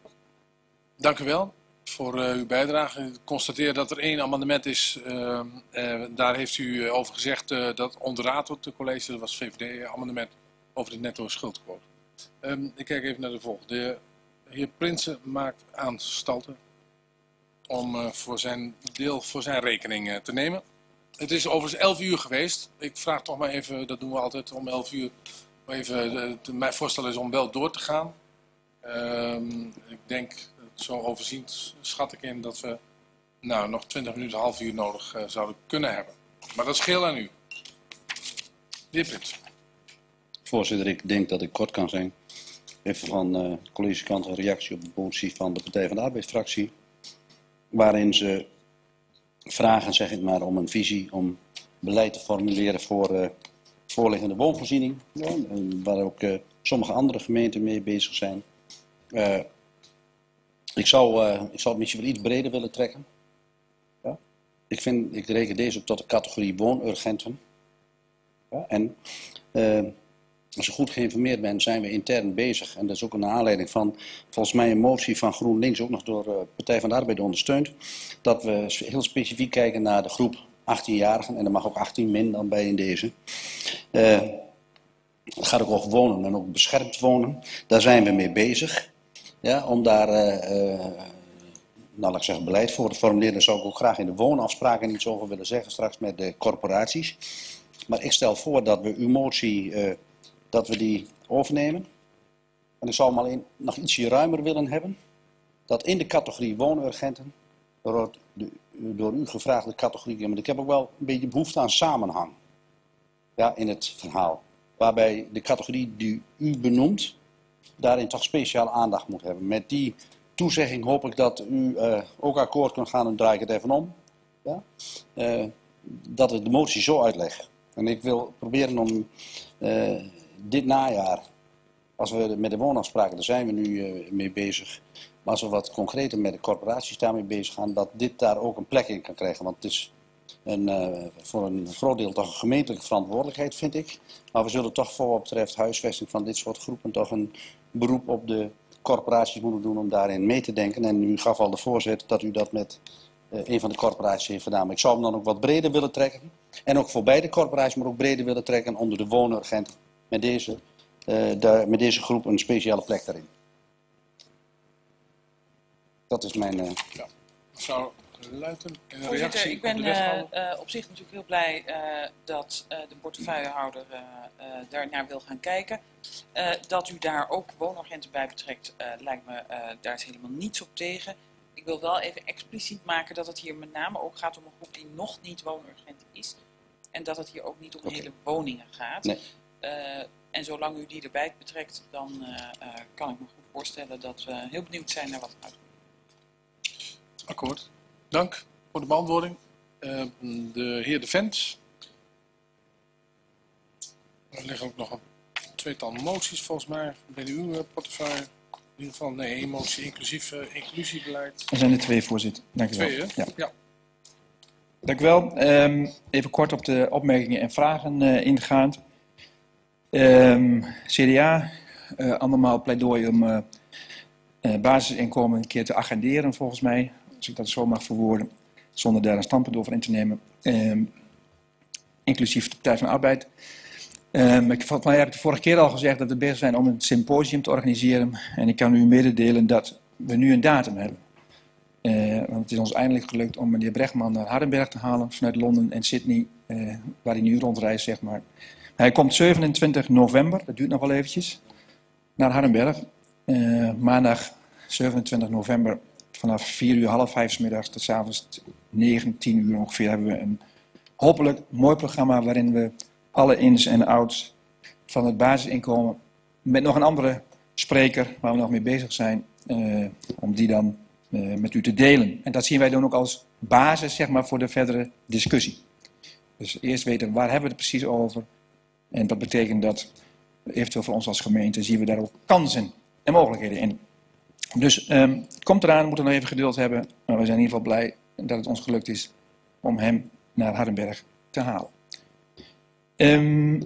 Dank u wel. Voor uh, uw bijdrage. Ik constateer dat er één amendement is. Uh, uh, daar heeft u uh, over gezegd uh, dat ontraad wordt de college. Dat was het V V D-amendement over de netto schuldquote. Um, ik kijk even naar de volgende. De heer Prinsen maakt aanstalten om uh, voor zijn deel voor zijn rekening uh, te nemen. Het is overigens elf uur geweest. Ik vraag toch maar even, dat doen we altijd om elf uur. Maar even, uh, te, mijn voorstel is om wel door te gaan. Um, ik denk... Zo overzien schat ik in dat we nou, nog twintig minuten, half uur nodig uh, zouden kunnen hebben. Maar dat scheelt aan u. De heer Prins. Voorzitter, ik denk dat ik kort kan zijn. Even van uh, de collegekant een reactie op de motie van de Partij van de Arbeid-fractie. Waarin ze vragen, zeg ik maar, om een visie, om beleid te formuleren voor uh, voorliggende woonvoorziening. Ja. Waar ook uh, sommige andere gemeenten mee bezig zijn. Uh, Ik zou, uh, ik zou het misschien wel iets breder willen trekken. Ja? Ik, vind, ik reken deze op tot de categorie woonurgenten. Ja? En uh, als je goed geïnformeerd bent, zijn we intern bezig. En dat is ook een aanleiding van, volgens mij, een motie van GroenLinks, ook nog door de uh, Partij van de Arbeid ondersteund. Dat we heel specifiek kijken naar de groep achttienjarigen. En er mag ook achttien min dan bij in deze. Uh, het gaat ook over wonen en ook beschermd wonen. Daar zijn we mee bezig. Ja, om daar uh, uh, nou, laat ik zeggen, beleid voor te formuleren. Daar zou ik ook graag in de woonafspraken iets over willen zeggen straks met de corporaties. Maar ik stel voor dat we uw motie uh, dat we die overnemen. En ik zou hem alleen nog ietsje ruimer willen hebben. Dat in de categorie woonurgenten door, de, door u gevraagde categorie. Maar ik heb ook wel een beetje behoefte aan samenhang, ja, in het verhaal. Waarbij de categorie die u benoemt daarin toch speciaal aandacht moet hebben. Met die toezegging hoop ik dat u uh, ook akkoord kunt gaan, en draai ik het even om. Ja? Uh, dat ik de motie zo uitleg. En ik wil proberen om uh, dit najaar, als we met de woonafspraken, daar zijn we nu uh, mee bezig. Maar als we wat concreter met de corporaties daarmee bezig gaan, dat dit daar ook een plek in kan krijgen. Want het is een, uh, voor een groot deel toch een gemeentelijke verantwoordelijkheid, vind ik. Maar we zullen toch voor wat betreft huisvesting van dit soort groepen toch een beroep op de corporaties moeten doen om daarin mee te denken. En u gaf al de voorzet dat u dat met uh, een van de corporaties heeft gedaan. Maar ik zou hem dan ook wat breder willen trekken. En ook voorbij de corporaties, maar ook breder willen trekken onder de woonurgent. Met deze, uh, de, met deze groep een speciale plek daarin. Dat is mijn... Uh... Ja. Mevrouw Luiten, een Voorzitter, reactie ik ben op, uh, uh, op zich natuurlijk heel blij uh, dat uh, de portefeuillehouder uh, uh, daarnaar wil gaan kijken. Uh, dat u daar ook woonagenten bij betrekt, uh, lijkt me uh, daar is helemaal niets op tegen. Ik wil wel even expliciet maken dat het hier met name ook gaat om een groep die nog niet woonurgent is. En dat het hier ook niet om okay. hele woningen gaat. Nee. Uh, en zolang u die erbij betrekt, dan uh, uh, kan ik me goed voorstellen dat we heel benieuwd zijn naar wat uitkomt. Akkoord. Dank voor de beantwoording. Uh, de heer De Vent. Er liggen ook nog een tweetal moties volgens mij binnen uw portefeuille. In ieder geval nee, emotie, inclusief uh, inclusiebeleid. Er zijn er twee, voorzitter. Dank u wel. Twee, hè? Ja. ja. Dank u wel. Um, even kort op de opmerkingen en vragen uh, ingaand. Um, C D A, uh, andermaal pleidooi om uh, uh, basisinkomen een keer te agenderen, volgens mij. Als ik dat zo mag verwoorden, zonder daar een standpunt over in te nemen. Um, inclusief de Partij van de Arbeid. Um, ik, volgens mij heb ik de vorige keer al gezegd dat we bezig zijn om een symposium te organiseren. En ik kan u mededelen dat we nu een datum hebben. Uh, want het is ons eindelijk gelukt om meneer Brechtman naar Hardenberg te halen vanuit Londen en Sydney, uh, waar hij nu rondreist, zeg maar. Hij komt zevenentwintig november, dat duurt nog wel eventjes, naar Hardenberg. Uh, maandag zevenentwintig november vanaf vier uur, half vijf 's middags tot 's avonds negen, tien uur ongeveer hebben we een hopelijk mooi programma waarin we alle ins en outs van het basisinkomen met nog een andere spreker waar we nog mee bezig zijn, uh, om die dan uh, met u te delen. En dat zien wij dan ook als basis, zeg maar, voor de verdere discussie. Dus eerst weten waar hebben we het precies over. En dat betekent dat eventueel voor ons als gemeente zien we daar ook kansen en mogelijkheden in. Dus um, komt eraan, we moeten nog even geduld hebben. Maar we zijn in ieder geval blij dat het ons gelukt is om hem naar Hardenberg te halen. Um,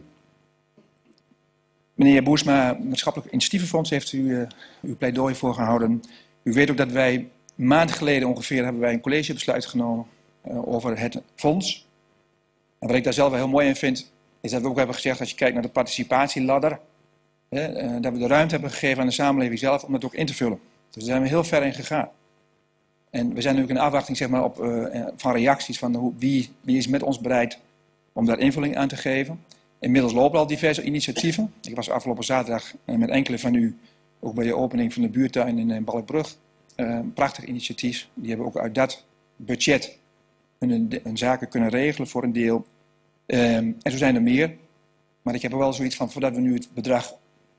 meneer Boersma, Maatschappelijk Initiatievenfonds heeft u uh, uw pleidooi voorgehouden. U weet ook dat wij een maand geleden ongeveer hebben wij een collegebesluit genomen uh, over het fonds. En wat ik daar zelf wel heel mooi in vind, is dat we ook hebben gezegd, als je kijkt naar de participatieladder, hè, uh, dat we de ruimte hebben gegeven aan de samenleving zelf om dat ook in te vullen. Dus daar zijn we heel ver in gegaan. En we zijn natuurlijk in afwachting, zeg maar, op, uh, van reacties van hoe, wie, wie is met ons bereid om daar invulling aan te geven. Inmiddels lopen al diverse initiatieven. Ik was afgelopen zaterdag met enkele van u ook bij de opening van de buurtuin in Balkbrug. Een prachtig initiatief. Die hebben ook uit dat budget hun, hun zaken kunnen regelen voor een deel. Um, en zo zijn er meer. Maar ik heb er wel zoiets van, voordat we nu het bedrag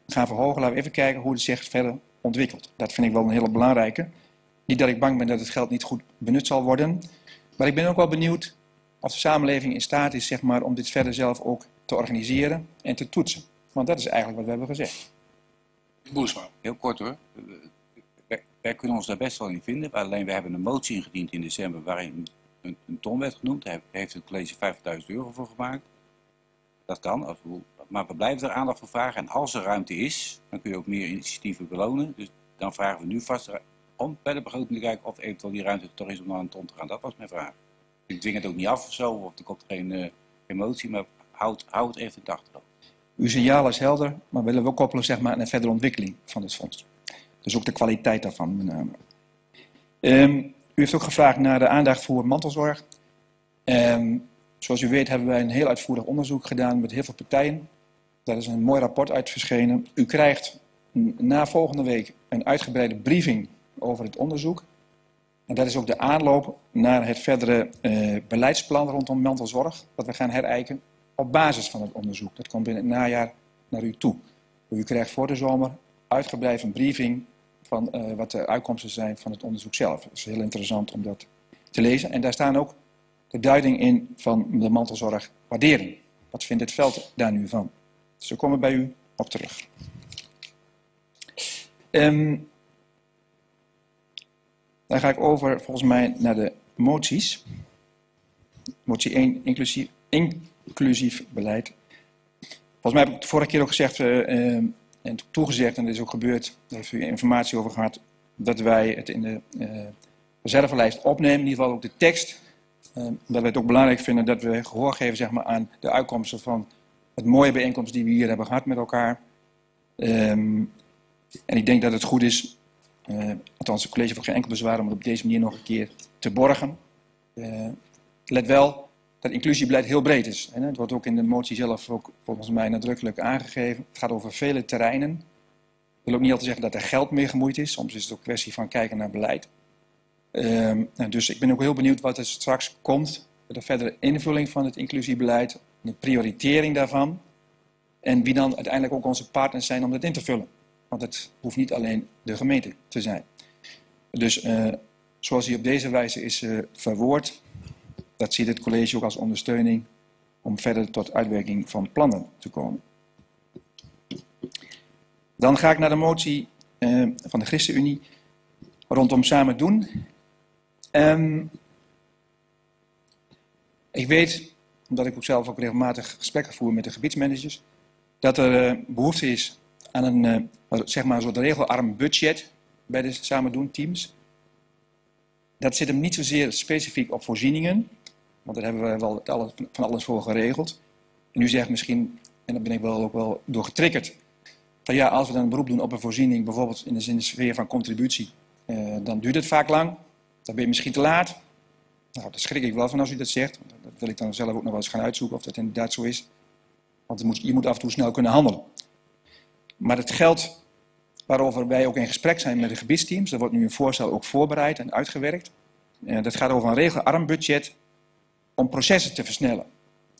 gaan verhogen, laten we even kijken hoe het zich verder ontwikkelt. Dat vind ik wel een hele belangrijke. Niet dat ik bang ben dat het geld niet goed benut zal worden. Maar ik ben ook wel benieuwd of de samenleving in staat is, zeg maar, om dit verder zelf ook te organiseren en te toetsen. Want dat is eigenlijk wat we hebben gezegd. Boersma. Heel kort hoor. Wij, wij kunnen ons daar best wel in vinden. Alleen we hebben een motie ingediend in december waarin een, een ton werd genoemd. Daar heeft het college vijftigduizend euro voor gemaakt. Dat kan. Maar we blijven er aandacht voor vragen. En als er ruimte is, dan kun je ook meer initiatieven belonen. Dus dan vragen we nu vast om bij de begroting te kijken of eventueel die ruimte toch is om naar een ton te gaan. Dat was mijn vraag. Ik dwing het ook niet af of zo, of er komt geen uh, emotie, maar houd, houd even in de achterhoofd. Uw signaal is helder, maar willen we koppelen, zeg maar, aan een verdere ontwikkeling van het fonds. Dus ook de kwaliteit daarvan met name. Um, u heeft ook gevraagd naar de aandacht voor mantelzorg. Um, zoals u weet hebben wij een heel uitvoerig onderzoek gedaan met heel veel partijen. Daar is een mooi rapport uit verschenen. U krijgt na volgende week een uitgebreide briefing over het onderzoek. En dat is ook de aanloop naar het verdere eh, beleidsplan rondom mantelzorg, dat we gaan herijken op basis van het onderzoek. Dat komt binnen het najaar naar u toe. U krijgt voor de zomer uitgebreid een briefing van eh, wat de uitkomsten zijn van het onderzoek zelf. Het is heel interessant om dat te lezen. En daar staan ook de duiding in van de mantelzorgwaardering. Wat vindt het veld daar nu van? Dus we komen bij u op terug. Um, Dan ga ik over, volgens mij, naar de moties. Motie één, inclusief, inclusief beleid. Volgens mij heb ik de vorige keer ook gezegd uh, uh, en toegezegd, en dat is ook gebeurd, daar heeft u informatie over gehad, dat wij het in de uh, reservelijst opnemen, in ieder geval ook de tekst dat we het ook belangrijk vinden dat we gehoor geven, zeg maar, aan de uitkomsten van het mooie bijeenkomst die we hier hebben gehad met elkaar. Um, en ik denk dat het goed is, uh, althans het college heeft geen enkel bezwaar om het op deze manier nog een keer te borgen. Uh, let wel dat inclusiebeleid heel breed is. Hè? Het wordt ook in de motie zelf ook volgens mij nadrukkelijk aangegeven. Het gaat over vele terreinen. Ik wil ook niet altijd zeggen dat er geld mee gemoeid is. Soms is het ook kwestie van kijken naar beleid. Um, nou, dus ik ben ook heel benieuwd wat er straks komt. De verdere invulling van het inclusiebeleid, de prioritering daarvan. En wie dan uiteindelijk ook onze partners zijn om dat in te vullen. Want het hoeft niet alleen de gemeente te zijn. Dus uh, zoals hij op deze wijze is uh, verwoord, dat ziet het college ook als ondersteuning om verder tot uitwerking van plannen te komen. Dan ga ik naar de motie uh, van de ChristenUnie rondom Samendoen. Um, ik weet, omdat ik ook zelf ook regelmatig gesprekken voer met de gebiedsmanagers, dat er uh, behoefte is aan een uh, zeg maar een soort regelarm budget bij de Samendoen teams. Dat zit hem niet zozeer specifiek op voorzieningen, want daar hebben we wel alles, van alles voor geregeld. En u zegt misschien, en daar ben ik wel ook wel door getriggerd, dat ja, als we dan een beroep doen op een voorziening, bijvoorbeeld in de, in de sfeer van contributie, eh, dan duurt het vaak lang. Dan ben je misschien te laat. Nou, daar schrik ik wel van als u dat zegt. Dat wil ik dan zelf ook nog wel eens gaan uitzoeken of dat inderdaad zo is. Want moet, je moet af en toe snel kunnen handelen. Maar het geld waarover wij ook in gesprek zijn met de gebiedsteams, er wordt nu een voorstel ook voorbereid en uitgewerkt. Eh, dat gaat over een regelarm budget om processen te versnellen.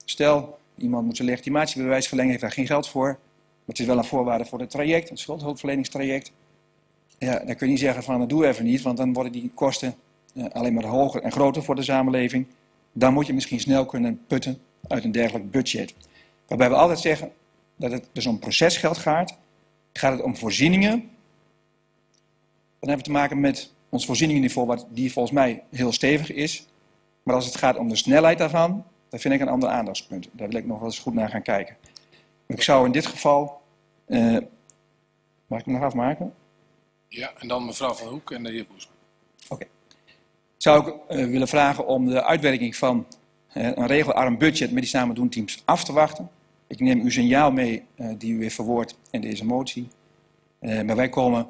Stel, iemand moet zijn legitimatiebewijs verlengen, heeft daar geen geld voor. Maar het is wel een voorwaarde voor het traject, het schuldhulpverleningstraject. Ja, dan kun je niet zeggen van, dat doe even niet, want dan worden die kosten eh, alleen maar hoger en groter voor de samenleving. Dan moet je misschien snel kunnen putten uit een dergelijk budget. Waarbij we altijd zeggen dat het dus om procesgeld gaat. Gaat het om voorzieningen, dan hebben we te maken met ons voorzieningenniveau, wat die volgens mij heel stevig is. Maar als het gaat om de snelheid daarvan, dan vind ik een ander aandachtspunt. Daar wil ik nog wel eens goed naar gaan kijken. Ik zou in dit geval, uh, mag ik hem nog afmaken? Ja, en dan mevrouw Van Hoek en de heer Boesman. Oké. Okay. Zou ik uh, willen vragen om de uitwerking van uh, een regelarm budget met die samendoenteams af te wachten. Ik neem uw signaal mee uh, die u heeft verwoord in deze motie. Uh, maar wij komen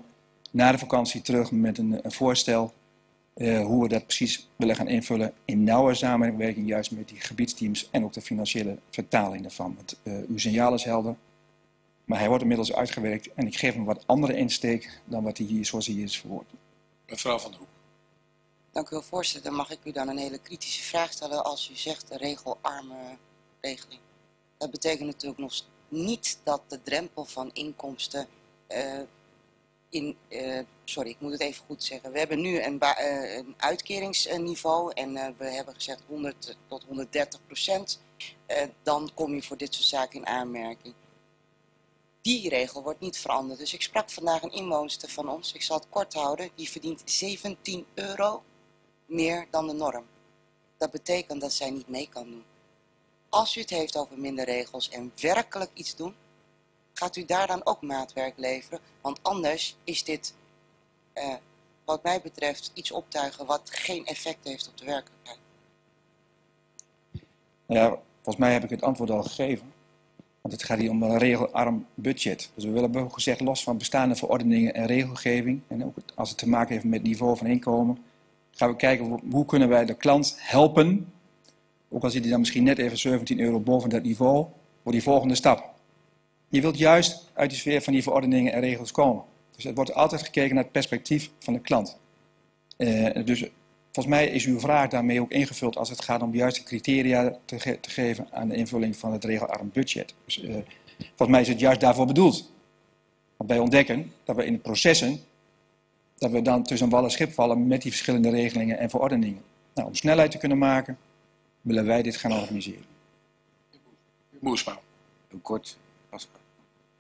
na de vakantie terug met een, een voorstel uh, hoe we dat precies willen gaan invullen in nauwe samenwerking juist met die gebiedsteams en ook de financiële vertaling daarvan. Want uh, uw signaal is helder, maar hij wordt inmiddels uitgewerkt en ik geef hem wat andere insteek dan wat hij hier, zoals hij hier is verwoord. Mevrouw Van der Hoek. Dank u wel, voorzitter. Mag ik u dan een hele kritische vraag stellen als u zegt de regelarme regeling? Dat betekent natuurlijk nog niet dat de drempel van inkomsten uh, in, uh, sorry, ik moet het even goed zeggen. We hebben nu een, uh, een uitkeringsniveau en uh, we hebben gezegd honderd tot honderddertig procent. Uh, dan kom je voor dit soort zaken in aanmerking. Die regel wordt niet veranderd. Dus ik sprak vandaag een inwoonster van ons, ik zal het kort houden, die verdient zeventien euro meer dan de norm. Dat betekent dat zij niet mee kan doen. Als u het heeft over minder regels en werkelijk iets doen, gaat u daar dan ook maatwerk leveren. Want anders is dit, eh, wat mij betreft, iets optuigen wat geen effect heeft op de werkelijkheid. Ja, volgens mij heb ik het antwoord al gegeven. Want het gaat hier om een regelarm budget. Dus we willen ook gezegd, los van bestaande verordeningen en regelgeving, en ook als het te maken heeft met het niveau van inkomen, gaan we kijken hoe kunnen wij de klant helpen. Ook al zit hij dan misschien net even zeventien euro boven dat niveau, voor die volgende stap. Je wilt juist uit de sfeer van die verordeningen en regels komen. Dus het wordt altijd gekeken naar het perspectief van de klant. Uh, dus volgens mij is uw vraag daarmee ook ingevuld als het gaat om juiste criteria te, ge te geven aan de invulling van het regelarm budget. Dus, uh, volgens mij is het juist daarvoor bedoeld. Want wij ontdekken dat we in de processen, dat we dan tussen wal en schip vallen met die verschillende regelingen en verordeningen. Nou, om snelheid te kunnen maken, willen wij dit gaan organiseren. Boersma. Heel kort. Als,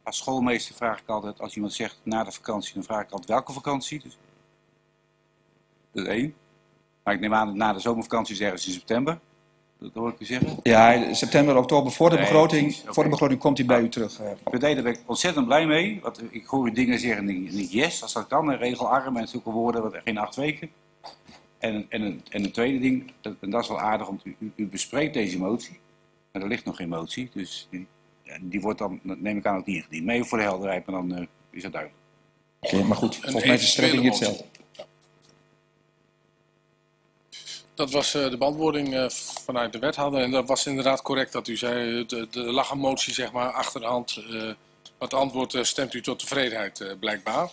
als schoolmeester vraag ik altijd, als iemand zegt na de vakantie, dan vraag ik altijd welke vakantie. Dus, dat is één. Maar ik neem aan dat na de zomervakantie is ergens in september. Dat hoor ik u zeggen. Ja, september, oktober. Voor de, nee, begroting, okay. Voor de begroting komt hij bij u terug. Uh, P V d A, daar ben ik ontzettend blij mee. Want ik hoor u dingen zeggen en ik denk yes, als dat kan. Regelarm en zulke woorden, wat, geen acht weken. En, en, een, en een tweede ding, en dat is wel aardig, want u, u bespreekt deze motie. Maar er ligt nog geen motie, dus die, die wordt dan, neem ik aan, ook niet ingediend. Nee, voor de helderheid, maar dan uh, is dat duidelijk. Oké, okay, maar goed, een volgens mij is de strekking hetzelfde. Ja. Dat was uh, de beantwoording uh, vanuit de wethouder. En dat was inderdaad correct dat u zei, er lag een motie zeg maar achter de hand. Uh, wat antwoord uh, stemt u tot tevredenheid uh, blijkbaar.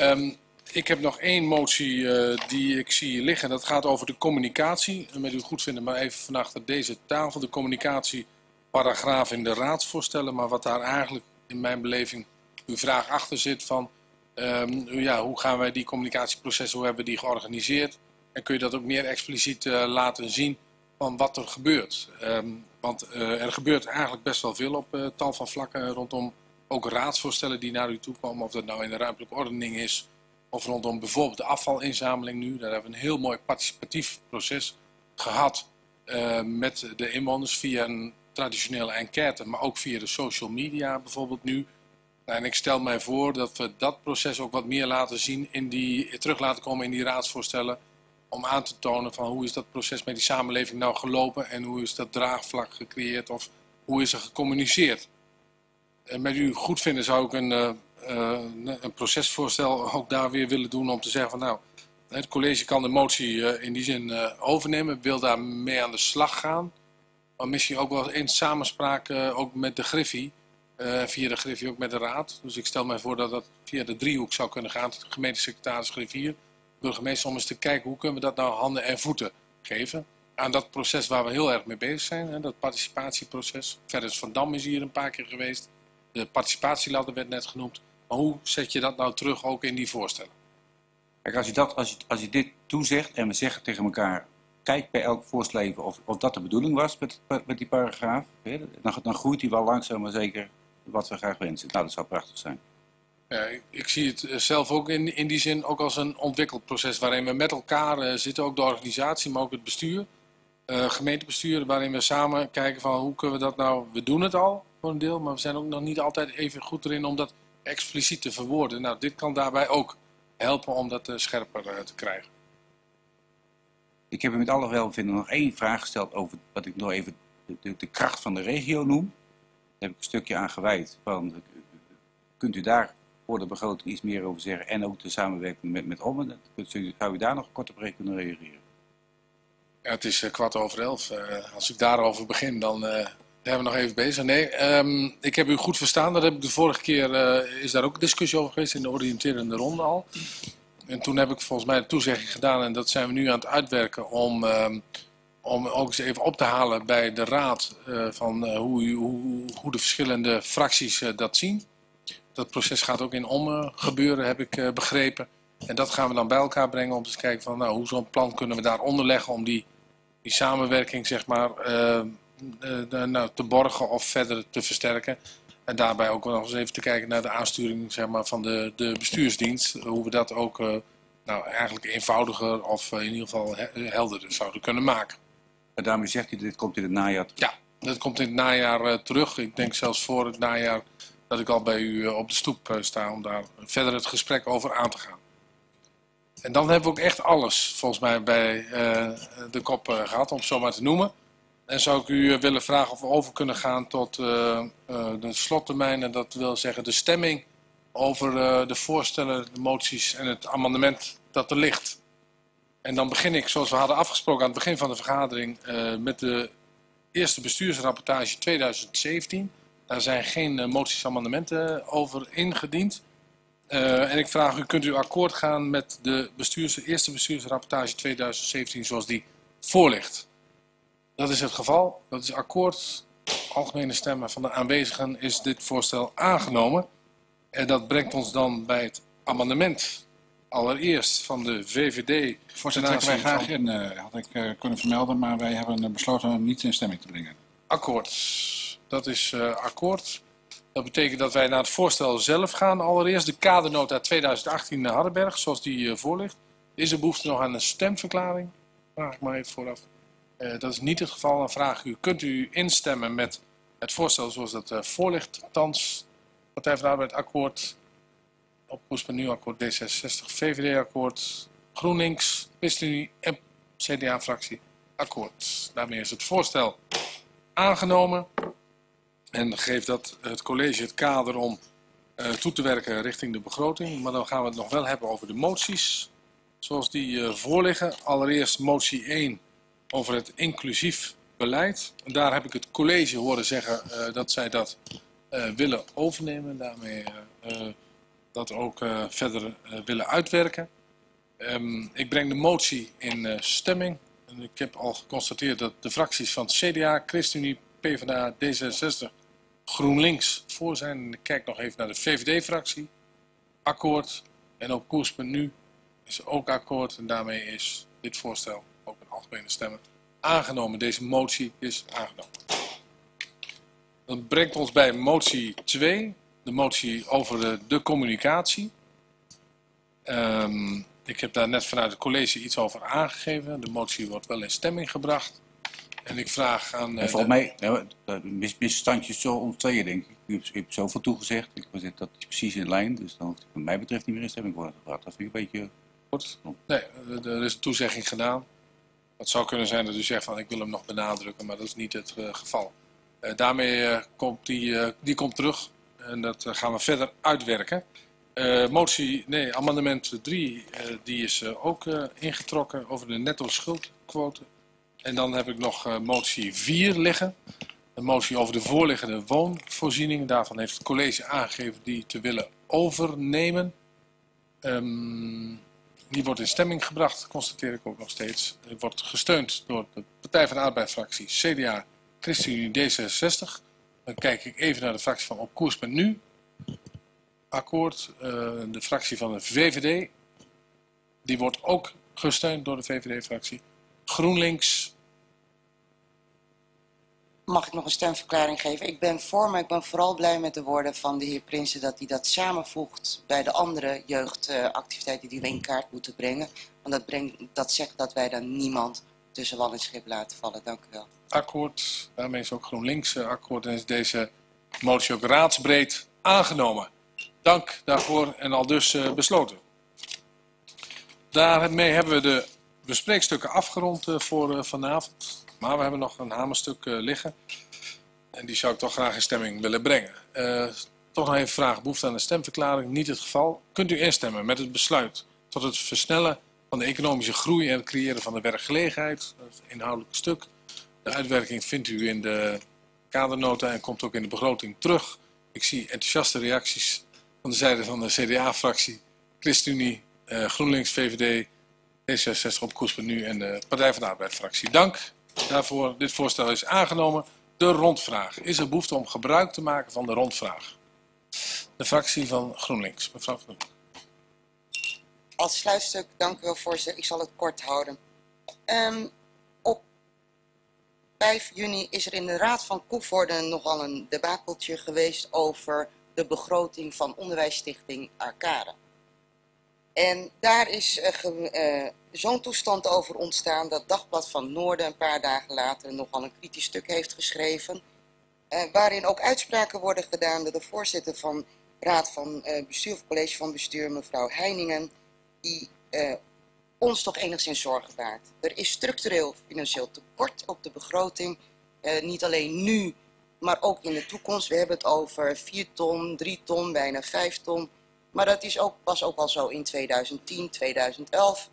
Um, Ik heb nog één motie uh, die ik zie liggen. Dat gaat over de communicatie. Met uw goedvinden maar even vannacht op deze tafel. De communicatieparagraaf in de raadsvoorstellen. Maar wat daar eigenlijk in mijn beleving uw vraag achter zit van... Um, ja, hoe gaan wij die communicatieprocessen, hoe hebben we die georganiseerd? En kun je dat ook meer expliciet uh, laten zien van wat er gebeurt? Um, want uh, er gebeurt eigenlijk best wel veel op uh, tal van vlakken rondom ook raadsvoorstellen die naar u toe komen. Of dat nou in de ruimtelijke ordening is... Of rondom bijvoorbeeld de afvalinzameling nu. Daar hebben we een heel mooi participatief proces gehad uh, met de inwoners via een traditionele enquête. Maar ook via de social media bijvoorbeeld nu. En ik stel mij voor dat we dat proces ook wat meer laten zien, in die, terug laten komen in die raadsvoorstellen. Om aan te tonen van hoe is dat proces met die samenleving nou gelopen en hoe is dat draagvlak gecreëerd of hoe is er gecommuniceerd. En met uw goedvinden zou ik een... Uh, Uh, een procesvoorstel ook daar weer willen doen om te zeggen van nou, het college kan de motie uh, in die zin uh, overnemen, wil daar mee aan de slag gaan, maar misschien ook wel in samenspraak uh, ook met de Griffie, uh, via de Griffie ook met de raad. Dus ik stel mij voor dat dat via de driehoek zou kunnen gaan, de gemeentesecretaris Griffier, burgemeester, om eens te kijken hoe kunnen we dat nou handen en voeten geven aan dat proces waar we heel erg mee bezig zijn, hè, dat participatieproces. Verdens van Dam is hier een paar keer geweest, de participatieladder werd net genoemd. Maar hoe zet je dat nou terug ook in die voorstellen? Kijk, als je, dat, als je, als je dit toezegt en we zeggen tegen elkaar... kijk bij elk voorstel even of, of dat de bedoeling was met, met die paragraaf... Hè, dan, dan groeit die wel langzaam maar zeker wat we graag wensen. Nou, dat zou prachtig zijn. Ja, ik, ik zie het zelf ook in, in die zin ook als een ontwikkelproces... waarin we met elkaar uh, zitten, ook de organisatie, maar ook het bestuur... Uh, gemeentebestuur, waarin we samen kijken van hoe kunnen we dat nou... We doen het al voor een deel, maar we zijn ook nog niet altijd even goed erin... om dat expliciet te verwoorden. Nou, dit kan daarbij ook helpen om dat uh, scherper uh, te krijgen. Ik heb u met alle welvinden nog één vraag gesteld over wat ik nog even de, de, de kracht van de regio noem. Daar heb ik een stukje aan gewijd. Van, kunt u daar voor de begroting iets meer over zeggen en ook de samenwerking met, met Ommen? Zou u daar nog kort op kunnen reageren? Ja, het is uh, kwart over elf. Uh, als ik daarover begin, dan... Uh... Daar hebben we nog even bezig. Nee, um, ik heb u goed verstaan. Daar heb ik de vorige keer uh, is daar ook discussie over geweest in de oriënterende ronde al. En toen heb ik volgens mij de toezegging gedaan en dat zijn we nu aan het uitwerken om, um, om ook eens even op te halen bij de raad uh, van uh, hoe, hoe, hoe de verschillende fracties uh, dat zien. Dat proces gaat ook in Ommen gebeuren, heb ik uh, begrepen. En dat gaan we dan bij elkaar brengen om te kijken van nou, hoe zo'n plan kunnen we daaronder leggen om die, die samenwerking zeg maar... Uh, te borgen of verder te versterken. En daarbij ook nog eens even te kijken naar de aansturing zeg maar, van de, de bestuursdienst. Hoe we dat ook nou, eigenlijk eenvoudiger of in ieder geval helderder zouden kunnen maken. En daarmee zegt u, dit komt in het najaar terug? Ja, dat komt in het najaar uh, terug. Ik denk zelfs voor het najaar dat ik al bij u uh, op de stoep uh, sta om daar verder het gesprek over aan te gaan. En dan hebben we ook echt alles volgens mij bij uh, de kop uh, gehad, om het zo maar te noemen. En zou ik u willen vragen of we over kunnen gaan tot uh, uh, de slottermijn. En dat wil zeggen de stemming over uh, de voorstellen, de moties en het amendement dat er ligt. En dan begin ik, zoals we hadden afgesproken aan het begin van de vergadering, uh, met de eerste bestuursrapportage tweeduizend zeventien. Daar zijn geen uh, moties, amendementen over ingediend. Uh, en ik vraag u, kunt u akkoord gaan met de bestuurs, eerste bestuursrapportage tweeduizend zeventien zoals die voor ligt? Dat is het geval. Dat is akkoord. Algemene stemmen van de aanwezigen is dit voorstel aangenomen. En dat brengt ons dan bij het amendement. Allereerst van de V V D. Voorzitter, ik wij graag in, uh, had ik uh, kunnen vermelden, maar wij hebben besloten om niet in stemming te brengen. Akkoord. Dat is uh, akkoord. Dat betekent dat wij naar het voorstel zelf gaan. Allereerst de kadernota tweeduizend achttien naar Hardenberg, zoals die uh, voor ligt. Is er behoefte nog aan een stemverklaring? Vraag ik maar even vooraf. Uh, dat is niet het geval. Dan vraag ik u, kunt u instemmen met het voorstel zoals dat uh, voor ligt? Thans, Partij van de Arbeid akkoord, Opkoers.nu akkoord, D zesenzestig, V V D akkoord, GroenLinks, ChristenUnie en C D A-fractie akkoord. Daarmee is het voorstel aangenomen en geeft dat het college het kader om uh, toe te werken richting de begroting. Maar dan gaan we het nog wel hebben over de moties zoals die uh, voorliggen. Allereerst motie één over het inclusief beleid. En daar heb ik het college horen zeggen uh, dat zij dat uh, willen overnemen. Daarmee uh, dat ook uh, verder uh, willen uitwerken. Um, ik breng de motie in uh, stemming. En ik heb al geconstateerd dat de fracties van het C D A, ChristenUnie, PvdA, D zesenzestig, GroenLinks voor zijn. En ik kijk nog even naar de V V D-fractie. Akkoord. En ook Opkoers.nu is ook akkoord. En daarmee is dit voorstel ook in algemene stemmen aangenomen. Deze motie is aangenomen. Dat brengt ons bij motie twee. De motie over de, de communicatie. Um, ik heb daar net vanuit het college iets over aangegeven. De motie wordt wel in stemming gebracht. En ik vraag aan... Uh, volgens mij, ja, mis, misstandjes zo ontstaan, denk ik. U hebt, u hebt zoveel toegezegd. Ik was, dat is precies in lijn. Dus dan hoeft het wat mij betreft niet meer in stemming worden gebracht. Dat vind ik een beetje... Goed. Nee, er is een toezegging gedaan. Het zou kunnen zijn dat u zegt van ik wil hem nog benadrukken, maar dat is niet het uh, geval. Uh, daarmee uh, komt die, uh, die komt terug en dat uh, gaan we verder uitwerken. Uh, motie, nee, amendement drie, uh, die is uh, ook uh, ingetrokken over de netto schuldquote. En dan heb ik nog uh, motie vier liggen. Een motie over de voorliggende woonvoorziening. Daarvan heeft het college aangegeven die te willen overnemen. Um, Die wordt in stemming gebracht, constateer ik ook nog steeds. Het wordt gesteund door de Partij van de Arbeid-fractie, C D A, ChristenUnie, D zesenzestig. Dan kijk ik even naar de fractie van Opkoers.nu. Akkoord. Uh, de fractie van de V V D. Die wordt ook gesteund door de V V D-fractie. GroenLinks. Mag ik nog een stemverklaring geven? Ik ben voor, maar ik ben vooral blij met de woorden van de heer Prinsen dat hij dat samenvoegt bij de andere jeugdactiviteiten die we in kaart moeten brengen. Want dat, brengt, dat zegt dat wij dan niemand tussen wal en schip laten vallen. Dank u wel. Akkoord. Daarmee is ook GroenLinks akkoord en is deze motie ook raadsbreed aangenomen. Dank daarvoor en aldus besloten. Daarmee hebben we de bespreekstukken afgerond voor vanavond. Maar we hebben nog een hamerstuk uh, liggen. En die zou ik toch graag in stemming willen brengen. Uh, toch nog even vragen. Behoefte aan een stemverklaring? Niet het geval. Kunt u instemmen met het besluit tot het versnellen van de economische groei en het creëren van de werkgelegenheid? Dat is een inhoudelijk stuk. De uitwerking vindt u in de kadernota en komt ook in de begroting terug. Ik zie enthousiaste reacties van de zijde van de C D A-fractie, ChristenUnie, uh, GroenLinks, V V D, D zesenzestig, Opkoers.nu en de Partij van de Arbeid-fractie. Dank. Daarvoor, dit voorstel is aangenomen. De rondvraag. Is er behoefte om gebruik te maken van de rondvraag? De fractie van GroenLinks. Mevrouw Van Doek. Als sluitstuk, dank u wel voorzitter. Ik zal het kort houden. Um, op vijf juni is er in de Raad van Koevoorden nogal een debakeltje geweest over de begroting van Onderwijsstichting Arcade. En daar is uh, uh, zo'n toestand over ontstaan dat Dagblad van Noorden een paar dagen later nogal een kritisch stuk heeft geschreven. Uh, waarin ook uitspraken worden gedaan door de voorzitter van Raad van uh, Bestuur of College van Bestuur, mevrouw Heiningen. Die uh, ons toch enigszins zorgen baart. Er is structureel financieel tekort op de begroting. Uh, niet alleen nu, maar ook in de toekomst. We hebben het over vier ton, drie ton, bijna vijf ton. Maar dat is ook, was ook al zo in tweeduizend tien, tweeduizend elf.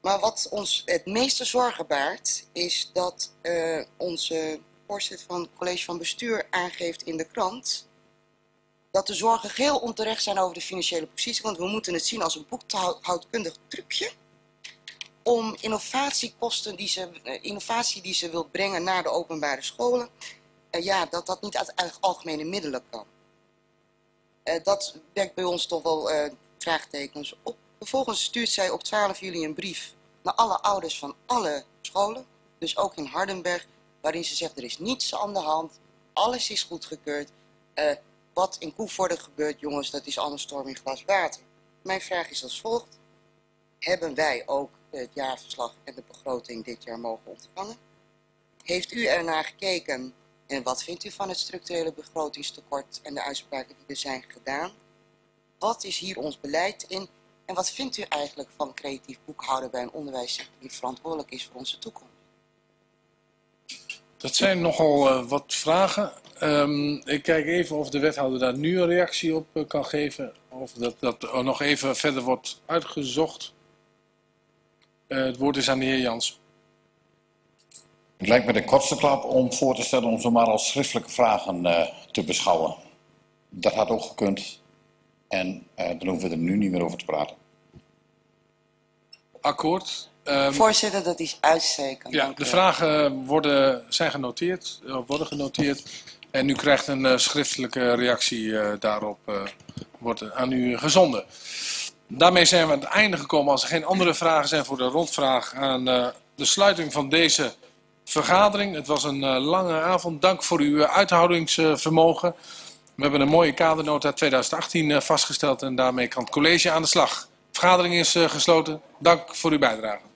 Maar wat ons het meeste zorgen baart, is dat uh, onze voorzitter van het college van bestuur aangeeft in de krant dat de zorgen geheel onterecht zijn over de financiële positie. Want we moeten het zien als een boekhoudkundig trucje om innovatiekosten die ze, uh, innovatie die ze wil brengen naar de openbare scholen, uh, ja, dat dat niet uit algemene middelen kan. Uh, dat wekt bij ons toch wel uh, vraagtekens op. Vervolgens stuurt zij op twaalf juli een brief naar alle ouders van alle scholen, dus ook in Hardenberg, waarin ze zegt er is niets aan de hand, alles is goedgekeurd. Uh, wat in Koevoorde gebeurt, jongens, dat is al een storm in glas water. Mijn vraag is als volgt. Hebben wij ook het jaarverslag en de begroting dit jaar mogen ontvangen? Heeft u ernaar gekeken? En wat vindt u van het structurele begrotingstekort en de uitspraken die er zijn gedaan? Wat is hier ons beleid in? En wat vindt u eigenlijk van creatief boekhouden bij een onderwijssector die verantwoordelijk is voor onze toekomst? Dat zijn nogal uh, wat vragen. Um, ik kijk even of de wethouder daar nu een reactie op uh, kan geven. Of dat, dat nog even verder wordt uitgezocht. Uh, het woord is aan de heer Jans. Het lijkt me de kortste klap om voor te stellen om ze maar als schriftelijke vragen uh, te beschouwen. Dat had ook gekund. En uh, dan hoeven we er nu niet meer over te praten. Akkoord. Um, Voorzitter, dat is uitstekend. Ja, de vragen worden, zijn genoteerd, worden genoteerd. En u krijgt een uh, schriftelijke reactie uh, daarop. Uh, wordt aan u gezonden. Daarmee zijn we aan het einde gekomen. Als er geen andere vragen zijn voor de rondvraag aan uh, de sluiting van deze vergadering. Het was een uh, lange avond. Dank voor uw uh, uithoudingsvermogen. We hebben een mooie kadernota tweeduizend achttien uh, vastgesteld en daarmee kan het college aan de slag. De vergadering is uh, gesloten. Dank voor uw bijdrage.